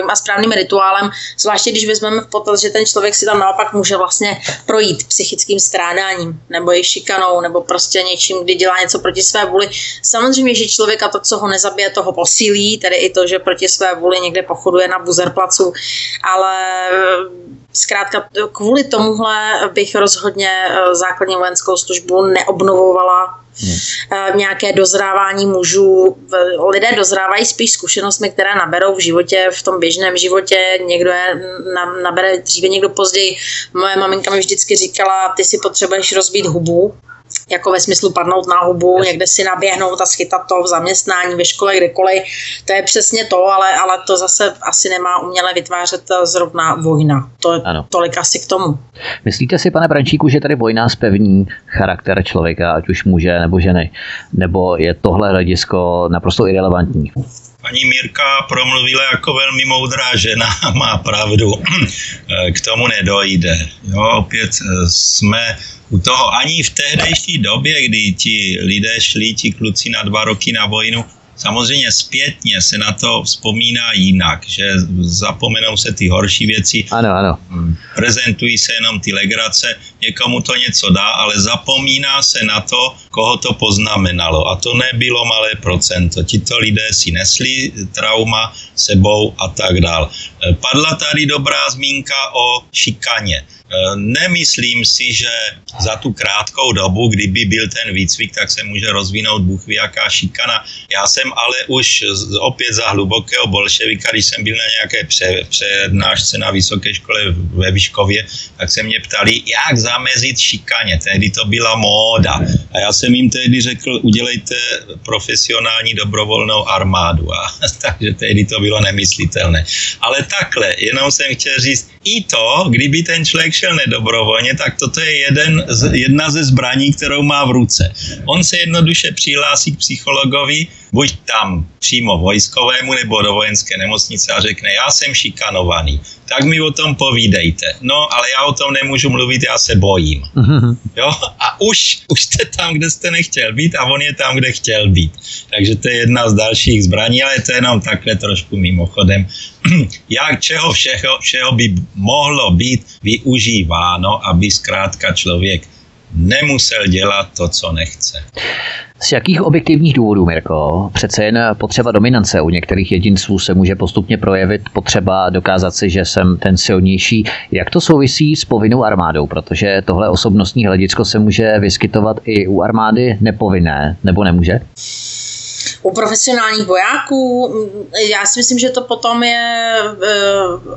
a správným rituálem, zvláště když vezmeme v potaz, že ten člověk si tam naopak může vlastně projít psychickým strádáním nebo je šikanou nebo prostě něčím, kdy dělá něco proti své vůli. Samozřejmě, že člověka to, co ho nezabije, toho posílí, tedy i to, že proti své vůli někde pochoduje na buzerplacu, ale zkrátka kvůli tomuhle bych rozhodně základní vojenskou službu neobnovovala. Nějaké dozrávání mužů. Lidé dozrávají spíš zkušenostmi, které naberou v životě, v tom běžném životě. Někdo je nabere dříve, někdo později. Moje maminka mi vždycky říkala, ty si potřebuješ rozbít hubu, jako ve smyslu padnout na hubu, někde si naběhnout a schytat to v zaměstnání, ve škole, kdekoliv. To je přesně to, ale to zase asi nemá uměle vytvářet zrovna vojna. Tolik asi k tomu. Myslíte si, pane Brančíku, že tady vojna zpevní charakter člověka, ať už muže nebo ženy? Nebo je tohle hledisko naprosto irelevantní? Paní Mírka promluvila jako velmi moudrá žena a má pravdu. K tomu nedojde. Jo, opět jsme u toho ani v tehdejší době, kdy ti lidé šli, ti kluci na 2 roky na vojnu, samozřejmě zpětně se na to vzpomíná jinak, že zapomenou se ty horší věci, ano. Prezentují se jenom ty legrace, někomu to něco dá, ale zapomíná se na to, koho to poznamenalo. A to nebylo malé procento. Tito lidé si nesli trauma sebou a tak dál. Padla tady dobrá zmínka o šikaně. Nemyslím si, že za tu krátkou dobu, kdyby byl ten výcvik, tak se může rozvinout bůh ví jaká šikana. Já jsem ale už opět za hlubokého bolševika, když jsem byl na nějaké přednášce na vysoké škole ve Vyškově, tak se mě ptali, jak zamezit šikaně. Tehdy to byla móda. A já jsem jim tehdy řekl, udělejte profesionální dobrovolnou armádu. Takže tehdy to bylo nemyslitelné. Ale takhle, jenom jsem chtěl říct, i to, kdyby ten člověk šel nedobrovolně, tak toto je jedna ze zbraní, kterou má v ruce. On se jednoduše přihlásí k psychologovi, buď tam přímo vojskovému nebo do vojenské nemocnice a řekne, já jsem šikanovaný, tak mi o tom povídejte. No, ale já o tom nemůžu mluvit, já se bojím. Jo? A už jste tam, kde jste nechtěl být a on je tam, kde chtěl být. Takže to je jedna z dalších zbraní, ale to je jenom takhle trošku mimochodem. Jak čeho všeho by mohlo být využíváno, aby zkrátka člověk nemusel dělat to, co nechce. Z jakých objektivních důvodů, Mirko? Přece jen potřeba dominance u některých jedinců se může postupně projevit, potřeba dokázat si, že jsem ten silnější. Jak to souvisí s povinnou armádou? Protože tohle osobnostní hledisko se může vyskytovat i u armády nepovinné, nebo nemůže? U profesionálních vojáků, já si myslím, že to potom je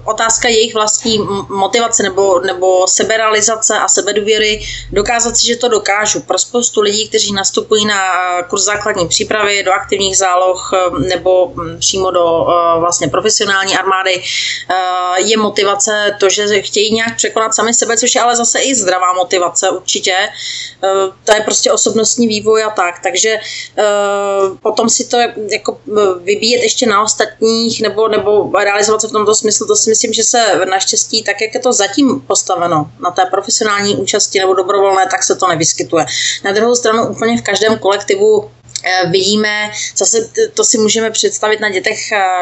otázka jejich vlastní motivace nebo seberealizace a sebedůvěry, dokázat si, že to dokážu. Pro spoustu lidí, kteří nastupují na kurz základní přípravy, do aktivních záloh nebo přímo do vlastně profesionální armády, je motivace to, že chtějí nějak překonat sami sebe, což je ale zase i zdravá motivace určitě. To je prostě osobnostní vývoj a tak. Takže potom si to jako vybíjet ještě na ostatních nebo realizovat se v tomto smyslu, to si myslím, že se naštěstí, tak jak je to zatím postaveno na té profesionální účasti nebo dobrovolné, tak se to nevyskytuje. Na druhou stranu úplně v každém kolektivu vidíme, zase to si můžeme představit na dětech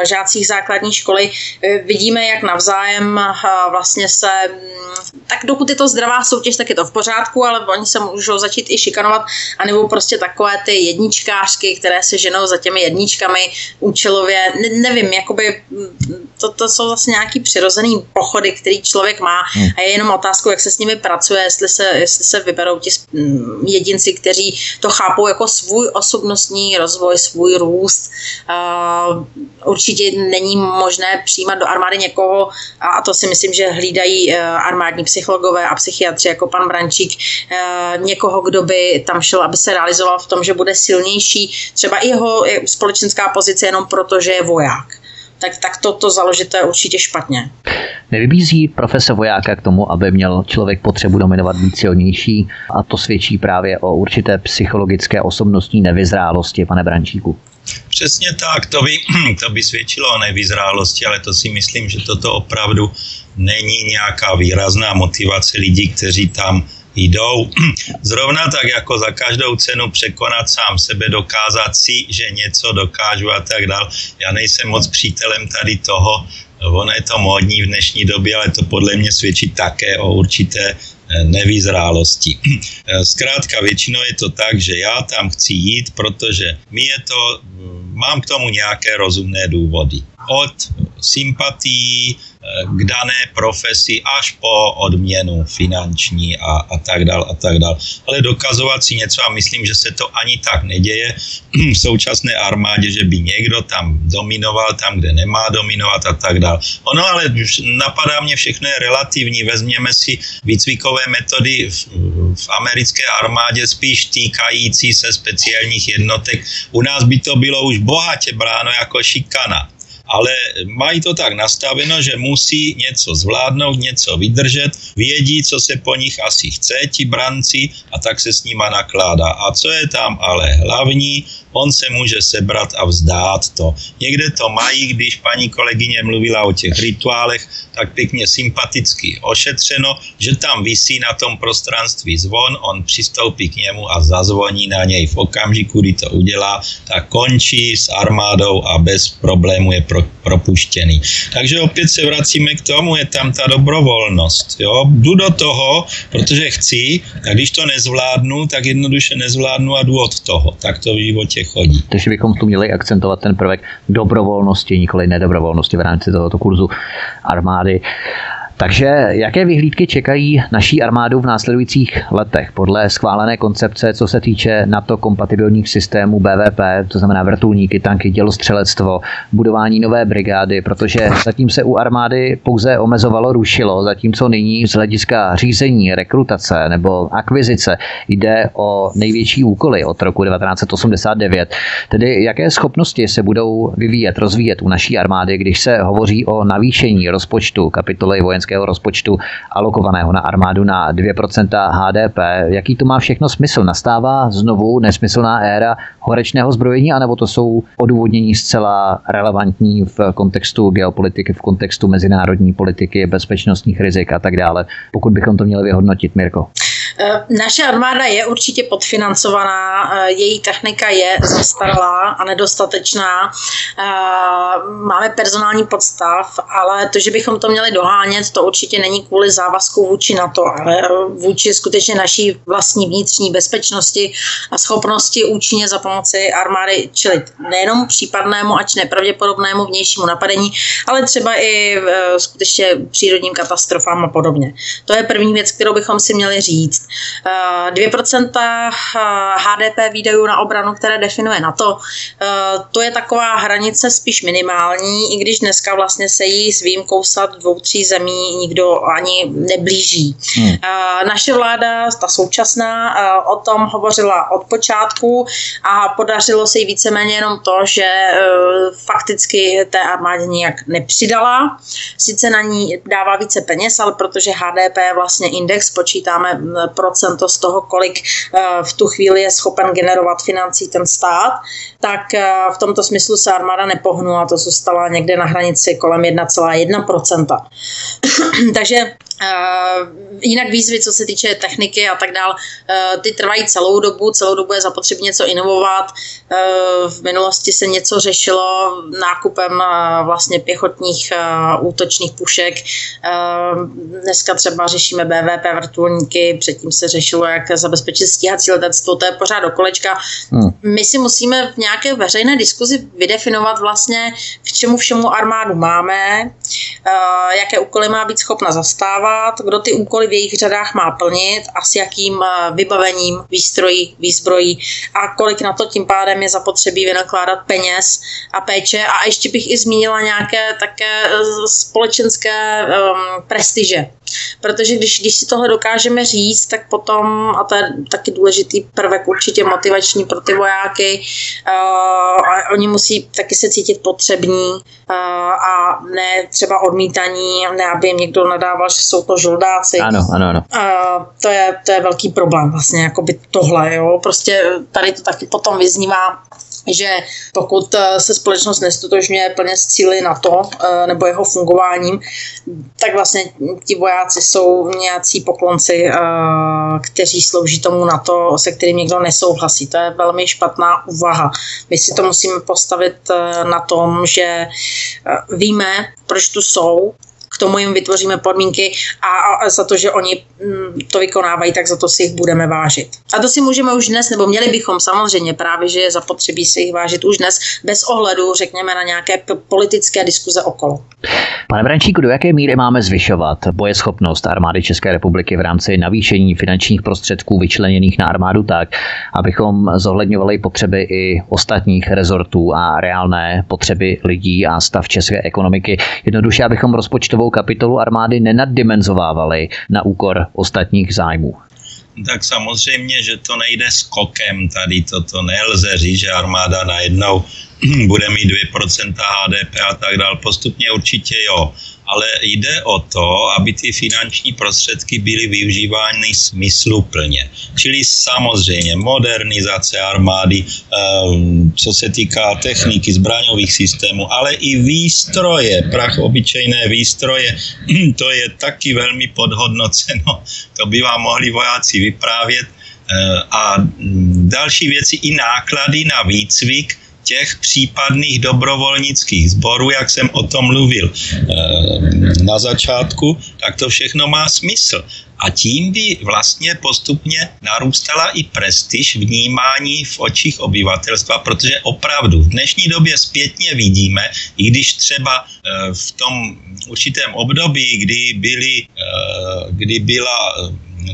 žácích základní školy, vidíme, jak navzájem vlastně se, tak dokud je to zdravá soutěž, tak je to v pořádku, ale oni se můžou začít i šikanovat, anebo prostě takové ty jedničkářky, které se ženou za těmi jedničkami účelově, nevím, jakoby to jsou vlastně nějaký přirozený pochody, který člověk má a je jenom otázkou, jak se s nimi pracuje, jestli se vyberou ti jedinci, kteří to chápou jako svůj osobní schopnostní rozvoj, svůj růst. Určitě není možné přijímat do armády někoho, a to si myslím, že hlídají armádní psychologové a psychiatři jako pan Brančík, někoho, kdo by tam šel, aby se realizoval v tom, že bude silnější, třeba i jeho společenská pozice jenom proto, že je voják. Tak toto založit je určitě špatně. Nevybízí profese vojáka k tomu, aby měl člověk potřebu dominovat, být silnější, a to svědčí právě o určité psychologické osobnostní nevyzrálosti, pane Brančíku. Přesně tak, to by svědčilo o nevyzrálosti, ale to si myslím, že toto opravdu není nějaká výrazná motivace lidí, kteří tam jdou. Zrovna tak, jako za každou cenu překonat sám sebe, dokázat si, že něco dokážu a tak dál. Já nejsem moc přítelem tady toho, ono je to módní v dnešní době, ale to podle mě svědčí také o určité nevyzrálosti. Zkrátka většinou je to tak, že já tam chci jít, protože mám k tomu nějaké rozumné důvody. Od sympatii k dané profesi až po odměnu finanční a tak dál. Ale dokazovat si něco, a myslím, že se to ani tak neděje v současné armádě, že by někdo tam dominoval, tam, kde nemá dominovat a tak dál. Ono ale napadá mě, všechno je relativní. Vezměme si výcvikové metody v americké armádě spíš týkající se speciálních jednotek. U nás by to bylo už bohatě bráno jako šikana. Ale mají to tak nastaveno, že musí něco zvládnout, něco vydržet, vědí, co se po nich asi chce, ti branci, a tak se s nima nakládá. A co je tam ale hlavní, on se může sebrat a vzdát to. Někde to mají, když paní kolegyně mluvila o těch rituálech, tak pěkně sympaticky ošetřeno, že tam visí na tom prostranství zvon, on přistoupí k němu a zazvoní na něj. V okamžiku, kdy to udělá, tak končí s armádou a bez problému je propuštěný. Takže opět se vracíme k tomu, je tam ta dobrovolnost. Jo? Jdu do toho, protože chci, a když to nezvládnu, tak jednoduše nezvládnu a jdu od toho. Tak to v životě chodí. Takže bychom tu měli akcentovat ten prvek dobrovolnosti, nikoli nedobrovolnosti v rámci tohoto kurzu armády. Takže jaké vyhlídky čekají naší armádu v následujících letech? Podle schválené koncepce, co se týče NATO kompatibilních systémů BVP, to znamená vrtulníky, tanky, dělostřelectvo, budování nové brigády, protože zatím se u armády pouze omezovalo, rušilo, zatímco nyní z hlediska řízení, rekrutace nebo akvizice jde o největší úkoly od roku 1989. Tedy jaké schopnosti se budou vyvíjet, rozvíjet u naší armády, když se hovoří o navýšení rozpočtu kapitoly vojenské rozpočtu alokovaného na armádu na 2% HDP. Jaký to má všechno smysl? Nastává znovu nesmyslná éra horečného zbrojení, anebo to jsou odůvodnění zcela relevantní v kontextu geopolitiky, v kontextu mezinárodní politiky, bezpečnostních rizik a tak dále, pokud bychom to měli vyhodnotit, Mirko? Naše armáda je určitě podfinancovaná, její technika je zastaralá a nedostatečná, máme personální podstav, ale to, že bychom to měli dohánět, to určitě není kvůli závazku vůči NATO, ale vůči skutečně naší vlastní vnitřní bezpečnosti a schopnosti účinně za pomoci armády čelit nejenom případnému, ač nepravděpodobnému vnějšímu napadení, ale třeba i skutečně přírodním katastrofám a podobně. To je první věc, kterou bychom si měli říct. 2% HDP výdajů na obranu, které definuje NATO, to je taková hranice spíš minimální, i když dneska vlastně se jí s výjimkou snad 2-3 zemí nikdo ani neblíží. Naše vláda, ta současná, o tom hovořila od počátku a podařilo se jí víceméně jenom to, že fakticky té armádě nijak nepřidala. Sice na ní dává více peněz, ale protože HDP je vlastně index, počítáme procento z toho, kolik v tu chvíli je schopen generovat financí ten stát, tak v tomto smyslu se armáda nepohnula, to zůstala někde na hranici kolem 1,1%. Takže jinak výzvy, co se týče techniky a tak dál, ty trvají celou dobu je zapotřebí něco inovovat, v minulosti se něco řešilo nákupem vlastně pěchotních útočných pušek, dneska třeba řešíme BVP vrtulníky, předtím se řešilo, jak zabezpečit stíhací letectvo, to je pořád do kolečka. My si musíme v nějaké veřejné diskuzi vydefinovat vlastně, k čemu všemu armádu máme, jaké úkoly má být schopna zastávat, vyjednávat, kdo ty úkoly v jejich řadách má plnit a s jakým vybavením, výzbrojí a kolik na to tím pádem je zapotřebí vynakládat peněz a péče. A ještě bych i zmínila nějaké také společenské prestiže. Protože když si tohle dokážeme říct, tak potom, a to je taky důležitý prvek určitě motivační pro ty vojáky, a oni musí taky se cítit potřební a ne třeba odmítaní, ne aby jim někdo nadával, že jsou to žoldáci. Ano. To je velký problém vlastně, jakoby tohle, jo. Prostě tady to taky potom vyznívá, že pokud se společnost nestotožňuje plně s cíli NATO nebo jeho fungováním, tak vlastně ti vojáci jsou nějací poklonci, kteří slouží tomu NATO, se kterým někdo nesouhlasí. To je velmi špatná úvaha. My si to musíme postavit na tom, že víme, proč tu jsou, k tomu jim vytvoříme podmínky a za to, že oni to vykonávají, tak za to si jich budeme vážit. A to si můžeme už dnes, nebo měli bychom samozřejmě právě, že je zapotřebí si jich vážit už dnes, bez ohledu, řekněme, na nějaké politické diskuze okolo. Pane Brančíku, do jaké míry máme zvyšovat bojeschopnost armády České republiky v rámci navýšení finančních prostředků vyčleněných na armádu tak, abychom zohledňovali potřeby i ostatních rezortů a reálné potřeby lidí a stav české ekonomiky? Jednoduše, abychom rozpočtovou kapitolu armády nenadimenzovávali na úkor ostatních zájmů. Tak samozřejmě, že to nejde skokem tady, toto nelze říct, že armáda najednou bude mít 2% HDP a tak dál, postupně určitě jo, ale jde o to, aby ty finanční prostředky byly využívány smysluplně, čili samozřejmě modernizace armády, co se týká techniky, zbraňových systémů, ale i výstroje, obyčejné výstroje, to je taky velmi podhodnoceno, to by vám mohli vojáci vyprávět, a další věci i náklady na výcvik těch případných dobrovolnických sborů, jak jsem o tom mluvil na začátku, tak to všechno má smysl. A tím by vlastně postupně narůstala i prestiž vnímání v očích obyvatelstva, protože opravdu v dnešní době zpětně vidíme, i když třeba v tom určitém období, kdy byla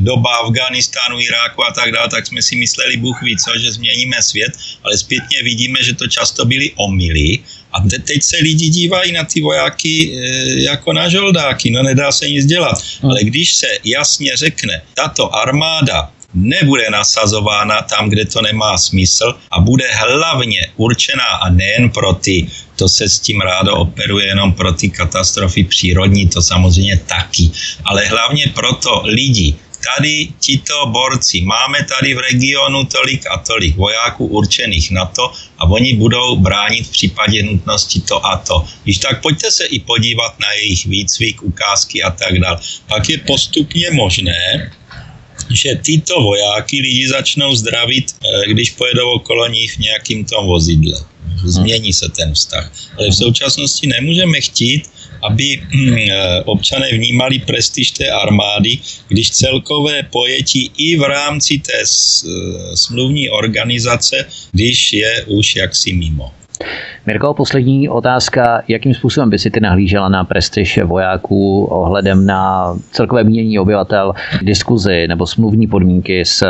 doba Afghánistánu, Iráku a tak dále, tak jsme si mysleli, Bůh ví co, že změníme svět, ale zpětně vidíme, že to často byly omyly. A teď se lidi dívají na ty vojáky jako na žoldáky, no nedá se nic dělat. Ale když se jasně řekne, tato armáda nebude nasazována tam, kde to nemá smysl a bude hlavně určená a nejen pro ty, to se s tím rádo operuje jenom pro ty katastrofy přírodní, to samozřejmě taky, ale hlavně proto lidi, tady tito borci, máme tady v regionu tolik a tolik vojáků určených na to a oni budou bránit v případě nutnosti to a to. Když tak pojďte se i podívat na jejich výcvik, ukázky a tak dále. Pak je postupně možné, že tyto vojáky lidi začnou zdravit, když pojedou okolo nich v nějakým tom vozidle. Změní se ten vztah. Ale v současnosti nemůžeme chtít, aby občané vnímali prestiž té armády, když celkové pojetí i v rámci té smluvní organizace, když je už jaksi mimo. Mirko, poslední otázka. Jakým způsobem by si ty nahlížela na prestiž vojáků ohledem na celkové mínění obyvatel, diskuzi nebo smluvní podmínky s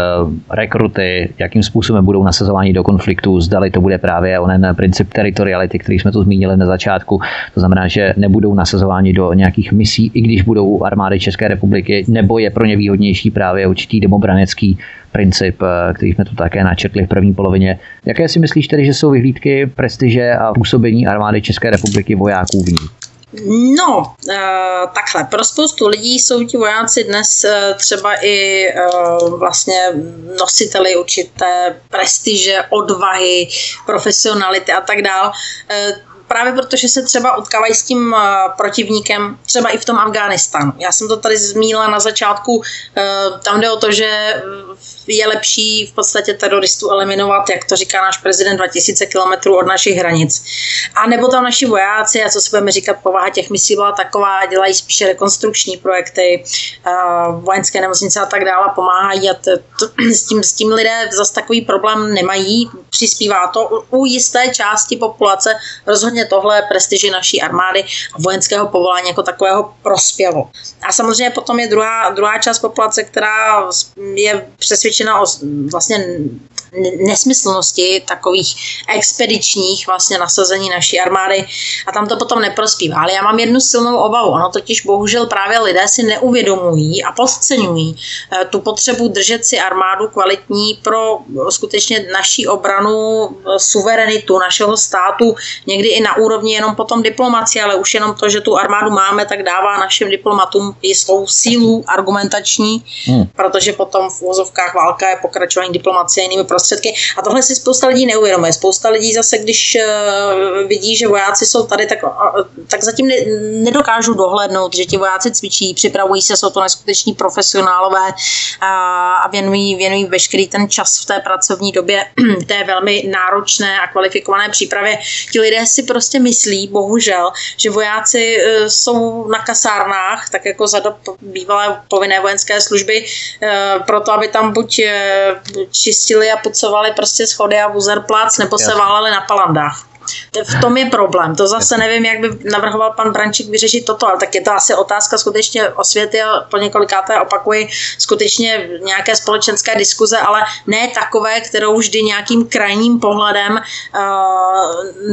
rekruty, jakým způsobem budou nasazováni do konfliktu, zdali to bude právě onen princip teritoriality, který jsme tu zmínili na začátku, to znamená, že nebudou nasazováni do nějakých misí, i když budou armády České republiky, nebo je pro ně výhodnější právě určitý domobranecký princip, který jsme tu také načrtli v první polovině. Jaké si myslíš tedy, že jsou vyhlídky prestiže a působení armády České republiky vojáků v ní? No, takhle. Pro spoustu lidí jsou ti vojáci dnes třeba i vlastně nositeli určité prestiže, odvahy, profesionality a tak dál. Právě protože se třeba utkávají s tím protivníkem, třeba i v tom Afghánistánu. Já jsem to tady zmínila na začátku, tam jde o to, že je lepší v podstatě teroristů eliminovat, jak to říká náš prezident, 2000 kilometrů od našich hranic. A nebo tam naši vojáci, a co si budeme říkat, povaha těch misí byla taková, dělají spíše rekonstrukční projekty, vojenské nemocnice a tak dále, pomáhají a s tím lidé zase takový problém nemají, přispívá to u jisté části populace rozhodně rozhodně tohle prestiži naší armády a vojenského povolání jako takového prospělo. A samozřejmě potom je druhá část populace, která je přesvědčena o vlastně nesmyslnosti takových expedičních vlastně nasazení naší armády a tam to potom neprospívá. Ale já mám jednu silnou obavu, ono totiž bohužel právě lidé si neuvědomují a podceňují tu potřebu držet si armádu kvalitní pro skutečně naší obranu, suverenitu našeho státu, někdy i na úrovni jenom potom diplomacie, ale už jenom to, že tu armádu máme, tak dává našim diplomatům jistou sílu argumentační, protože potom v uvozovkách válka je pokračování diplomacie jinými prostředky. A tohle si spousta lidí neuvědomuje. Spousta lidí zase, když vidí, že vojáci jsou tady, tak zatím nedokážu dohlédnout, že ti vojáci cvičí, připravují se, jsou to neskuteční profesionálové a věnují veškerý ten čas v té pracovní době té velmi náročné a kvalifikované přípravě. Ti lidé si prostě myslí, bohužel, že vojáci jsou na kasárnách, tak jako za dob bývalé povinné vojenské služby, proto, aby tam buď čistili a pucovali prostě schody a buzerplac, nebo se váleli na palandách. V tom je problém. To zase nevím, jak by navrhoval pan Brančík vyřešit toto, ale tak je to asi otázka skutečně osvěty a po několikáté opakuji skutečně nějaké společenské diskuze, ale ne takové, kterou vždy nějakým krajním pohledem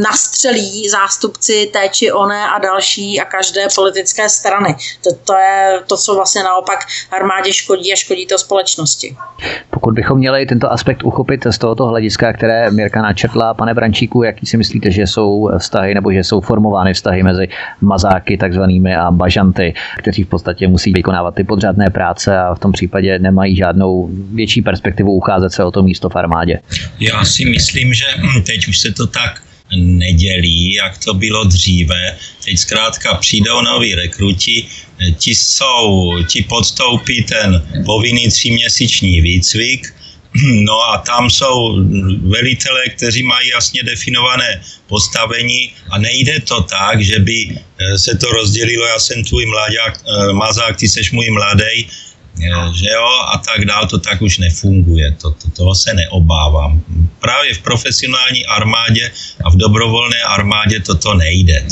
nastřelí zástupci té či oné a další a každé politické strany. To je to, co vlastně naopak armádě škodí a škodí to společnosti. Pokud bychom měli tento aspekt uchopit z tohoto hlediska, které Mirka načetla, pane Brančíku, jaký si myslí, že jsou vztahy nebo že jsou formovány vztahy mezi mazáky takzvanými a bažanty, kteří v podstatě musí vykonávat ty podřadné práce a v tom případě nemají žádnou větší perspektivu ucházet se o to místo v armádě? Já si myslím, že teď už se to tak nedělí, jak to bylo dříve. Teď zkrátka přijdou noví rekruti, ti podstoupí ten povinný 3měsíční výcvik. No a tam jsou velitelé, kteří mají jasně definované postavení a nejde to tak, že by se to rozdělilo, já jsem tvůj mazák, ty seš můj mladej, že jo, a tak dál, to tak už nefunguje, toho se neobávám. Právě v profesionální armádě a v dobrovolné armádě toto nejde,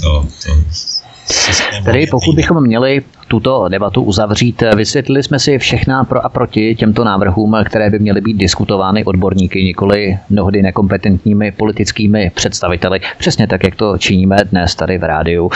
Tedy pokud bychom měli tuto debatu uzavřít, vysvětlili jsme si všechna pro a proti těmto návrhům, které by měly být diskutovány odborníky, nikoli mnohdy nekompetentními politickými představiteli. Přesně tak, jak to činíme dnes tady v rádiu.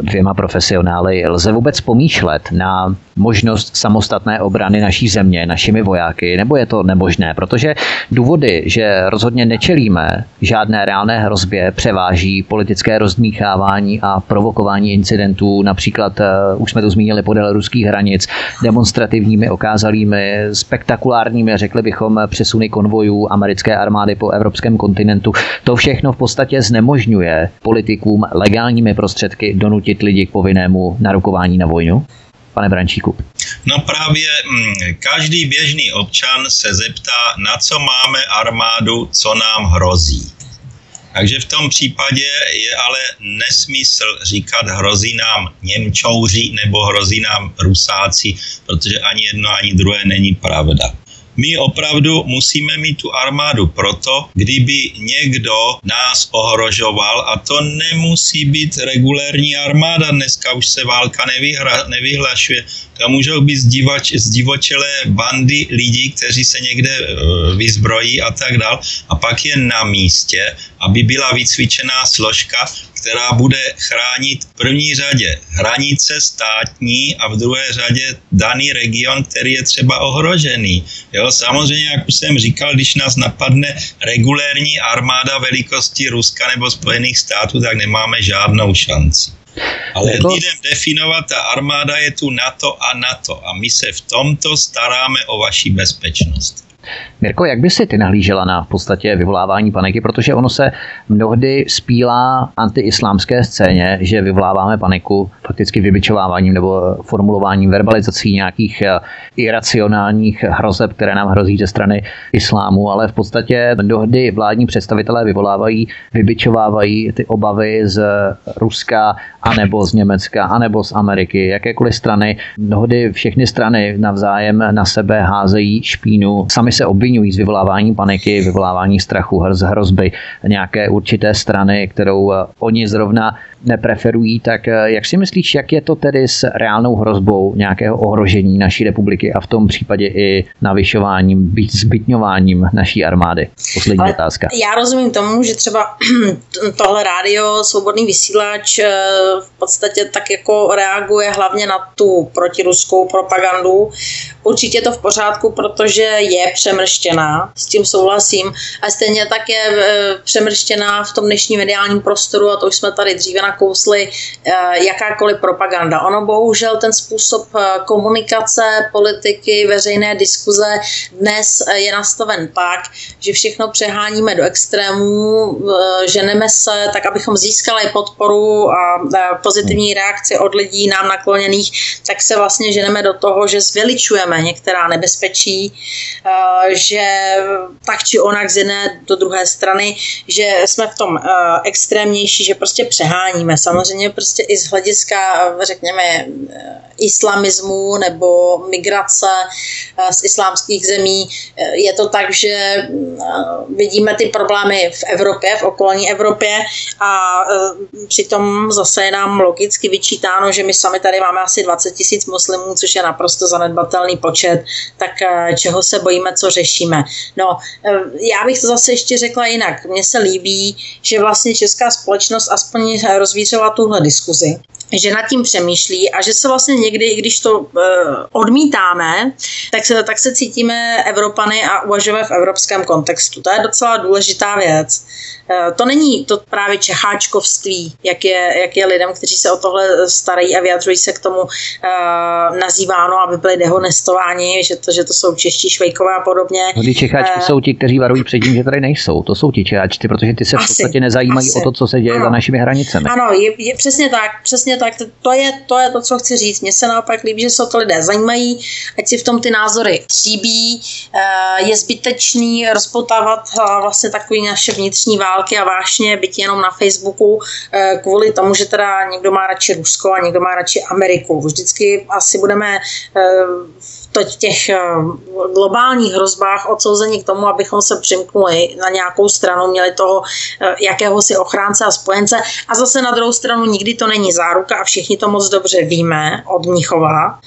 Dvěma profesionály lze vůbec pomýšlet na možnost samostatné obrany naší země, našimi vojáky, nebo je to nemožné? Protože důvody, že rozhodně nečelíme žádné reálné hrozbě, převáží politické rozdmíchávání a provokování incidentů, například už jsme to zmínili podél ruských hranic, demonstrativními, okázalými, spektakulárními, řekli bychom, přesuny konvojů americké armády po evropském kontinentu. To všechno v podstatě znemožňuje politikům legálními prostředky donutit lidi k povinnému narukování na vojnu. Pane Brančíku. No právě každý běžný občan se zeptá, na co máme armádu, co nám hrozí. Takže v tom případě je ale nesmysl říkat hrozí nám Němčouři nebo hrozí nám Rusáci, protože ani jedno, ani druhé není pravda. My opravdu musíme mít tu armádu proto, kdyby někdo nás ohrožoval, a to nemusí být regulérní armáda, dneska už se válka nevyhlašuje, tam můžou být zdivočelé bandy lidí, kteří se někde vyzbrojí a tak dál, a pak je na místě, aby byla vycvičená složka, která bude chránit v první řadě hranice státní a v druhé řadě daný region, který je třeba ohrožený. Jo, samozřejmě, jak už jsem říkal, když nás napadne regulérní armáda velikosti Ruska nebo Spojených států, tak nemáme žádnou šanci. Ale lidem definovat, ta armáda je tu NATO a my se v tomto staráme o vaši bezpečnost. Mirko, jak by si ty nahlížela na v podstatě vyvolávání paniky, protože ono se mnohdy spílá antiislámské scéně, že vyvoláváme paniku fakticky vybičováváním nebo formulováním, verbalizací nějakých iracionálních hrozeb, které nám hrozí ze strany islámu, ale v podstatě mnohdy vládní představitelé vybičovávají ty obavy z Ruska, anebo z Německa, anebo z Ameriky, jakékoliv strany. Mnohdy všechny strany navzájem na sebe házejí špínu, sami se obvinují z vyvolávání paniky, vyvolávání strachu, hrozby nějaké určité strany, kterou oni zrovna nepreferují, tak jak si myslíš, jak je to tedy s reálnou hrozbou nějakého ohrožení naší republiky a v tom případě i navyšováním, zbytňováním naší armády? Poslední otázka. Já rozumím tomu, že třeba tohle rádio, svobodný vysílač v podstatě tak jako reaguje hlavně na tu protiruskou propagandu. Určitě je to v pořádku, protože je přemrštěná, s tím souhlasím, a stejně tak je přemrštěná v tom dnešním mediálním prostoru, a to už jsme tady dříve nakousli, jakákoliv propaganda. Ono bohužel ten způsob komunikace, politiky, veřejné diskuze dnes je nastaven tak, že všechno přeháníme do extrémů, ženeme se tak, abychom získali podporu a pozitivní reakci od lidí nám nakloněných, tak se vlastně ženeme do toho, že zveličujeme některá nebezpečí, že tak či onak z jedné do druhé strany, že jsme v tom extrémnější, že prostě přeháníme. Samozřejmě prostě i z hlediska, řekněme, islamismu nebo migrace z islámských zemí je to tak, že vidíme ty problémy v Evropě, v okolní Evropě, a přitom zase je nám logicky vyčítáno, že my sami tady máme asi 20 000 muslimů, což je naprosto zanedbatelný počet, tak čeho se bojíme, co řešíme. No, já bych to zase ještě řekla jinak. Mně se líbí, že vlastně česká společnost aspoň rozvířila tuhle diskuzi, že nad tím přemýšlí a že se vlastně někdy, i když to odmítáme, tak se cítíme Evropany a uvažujeme v evropském kontextu. To je docela důležitá věc. To není to právě čecháčkovství, jak je lidem, kteří se o tohle starají a vyjadřují se k tomu, nazýváno, aby byli dehonestováni, že to jsou čeští švejkové a podobně. Ty čecháčky jsou ti, kteří varují před tím, že tady nejsou. To jsou ti čecháčci, protože ty se v podstatě nezajímají o to, co se děje za našimi hranicemi. Ano, je přesně tak. Přesně tak. To je to, co chci říct. Mně se naopak líbí, že se o to lidé zajímají, ať si v tom ty názory tříbí. Je zbytečný rozpotávat vlastně takový naše vnitřní války a vášně, byť jenom na Facebooku, kvůli tomu, že teda někdo má radši Rusko a někdo má radši Ameriku. Vždycky asi budeme v těch globálních hrozbách odsouzení k tomu, abychom se přimknuli na nějakou stranu, měli toho jakéhosi ochránce a spojence. A zase na druhou stranu nikdy to není záruka a všichni to moc dobře víme od Mnichova,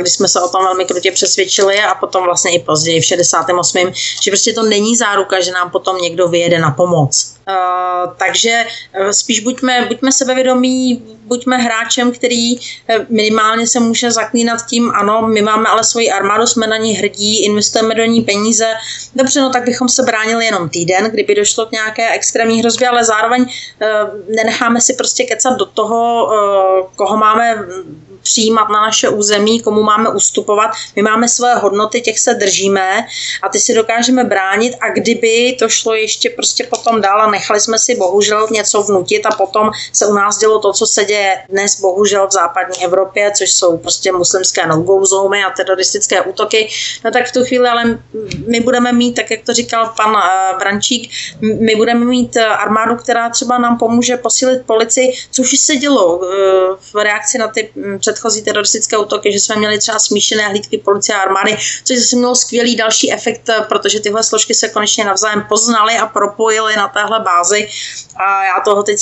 kdy jsme se o tom velmi krutě přesvědčili, a potom vlastně i později v 68. že prostě to není záruka, že nám potom někdo vyjede na pomoc. Takže spíš buďme sebevědomí, buďme hráčem, který minimálně se může zaklínat tím, ano, my máme ale svoji armádu, jsme na ní hrdí, investujeme do ní peníze. Dobře, no tak bychom se bránili jenom týden, kdyby došlo k nějaké extrémní hrozbě, ale zároveň nenecháme si prostě kecat do toho, koho máme přijímat na naše území, komu máme ustupovat. My máme své hodnoty, těch se držíme a ty si dokážeme bránit, a kdyby to šlo ještě prostě potom dál a nechali jsme si bohužel něco vnutit a potom se u nás dělo to, co se děje dnes bohužel v západní Evropě, což jsou prostě muslimské no-go zóny a teroristické útoky, no tak v tu chvíli ale my budeme mít, tak jak to říkal pan Brančík, my budeme mít armádu, která třeba nám pomůže posílit policii, což už se dělo v reakci na ty předchozí teroristické útoky, že jsme měli třeba smíšené hlídky policie a armády, což zase mělo skvělý další efekt, protože tyhle složky se konečně navzájem poznaly a propojily na téhle bázi, a já toho teď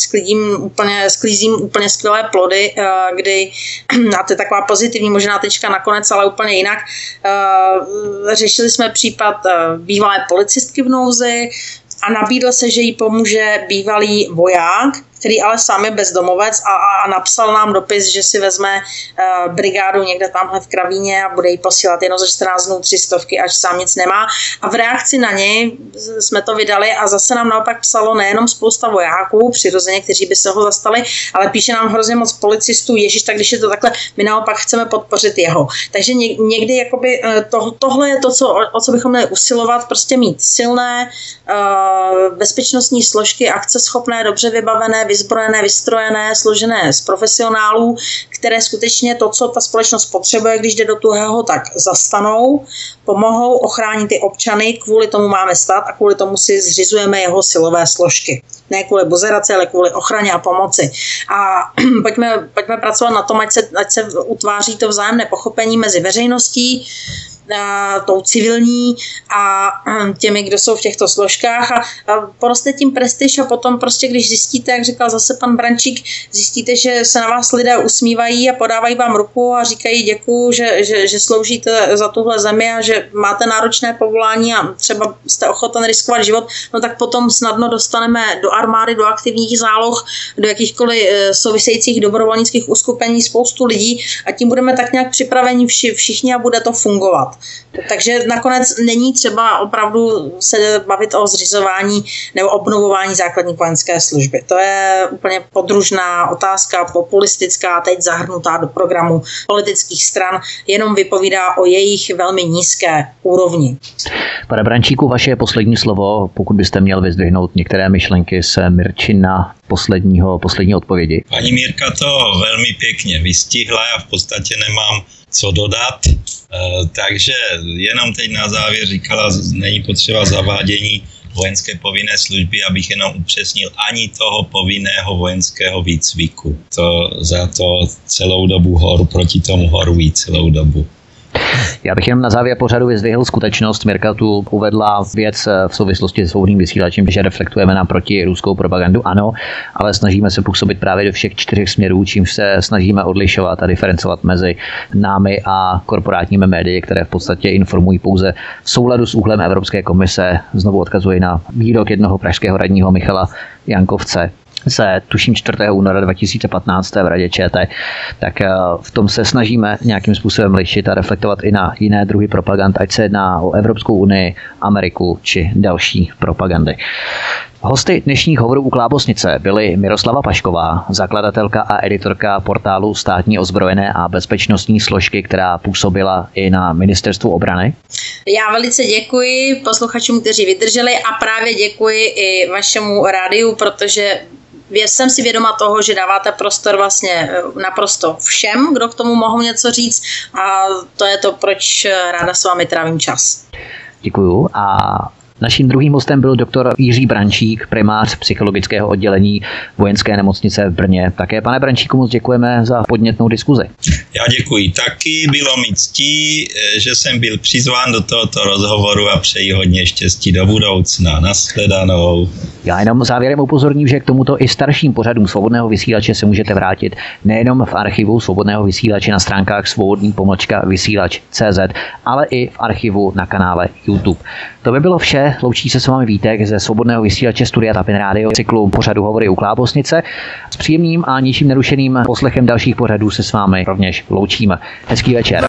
sklízím úplně skvělé plody, kdy, a to je taková pozitivní možná tečka nakonec, ale úplně jinak, řešili jsme případ bývalé policistky v nouzi a nabídl se, že jí pomůže bývalý voják, který ale sám je bezdomovec, a napsal nám dopis, že si vezme brigádu někde tamhle v Kravíně a bude jí posílat jenom za 14 dnů 300, až sám nic nemá. A v reakci na něj jsme to vydali a zase nám naopak psalo nejenom spousta vojáků, přirozeně, kteří by se ho zastali, ale píše nám hrozně moc policistů. Ježíš, tak když je to takhle, my naopak chceme podpořit jeho. Takže někdy jakoby tohle je to, o co bychom měli usilovat, prostě mít silné bezpečnostní složky, akceschopné, dobře vybavené, vyzbrojené, vystrojené, složené z profesionálů, které skutečně to, co ta společnost potřebuje, když jde do tuhého, tak zastanou, pomohou, ochrání ty občany, kvůli tomu máme stát a kvůli tomu si zřizujeme jeho silové složky. Ne kvůli buzeraci, ale kvůli ochraně a pomoci. A pojďme pracovat na tom, ať se utváří to vzájemné pochopení mezi veřejností, tou civilní a těmi, kdo jsou v těchto složkách a poroste tím prestiž a potom prostě, když zjistíte, jak říkal zase pan Brančík, zjistíte, že se na vás lidé usmívají a podávají vám ruku a říkají děkuju, že sloužíte za tuhle zemi a že máte náročné povolání a třeba jste ochoten riskovat život, no tak potom snadno dostaneme do armády, do aktivních záloh, do jakýchkoliv souvisejících dobrovolnických uskupení spoustu lidí a tím budeme tak nějak připraveni všichni a bude to fungovat. Takže nakonec není třeba opravdu se bavit o zřizování nebo obnovování základní vojenské služby. To je úplně podružná otázka, populistická, teď zahrnutá do programu politických stran, jenom vypovídá o jejich velmi nízké úrovni. Pane Brančíku, vaše poslední slovo, pokud byste měl vyzdvihnout některé myšlenky se Mirčina poslední odpovědi. Paní Mirka to velmi pěkně vystihla, já v podstatě nemám co dodat. Takže jenom teď na závěr říkala, není potřeba zavádění vojenské povinné služby, abych jenom upřesnil ani toho povinného vojenského výcviku. To za to celou dobu proti tomu horují celou dobu. Já bych jenom na závěr pořadu vyzdvihl skutečnost. Mirka tu uvedla věc v souvislosti s svobodným vysílačem, že reflektujeme na protiruskou propagandu, ano, ale snažíme se působit právě do všech čtyřech směrů, čímž se snažíme odlišovat a diferencovat mezi námi a korporátními médii, které v podstatě informují pouze v souladu s úhlem Evropské komise. Znovu odkazuji na výrok jednoho pražského radního Michala Jankovce. Se tuším 4. února 2015. v Radě ČT, tak v tom se snažíme nějakým způsobem lišit a reflektovat i na jiné druhy propagand, ať se jedná o Evropskou unii, Ameriku či další propagandy. Hosty dnešních hovorů u Kláposnice byly Miroslava Pašková, zakladatelka a editorka portálu Státní ozbrojené a bezpečnostní složky, která působila i na Ministerstvu obrany. Já velice děkuji posluchačům, kteří vydrželi a právě děkuji i vašemu rádiu, protože jsem si vědoma toho, že dáváte prostor vlastně naprosto všem, kdo k tomu mohou něco říct a to je to, proč ráda s vámi trávím čas. Děkuju a naším druhým hostem byl doktor Jiří Brančík, primář psychologického oddělení Vojenské nemocnice v Brně. Také pane Brančíku moc děkujeme za podnětnou diskuzi. Já děkuji taky, bylo mi ctí, že jsem byl přizván do tohoto rozhovoru a přeji hodně štěstí do budoucna. Nashledanou. Já jenom závěrem upozorním, že k tomuto i starším pořadům Svobodného vysílače se můžete vrátit nejenom v archivu Svobodného vysílače na stránkách svobodný-vysílač.cz, ale i v archivu na kanále YouTube. To by bylo vše. Loučí se s vámi Vítek ze Svobodného vysílače Studia Tapin radio cyklu pořadu Hovory u Kláposnice. S příjemným a ničím nerušeným poslechem dalších pořadů se s vámi rovněž loučíme. Hezký večer.